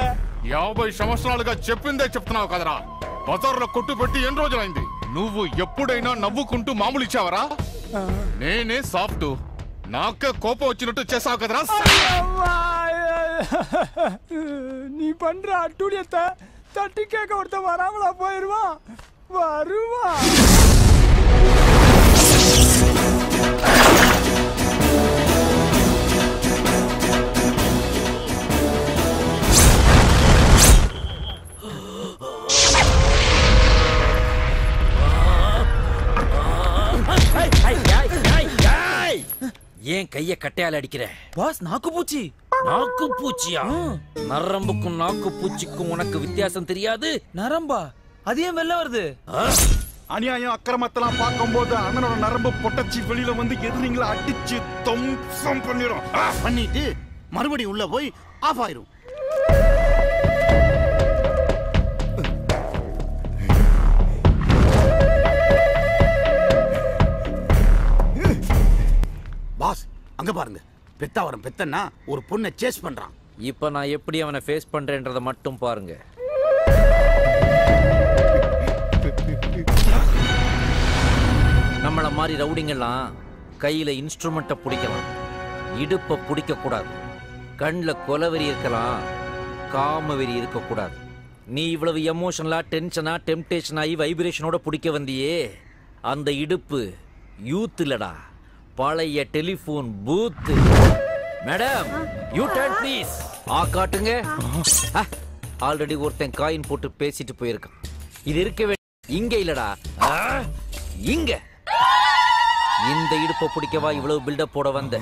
యాభై సంవత్సరాలుగా చెప్పిందే చెప్తున్నావు కదరా, బజార్లో కొట్టు పెట్టి ఎన్ని రోజులైంది? నువ్వు ఎప్పుడైనా నవ్వుకుంటూ మామూలు ఇచ్చావరా? నేనే సాఫ్ట్, నాకే కోపం వచ్చినట్టు చేసావు కదరా. నీ పண்ற అట్టుడియత తట్టి కేక వస్తా వరావలా పోయిర్వా వరువా. ஏன் கைய கட்டையால அடிக்கிற பாஸ்? நாக்கு பூச்சி. நாக்கு பூச்சியா? நரம்புக்கும் நாக்கு பூச்சிக்கும் உனக்கு வித்தியாசம் தெரியாது? நரம்பா? அது ஏன் வெளில வருது? அநியாயம் அக்கிரமத்தெல்லாம் பார்க்கும்போது அண்ணனோட நரம்பு பொட்டச்சி வெளியில வந்து எதிரிங்களை அடிச்சு தம்சம் பண்ணிடும், பண்ணிட்டு மறுபடி உள்ள போய் ஆஃப் ஆயிரும். பாஸ் அங்க பாருங்க, பெத்தாவரம் பெத்தன்னா ஒரு பொண்ணை சேஸ் பண்றான். இப்ப நான் எப்படி அவனை ஃபேஸ் பண்றேன்றத மட்டும் பாருங்க. நம்மள மாதிரி ரவுடிங்கெல்லாம் கையில இன்ஸ்ட்ருமெண்ட்டை பிடிக்கலாம், இடுப்பை பிடிக்க கூடாது, கண்ணில் கொலவெறி இருக்கலாம், காமவெறி இருக்கக்கூடாது. நீ இவ்வளவு எமோஷனலா டென்ஷனா டெம்டேஷன் ஆகி வைப்ரேஷனோட பிடிக்க வந்தியே, அந்த இடுப்பு யூத் இல்லடா, பழைய telephone booth. Madam U turn please. ஆ காட்டுங்க. ஆல்ரெடி ஒருத்தன் காயின் போட்டு பேசிட்டு போயிருக்கான். இது இருக்கவே இங்க இல்லடா, இங்க. இந்த இடுப்பை பிடிக்கவா இவ்வளவு பில்டப் போட வந்த?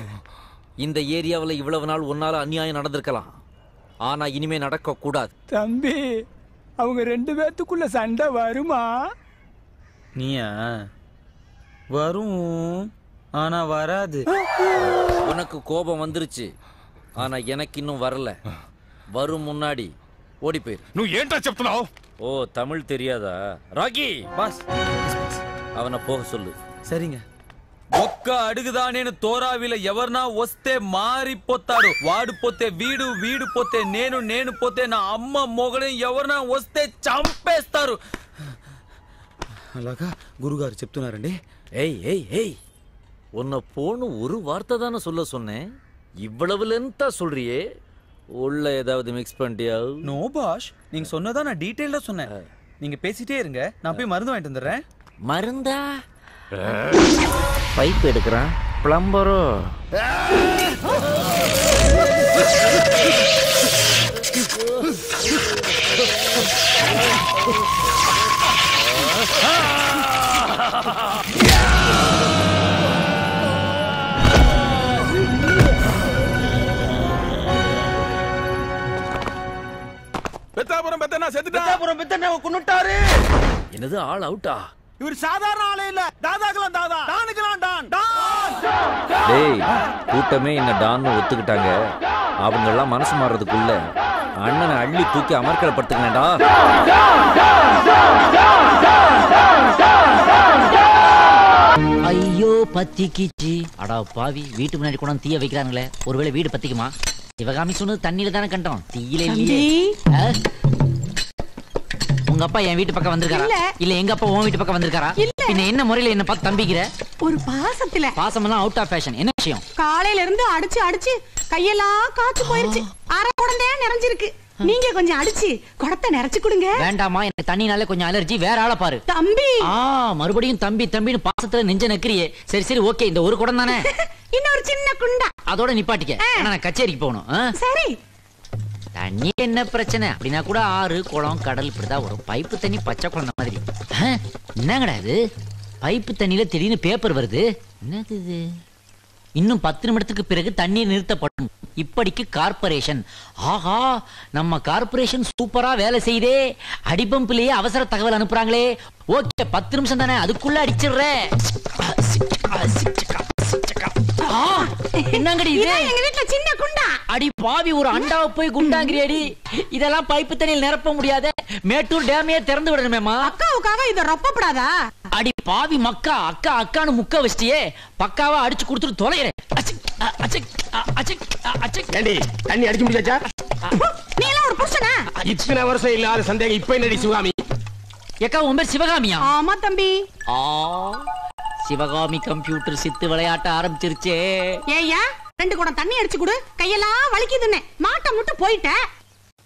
இந்த ஏரியாவில் இவ்வளவு நாள் ஒன்னால அநியாயம் நடந்திருக்கலாம், ஆனா இனிமே நடக்க கூடாது. தம்பி, அவங்க ரெண்டு பேத்துக்குள்ள சண்டை வருமா? நீயா? வரும், ஆனா வராது. உனக்கு கோபம் வந்துருச்சு, ஆனா எனக்கு இன்னும் வரல. வரும் முன்னாடி ஓடி போயிரு. நீ ஏன்டா செப்தனாவோ? ஓ, தமிழ் தெரியாதா? ராகி பாஸ், அவனை போக சொல்லு. சரிங்க. ఒక్క అడుగుదా నేను తోరావిల ఎవర్నా వస్తే మారిపోతాడు, వాడిపోతే వీడు, వీడిపోతే నేను, నేను పోతే నా అమ్మ మొగలని ఎవర్నా వస్తే చంపేస్తారు. అలాగా గురుగారు చెప్తున్నారండి. ఏయ్ ఏయ్ ఏయ్, உன்னை போன ஒரு வார்த்தை தானே சொல்ல சொன்னேன், இவ்வளவு லென்த்தா சொல்றியே, உள்ள ஏதாவது மிக்ஸ் பண்ணிட்டியா? நோ பாஷ், நீங்க சொன்னதான் நான் டீட்டெயிலா சொன்னேன். நீங்க பேசிட்டே இருங்க, நான் போய் மருந்து வாங்கிட்டு வந்துடுறேன். மருந்தா? பைப் எடுக்கிறான் பிளம்பரோ. பெத்தாபுரம் பெத்தனா செத்துட்டான். பெத்தாபுரம் பெத்தனா கொன்னுட்டாரு. என்னது ஆல் அவுட்டா? இவர் சாதாரண ஆளே இல்ல, தாதாகலாம் தாதா, டானுகலாம் டான் டான். டேய், கூட்டமே என்ன டான்னு ஒத்துக்கிட்டாங்க. அவங்க எல்லாம் மனசு மாறறதுக்குள்ள அண்ணனை அள்ளி தூக்கி அமர்க்கல படுத்துக்கனடா. ஐயோ பத்திக்கிச்சி. அடா பாவி, வீட்டு முன்னாடி கூட தீய வைக்கிறாங்களே, ஒருவேளை வீடு பத்திக்குமா? இவகாமி சொன்னது தண்ணியில தானே கண்டோம், தீயில இல்லையே. உங்க உங்க அப்பா என் வீட்டு பக்கம் வந்திருக்காரா இல்ல எங்க அப்பா உன் வீட்டு பக்கம் வந்திருக்காரா? பின்ன என்ன முறையில என்ன பார்த்து தம்பிக்கிற? ஒரு பாசத்துல. பாசமெல்லாம் அவுட் ஆஃப் ஃபேஷன். என்ன விஷயம்? காலையில இருந்து அடிச்சு அடிச்சு கையெல்லாம் காத்து போயிருச்சு. அரை குடந்தே நிறைஞ்சிருக்கு. நீங்க கொஞ்சம் அடிச்சு குடத்தை நிறைச்சு கொடுங்க. வேண்டாமா, எனக்கு தண்ணினால கொஞ்சம் அலர்ஜி. வேற ஆள பாரு தம்பி. ஆ, மறுபடியும் தம்பி தம்பின்னு பாசத்துல நெஞ்ச நக்கறியே. சரி சரி ஓகே, இந்த ஒரு குடம் தானே, இன்னொரு சின்ன குண்டா அதோட நிப்பாட்டிக்க. ஏன்னா நான் கச்சேரிக்கு போகணும். சரி, தண்ணி என்ன பிரச்சனை அப்படின்னா கூட ஆறு குளம் கடல் இப்படிதான் வரும். பைப்பு தண்ணி பச்சை குழந்தை மாதிரி. என்ன கிடையாது, பைப்பு தண்ணியில திடீர்னு பேப்பர் வருது. என்னது இது? இன்னும் பத்து நிமிடத்துக்கு பிறகு தண்ணீர் நிறுத்தப்படும். இப்படிக்கு கார்பரேஷன். ஆஹா, நம்ம கார்பரேஷன் சூப்பரா வேலை செய்தே. அடிபம்பிலேயே அவசர தகவல் அனுப்புறாங்களே. ஓகே, பத்து நிமிஷம் தானே, அதுக்குள்ள அடிச்சிடுறேன். என்னங்கடி இது? எங்க வீட்ல சின்ன குண்டா. அடி பாவி, ஒரு அண்டாவை போய் குண்டாங்கறியடி. இதெல்லாம் பைப்பு தண்ணியில் நிரப்ப முடியாது. மேட்டூர் டேமையே திறந்து விடணுமேமா. அக்காவுக்காக இத ரொப்பப்படாதா? அடி பாவி மக்கா, அக்கா அக்கான்னு முக்க வச்சிட்டியே. பக்காவா அடிச்சு கொடுத்துட்டு தொலைறேன். தண்ணி அடிச்சு முடிச்சாச்சா? நீ எல்லாம் ஒரு புருஷனா? இத்தனை வருஷம் இல்லாத சந்தேகம் இப்ப என்னடி சிவகாமி? அக்கா உன் பேர் சிவகாமியா? ஆமா தம்பி. ஆ, சிவகாமி கம்ப்யூட்டர் சித்து விளையாட்ட ஆரம்பிச்சிருச்சே. ஏய்யா, ரெண்டு குடம் தண்ணி அடிச்சு கொடு, கையெல்லாம் வலிக்குதுன்னு மாட்ட முட்டு போயிட்ட.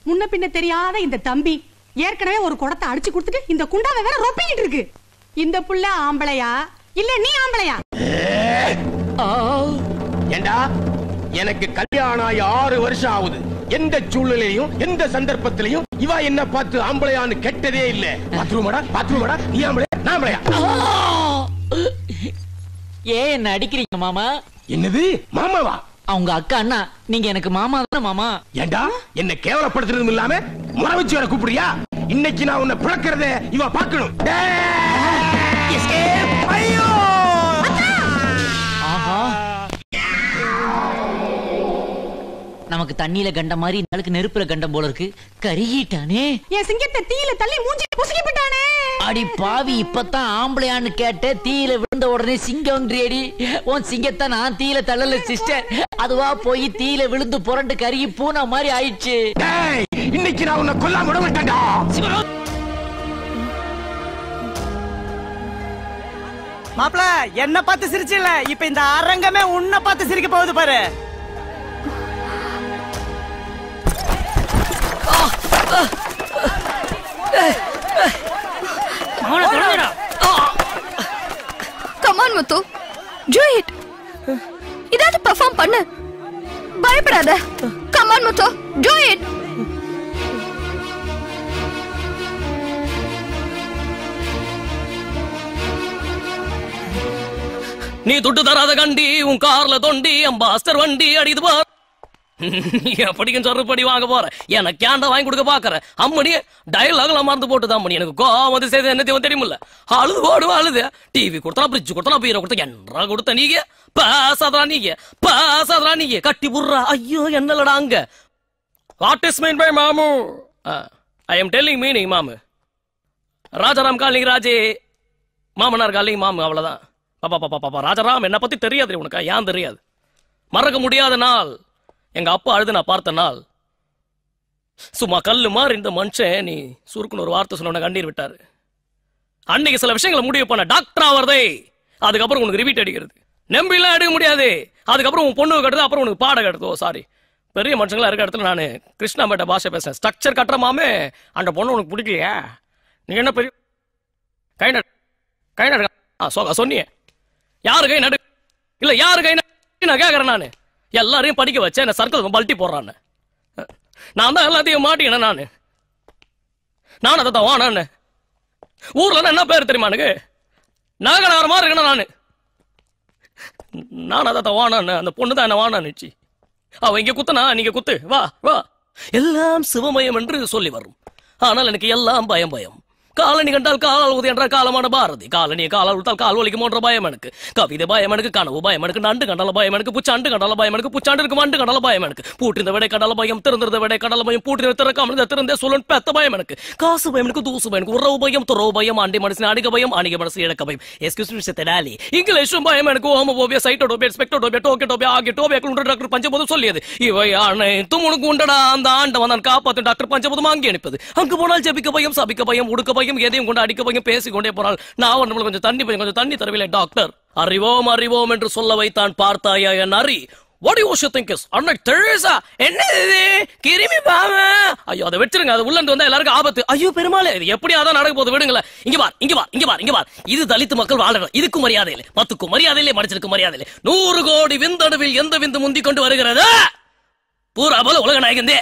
முன்ன பின்ன தெரியாத இந்த தம்பி ஏற்கனவே ஒரு குடத்தை அடிச்சு கொடுத்துட்டு இந்த குண்டாவை வேற ரொப்பிக்கிட்டு இருக்கு. இந்த புள்ள ஆம்பளையா இல்ல நீ ஆம்பளையா? ஏண்டா, எனக்கு கல்யாணம் ஆகி ஆறு வருஷம் ஆகுது. எந்த சூழ்நிலையும் எந்த சந்தர்ப்பத்திலையும் இவ என்ன பார்த்து ஆம்பளையான்னு கேட்டதே இல்ல. பாத்ரூமடா பாத்ரூமடா, நீ ஆம்பளையா நான் ஆம்பளையா? ஏன் என்ன அடிக்கிறீங்க மாமா? என்னது மாமாவா? அவங்க அக்கா அண்ணா, நீங்க எனக்கு மாமா தான மாமா. ஏண்டா என்ன கேவலப்படுத்துறதும் இல்லாம மறவச்சு வர கூப்பிடுறியா? இன்னைக்கு நான் உன்னை பிளக்கறதே இவ பார்க்கணும். ஐயோ, ஆஹா, நமக்கு தண்ணியில கண்ட மாதிரி இந்த ஆளுக்கு நெருப்புல கண்டம் போல இருக்கு. கரியிட்டானே, என் சிங்கத்தை தீயில தள்ளி மூஞ்சி புசுக்கிட்டானே. அடி பாவி, இப்பதான் ஆம்பளையான்னு கேட்ட, தீயில விழுந்த உடனே சிங்கம்ன்றேடி. உன் சிங்கத்தை நான் தீயில தள்ளல சிஸ்டர், அதுவா போய் தீயில விழுந்து புரண்டு கருகி பூனை மாதிரி ஆயிடுச்சு. இன்னைக்கு நான் உன்னை கொல்லாம விட மாட்டேன்டா. மாப்ள, என்ன பார்த்து சிரிச்சல, இப்ப இந்த அரங்கமே உன்னை பார்த்து சிரிக்க போகுது பாரு. Come on, Muthu. Do it. இதாது perform பண்ணு. பயப்படாத. Come on, Muthu. Do it. நீ துட்டு தராத கண்டி, உன் கார்ல தொண்டி, அம்பாஸ்டர் வண்டி அடிது பார். எப்படிக்கும் சொருப்படி வாங்க போற, எனக்கு கேண்டா வாங்கி கொடுக்க பாக்குற அம்மணி டயலாக்ல மறந்து போட்டுதான் அம்மணி. எனக்கு கோவம் வந்து சேர்த்து என்ன தெரியுமில்ல, அழுது ஓடுவா அழுது. டிவி கொடுத்தா பிரிட்ஜ் கொடுத்தா பீரை கொடுத்தா என்றா கொடுத்த நீங்க பேசாதா நீங்க பேசாதா நீங்க கட்டி புடுறா. ஐயோ என்னலடா அங்க வாட் இஸ் மீன் பை மாமு? ஐ எம் டெல்லிங் மீனிங் மாமு. ராஜாராம் காலிங் ராஜே, மாமனார் காலிங் மாமு, அவ்வளவுதான். பாப்பா பாப்பா பாப்பா ராஜாராம் என்ன பத்தி தெரியாது உனக்கா? ஏன் தெரியாது? மறக்க முடியாத நாள், எங்க அப்பா அழுது நான் பார்த்த நாள். சும்மா கல்லு மாறி இந்த மனுஷன், நீ சுருக்குன்னு ஒரு வார்த்தை சொன்ன கண்ணீர் விட்டாரு. அன்னைக்கு சில விஷயங்களை முடிவு பண்ண, டாக்டர் ஆவறதே, அதுக்கப்புறம் உனக்கு ரிவீட் அடிக்கிறது, நம்பிலாம் எடுக்க முடியாது, அதுக்கப்புறம் உன் பொண்ணு கட்டுறது, அப்புறம் உனக்கு பாடம் கட்டுறது. ஓ சாரி, பெரிய மனுஷங்களா இருக்கிற இடத்துல நான் கிருஷ்ணாமேட்ட பாஷை பேசுறேன். ஸ்ட்ரக்சர் கட்டுற மாமே, அந்த பொண்ணு உனக்கு பிடிக்கலையா? நீ என்ன பெரிய கை நடு கை நடுக்கா சொன்னியே? யாரு கை நடு இல்ல, யாரு கை நடு நான் கேட்கறேன். நானு எல்லாரையும் படிக்க வச்ச என்ன சர்க்கிள் பல்ட்டி போடுறான்னு நான் தான் எல்லாத்தையும் மாட்டிக்கணும். நானு நானும் அதை தான் வானு. ஊர்ல என்ன பேர் தெரியுமா எனக்கு? நாகநகரமா இருக்கணும். நானு நானும் அதை தான் வானு. அந்த பொண்ணு தான் என்ன வானான்னுச்சு. அவ இங்க குத்துனா நீங்க குத்து, வா வா, எல்லாம் சிவமயம் என்று சொல்லி வரும். ஆனால் எனக்கு எல்லாம் பயம் பயம். காலனி கண்டால் காலால் உது என்றால் காலமான பாரதி. காலனியை காலால் உடுத்தால் கால் ஒலிக்குமோன்ற பயம் எனக்கு. கவிதை பயம் எனக்கு, கனவு பயம் எனக்கு, நண்டு கண்டால பயம் எனக்கு, புச்சாண்டு கண்டால பயம் எனக்கு, புச்சாண்டிற்கு மண்டு கண்டால பயம் எனக்கு, பூட்டிருந்த விடை கடல பயம், திறந்திருந்த விடை கடல பயம், பூட்டின திறக்காமல் திறந்தே சொல்லு பெத்த பயம் எனக்கு, காசு பயம் எனக்கு, தூசு பயம் எனக்கு, உறவு பயம், துறவு பயம், ஆண்டி மனசின் அடிக்க பயம், அணிக மனசு இழக்க பயம். இங்கிலீஷும் பயம் எனக்கு, ஹோமோபோபியா, சைட்டோடோபியா, ஸ்பெக்டோடோபியா, டோக்கோடோபியா ஆகிய டோபியாக்கள் டாக்டர் பஞ்சபோதம் சொல்லியது. இவை அனைத்தும் உனக்கு உண்டடா. அந்த ஆண்டவன் நான் காப்பாற்றும் டாக்டர் பஞ்சபோதம் வாங்கி அனுப்பது. அங்கு போனால் ஜபிக்க பயம், சபிக்க பயம், உடுக்க பயம், எதையும் கொண்டு அடிக்க பயம், பேசிக்கொண்டே போனால் நான் நம்மளுக்கு கொஞ்சம் தண்ணி பயம், கொஞ்சம் தண்ணி தரவில்லை டாக்டர். அறிவோம் அறிவோம் என்று சொல்ல வைத்தான் பார்த்தாயா என் அறி. What do you also think is? அண்ணா தெரேசா என்ன இது? கிருமி பாமா. ஐயோ அதை வெச்சிருங்க, அது உள்ளந்து வந்தா எல்லாருக்கும் ஆபத்து. ஐயோ பெருமாளே இது எப்படியாதான் நடக்க போகுது, விடுங்களே. இங்க பார் இங்க பார் இங்க பார் இங்க பார், இது தலித்து மக்கள் வாழ்ற இதுக்கு மரியாதை இல்லை, மத்துக்கும் மரியாதை இல்லை, மனுஷனுக்கு மரியாதை இல்லை. நூறு கோடி விந்தணுவில் எந்த விந்து முந்தி கொண்டு வருகிறது பூரா போல உலக நாயகந்தே.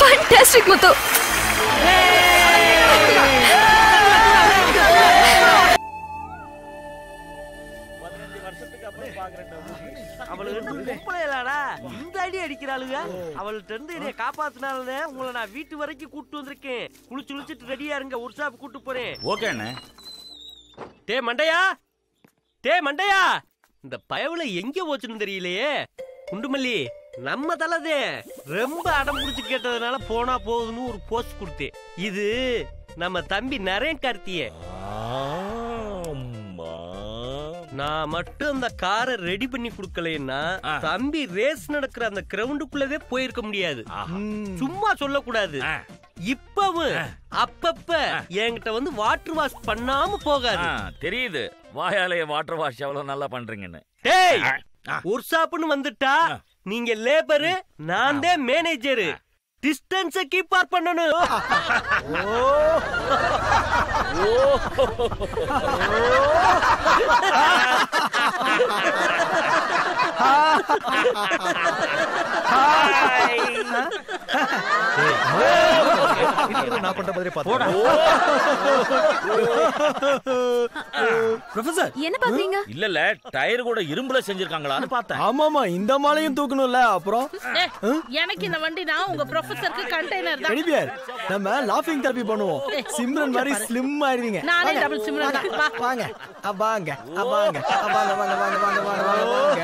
Fantastic Muthu. அவள்கிட்ட காப்பாத்தினால உங்களை நான் வீட்டு வரைக்கும் கூப்பிட்டு வந்திருக்கேன். குளிச்சு குளிச்சுட்டு ரெடியா இருங்க, ஒரு ஷாப் கூட்டு போறேன். டே மண்டையா, டே மண்டையா, இந்த பயவுல எங்க போச்சுன்னு தெரியலையே. குண்டுமல்லி நம்ம தலதே ரொம்ப அடம் பிடிச்சு கேட்டதுனால போனா போகுதுன்னு ஒரு போஸ்ட் கொடுத்து, இது நம்ம தம்பி நரேன் கார்த்தியே. நான் மட்டும் அந்த காரை ரெடி பண்ணி கொடுக்கலன்னா தம்பி ரேஸ் நடக்கிற அந்த கிரவுண்டுக்குள்ளவே போயிருக்க முடியாது. சும்மா சொல்ல கூடாது. இப்பவும் அப்பப்ப என்கிட்ட வந்து வாட்டர் வாஷ் பண்ணாம போகாது. தெரியுது வாயாலே வாட்டர் வாஷ் எவ்வளவு நல்லா பண்றீங்கன்னு. டேய் ஒரு சாப்புன்னு வந்துட்டா நீங்க லேபரு, நான் தான் மேனேஜரு. டிஸ்டன்ஸை கீப் ஆர் பண்ணணும். நான் பண்ற மாதிரி பாத்தா. ப்ரொஃபசர் என்ன பாக்குறீங்க? இல்ல இல்ல டயர் கூட இரும்புல செஞ்சிருக்காங்களான்னு பார்த்தேன். ஆமாமா இந்த மாலையும் தூக்கணும்ல. அப்புறம் எனக்கு இந்த வண்டி நான் உங்க ப்ரொஃபசருக்கு கண்டெய்னர் தான். கடிபியர் நம்ம லாஃபிங் தெரபி பண்ணுவோம். சிம்ரன் மாதிரி ஸ்லிம் ஆயிருவீங்க. நானே டபுள் சிம்ரன் தான். வாங்க வாங்க வாங்க வாங்க வாங்க வாங்க வாங்க வாங்க.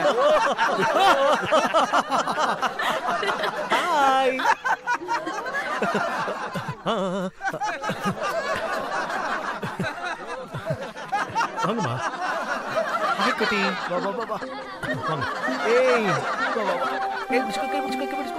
ஹாய். வாங்கம்மா. ஹாய் குட்டி. வா வா வா வா. வாங்க. ஏய் வா வா வா. ஏய் பிஸ்கட் கே பிஸ்கட் கே பிஸ்கட்.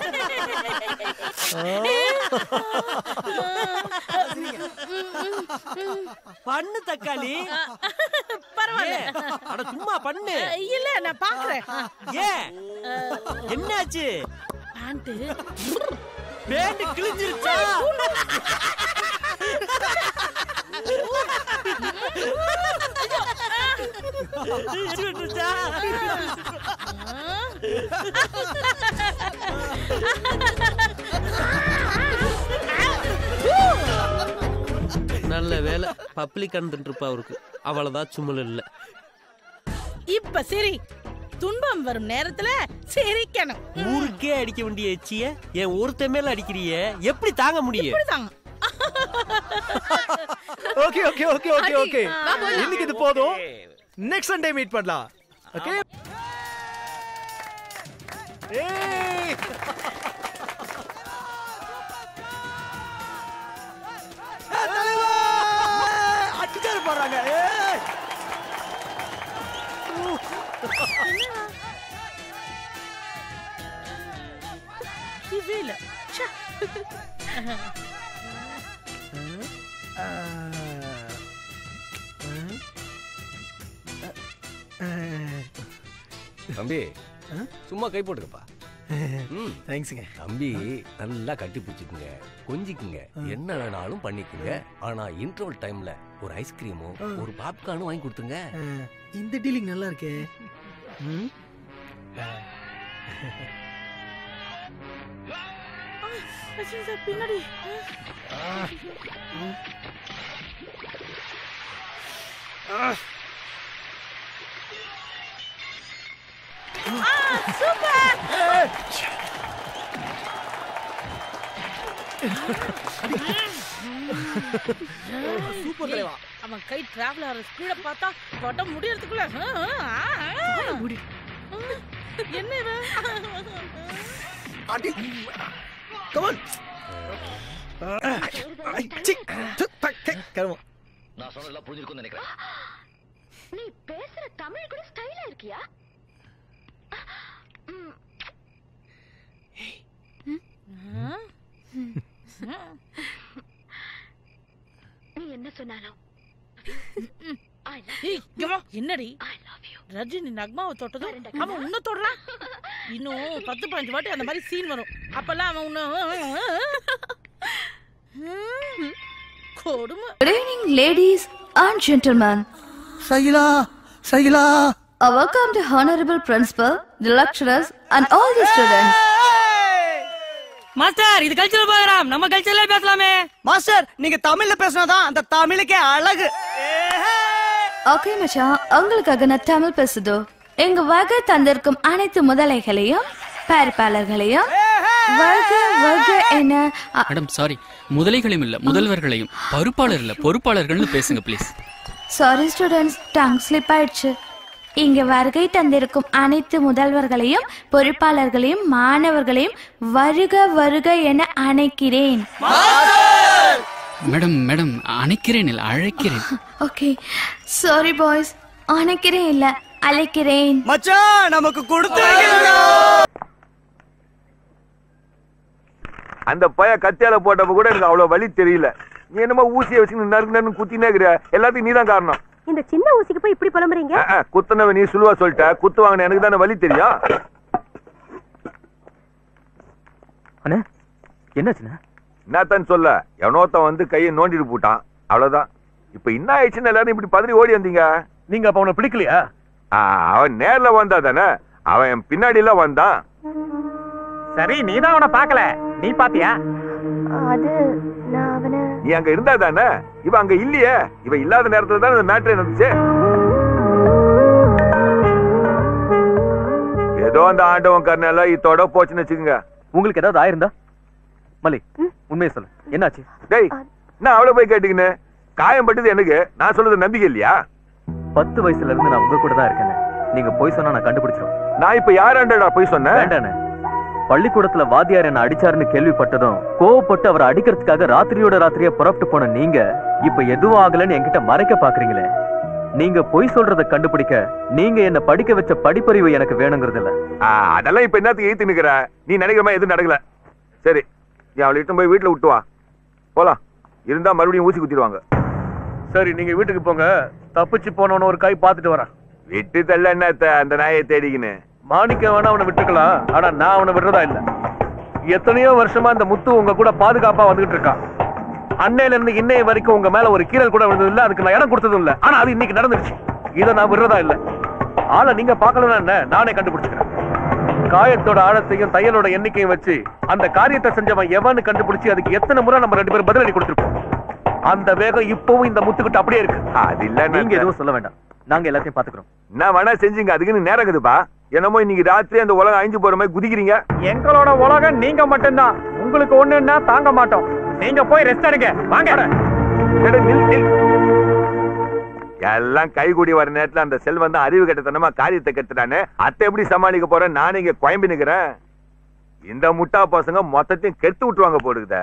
பண்ணு தக்காளி பரவாயில்ல. அட சும்மா பண்ணு. இல்ல நான் பாக்குறேன். ஏ என்னாச்சு? பேண்ட் பேண்ட் கிழிஞ்சிருச்சா? நல்ல வேலை பப்ளிக் அண்டுருப்பா அவருக்கு. அவ்வளவுதான் சும்மல் இல்ல. இப்ப சரி, துன்பம் வரும் நேரத்துல சிரிக்கணும். ஊருக்கே அடிக்க வேண்டிய எச்சிய என் ஒருத்த மேல அடிக்கிறிய, எப்படி தாங்க முடியும்? Okay okay okay okay okay. இன்னைக்கு இது போதும். நெக்ஸ்ட் சண்டே மீட் பண்ணலாம். ஓகே. ஏய் தலைவா அடிச்சாரு போறாங்க. ஏய் இது இல்ல ச. Ah. தம்பி சும்மா கை போட்டுக்கப்பா. தேங்க்ஸுங்க தம்பி. நல்லா கட்டி பிடிச்சிக்குங்க, கொஞ்சிக்குங்க, என்ன வேணாலும் பண்ணிக்குங்க. ஆனா இன்டர்வல் டைம்ல ஒரு ஐஸ்கிரீமோ ஒரு பாப்கார்னும் வாங்கி கொடுத்துங்க. இந்த டீலிங் நல்லா இருக்கு. பின்னாடி சூப்பர் தலைவா. அவன் கை டிராவல் ஆற ஸ்பீட பார்த்தா கொட்ட முடியறதுக்குள்ள என்ன அடி. கம் ஆன் கர்மம். நான் சொன்னதெல்லாம் புரிஞ்சிருக்கும்னு நினைக்கிறேன். நீ பேசுற தமிழ் கூட ஸ்டைலா இருக்கியா? நீ என்ன சொன்னாலும் என்னடி ரஜினி நக்மாவை தொட்டதும் அவன் இன்னும் தொடுறான். இன்னும் பத்து பதினஞ்சு வாட்டி அந்த மாதிரி சீன் வரும். அப்பெல்லாம் அவன் இன்னும் கொடுமை. Good evening ladies and gentlemen. சைலா சைலா I welcome the honorable principal, the lecturers and all the students. Master, இது கல்ச்சரல் ப்ரோகிராம், நம்ம கல்ச்சரல்ல பேசலாமே. Master, நீங்க தமிழ்ல பேசினா தான் அந்த தமிழுக்கே அழகு. Okay மச்சான், உங்களுக்காக நான் தமிழ் பேசுது. எங்க வகை தந்திருக்கும் அனைத்து முதலைகளையும் பேர்பாளர்களையும் வகை வகை என்ன மேடம் சாரி முதலைகளையும் இல்ல முதல்வர்களையும் பருப்பாளர் இல்ல பொறுப்பாளர்கள்னு பேசுங்க please. Sorry students, tongue slip ஆயிடுச்சு. இங்க வருகை தந்திருக்கும் அனைத்து முதல்வர்களையும் பொறுப்பாளர்களையும் மாணவர்களையும் வருக வருக என அழைக்கிறேன். மேடம் மேடம் அழைக்கிறேன் இல்ல அழைக்கிறேன். ஓகே சாரி பாய்ஸ், அழைக்கிறேன் இல்ல அழைக்கிறேன். மச்சான் நமக்கு கொடுத்துருங்க. அந்த பைய கத்தியால போட்டப்ப கூட எனக்கு அவ்வளவு வலி தெரியல. நீ என்னமா ஊசியை வச்சுன்னு நறுக்கு நறுன்னு குத்தினேங்கிற. எல்லாத்துக்கும் நீ தான் காரணம். இந்த சின்ன ஊசிக்கு போய் இப்படி புலம்புறீங்க? குத்துனவ நீ சுலுவா சொல்லிட்ட. குத்து வாங்கின எனக்கு தான வலி தெரியும். அண்ணே என்னாச்சுன்னா என்னத்தான் சொல்ல, எவனோத்த வந்து கையை நோண்டிட்டு போட்டான் அவ்வளவுதான். இப்ப என்ன ஆயிடுச்சுன்னு எல்லாரும் இப்படி பதறி ஓடி வந்தீங்க. நீங்க அப்ப அவனை பிடிக்கலையா? அவன் நேர்ல வந்தா தானே, அவன் என் பின்னாடி எல்லாம் வந்தான். சரி நீதான் அவனை பாக்கல, நீ பாத்தியா? அது நான் அவனை நீ அங்க இருந்தா தானே, இவ அங்க இல்லையே. இவ இல்லாத நேரத்துல தான் இந்த மேட்டர் நடந்துச்சு. ஏதோ அந்த ஆண்டவன் கர்ணால இதோட போச்சுன்னு வச்சுக்கோங்க. உங்களுக்கு ஏதாவது ஆயிருந்தா மலி உண்மையை சொல்லு, என்னாச்சு? டேய் நான் அவளை போய் கேட்டீங்கன்னு காயம் பட்டது எனக்கு. நான் சொல்றது நம்பிக்கை இல்லையா? பத்து வயசுல இருந்து நான் உங்க கூட தான் இருக்கேன். நீங்க போய் சொன்னா நான் கண்டுபிடிச்சிடும். நான் இப்ப யாராண்டா போய் சொன்னேன்? பள்ளிக்கூடத்துல வாத்தியார் என்ன அடிச்சாருன்னு கேள்விப்பட்டதும் கோவப்பட்டு அவரை அடிக்கிறதுக்காக ராத்திரியோட ராத்திரியா புறப்பட்டு போன நீங்க இப்ப எதுவும் ஆகலன்னு என்கிட்ட மறைக்க பாக்குறீங்களே. நீங்க பொய் சொல்றதை கண்டுபிடிக்க நீங்க என்ன படிக்க வச்ச படிப்பறிவு எனக்கு வேணுங்கிறது இல்ல. அதெல்லாம் இப்ப என்னத்துக்கு ஏத்தி நிக்கிற? நீ நினைக்கிற மாதிரி எதுவும் நடக்கல. சரி நீ அவளை இட்டும் போய் வீட்டுல விட்டுவா, போலாம். இருந்தா மறுபடியும் ஊசி குத்திடுவாங்க. சரி நீங்க வீட்டுக்கு போங்க, தப்பிச்சு போனவன ஒரு காய் பாத்துட்டு வரேன். விட்டு தள்ள என்ன அந்த நாயை தேடிக்கின்னு. மாணிக்க வேணா அவனை விட்டுக்கலாம், ஆனா நான் அவனை விடுறதா இல்ல. எத்தனையோ வருஷமா இந்த முத்து உங்க கூட பாதுகாப்பா வந்துகிட்டு இருக்கான். அன்னையில இருந்து இன்னைய வரைக்கும் உங்க மேல ஒரு கீரல் கூட விழுந்தது இல்ல, அதுக்கு நான் இடம் கொடுத்ததும் இல்ல. ஆனா அது இன்னைக்கு நடந்துருச்சு, இதை நான் விடுறதா இல்ல. ஆனா நீங்க பாக்கலன்னா என்ன, நானே கண்டுபிடிச்சுக்கிறேன். காயத்தோட ஆழத்தையும் தையலோட எண்ணிக்கையும் வச்சு அந்த காரியத்தை செஞ்சவன் எவன்னு கண்டுபிடிச்சு அதுக்கு எத்தனை முறை நம்ம ரெண்டு பேரும் பதிலடி கொடுத்துருக்கோம். அந்த வேகம் இப்பவும் இந்த முத்துக்கிட்ட அப்படியே இருக்கு. அது இல்ல நீங்க எதுவும் சொல்ல வேண்டாம், நாங்க எல்லாத்தையும் பாத்துக்கிறோம். நான் வேணா செஞ்சுங்க, அதுக்குன்னு நேரம் இருக்குதுப்பா. என்னமோ இன்னைக்கு ராத்திரி அந்த உலகம் அழிஞ்சு போற மாதிரி குதிக்கிறீங்க. எங்களோட உலகம் நீங்க மட்டும்தான். உங்களுக்கு ஒண்ணுன்னா தாங்க மாட்டோம். நீங்க போய் ரெஸ்ட் எடுங்க. வாங்க எல்லாம் கைகூடி வர நேரத்துல அந்த செல்வன் தான் அறிவு கட்டத்தனமா காரியத்தை கெடுத்துட்டானே. அத்தை எப்படி சமாளிக்க போறேன்? நான் இங்க குழம்பி நிக்கிறேன். இந்த முட்டா பசங்க மொத்தத்தையும் கெடுத்து விட்டுருவாங்க போடுக்குத.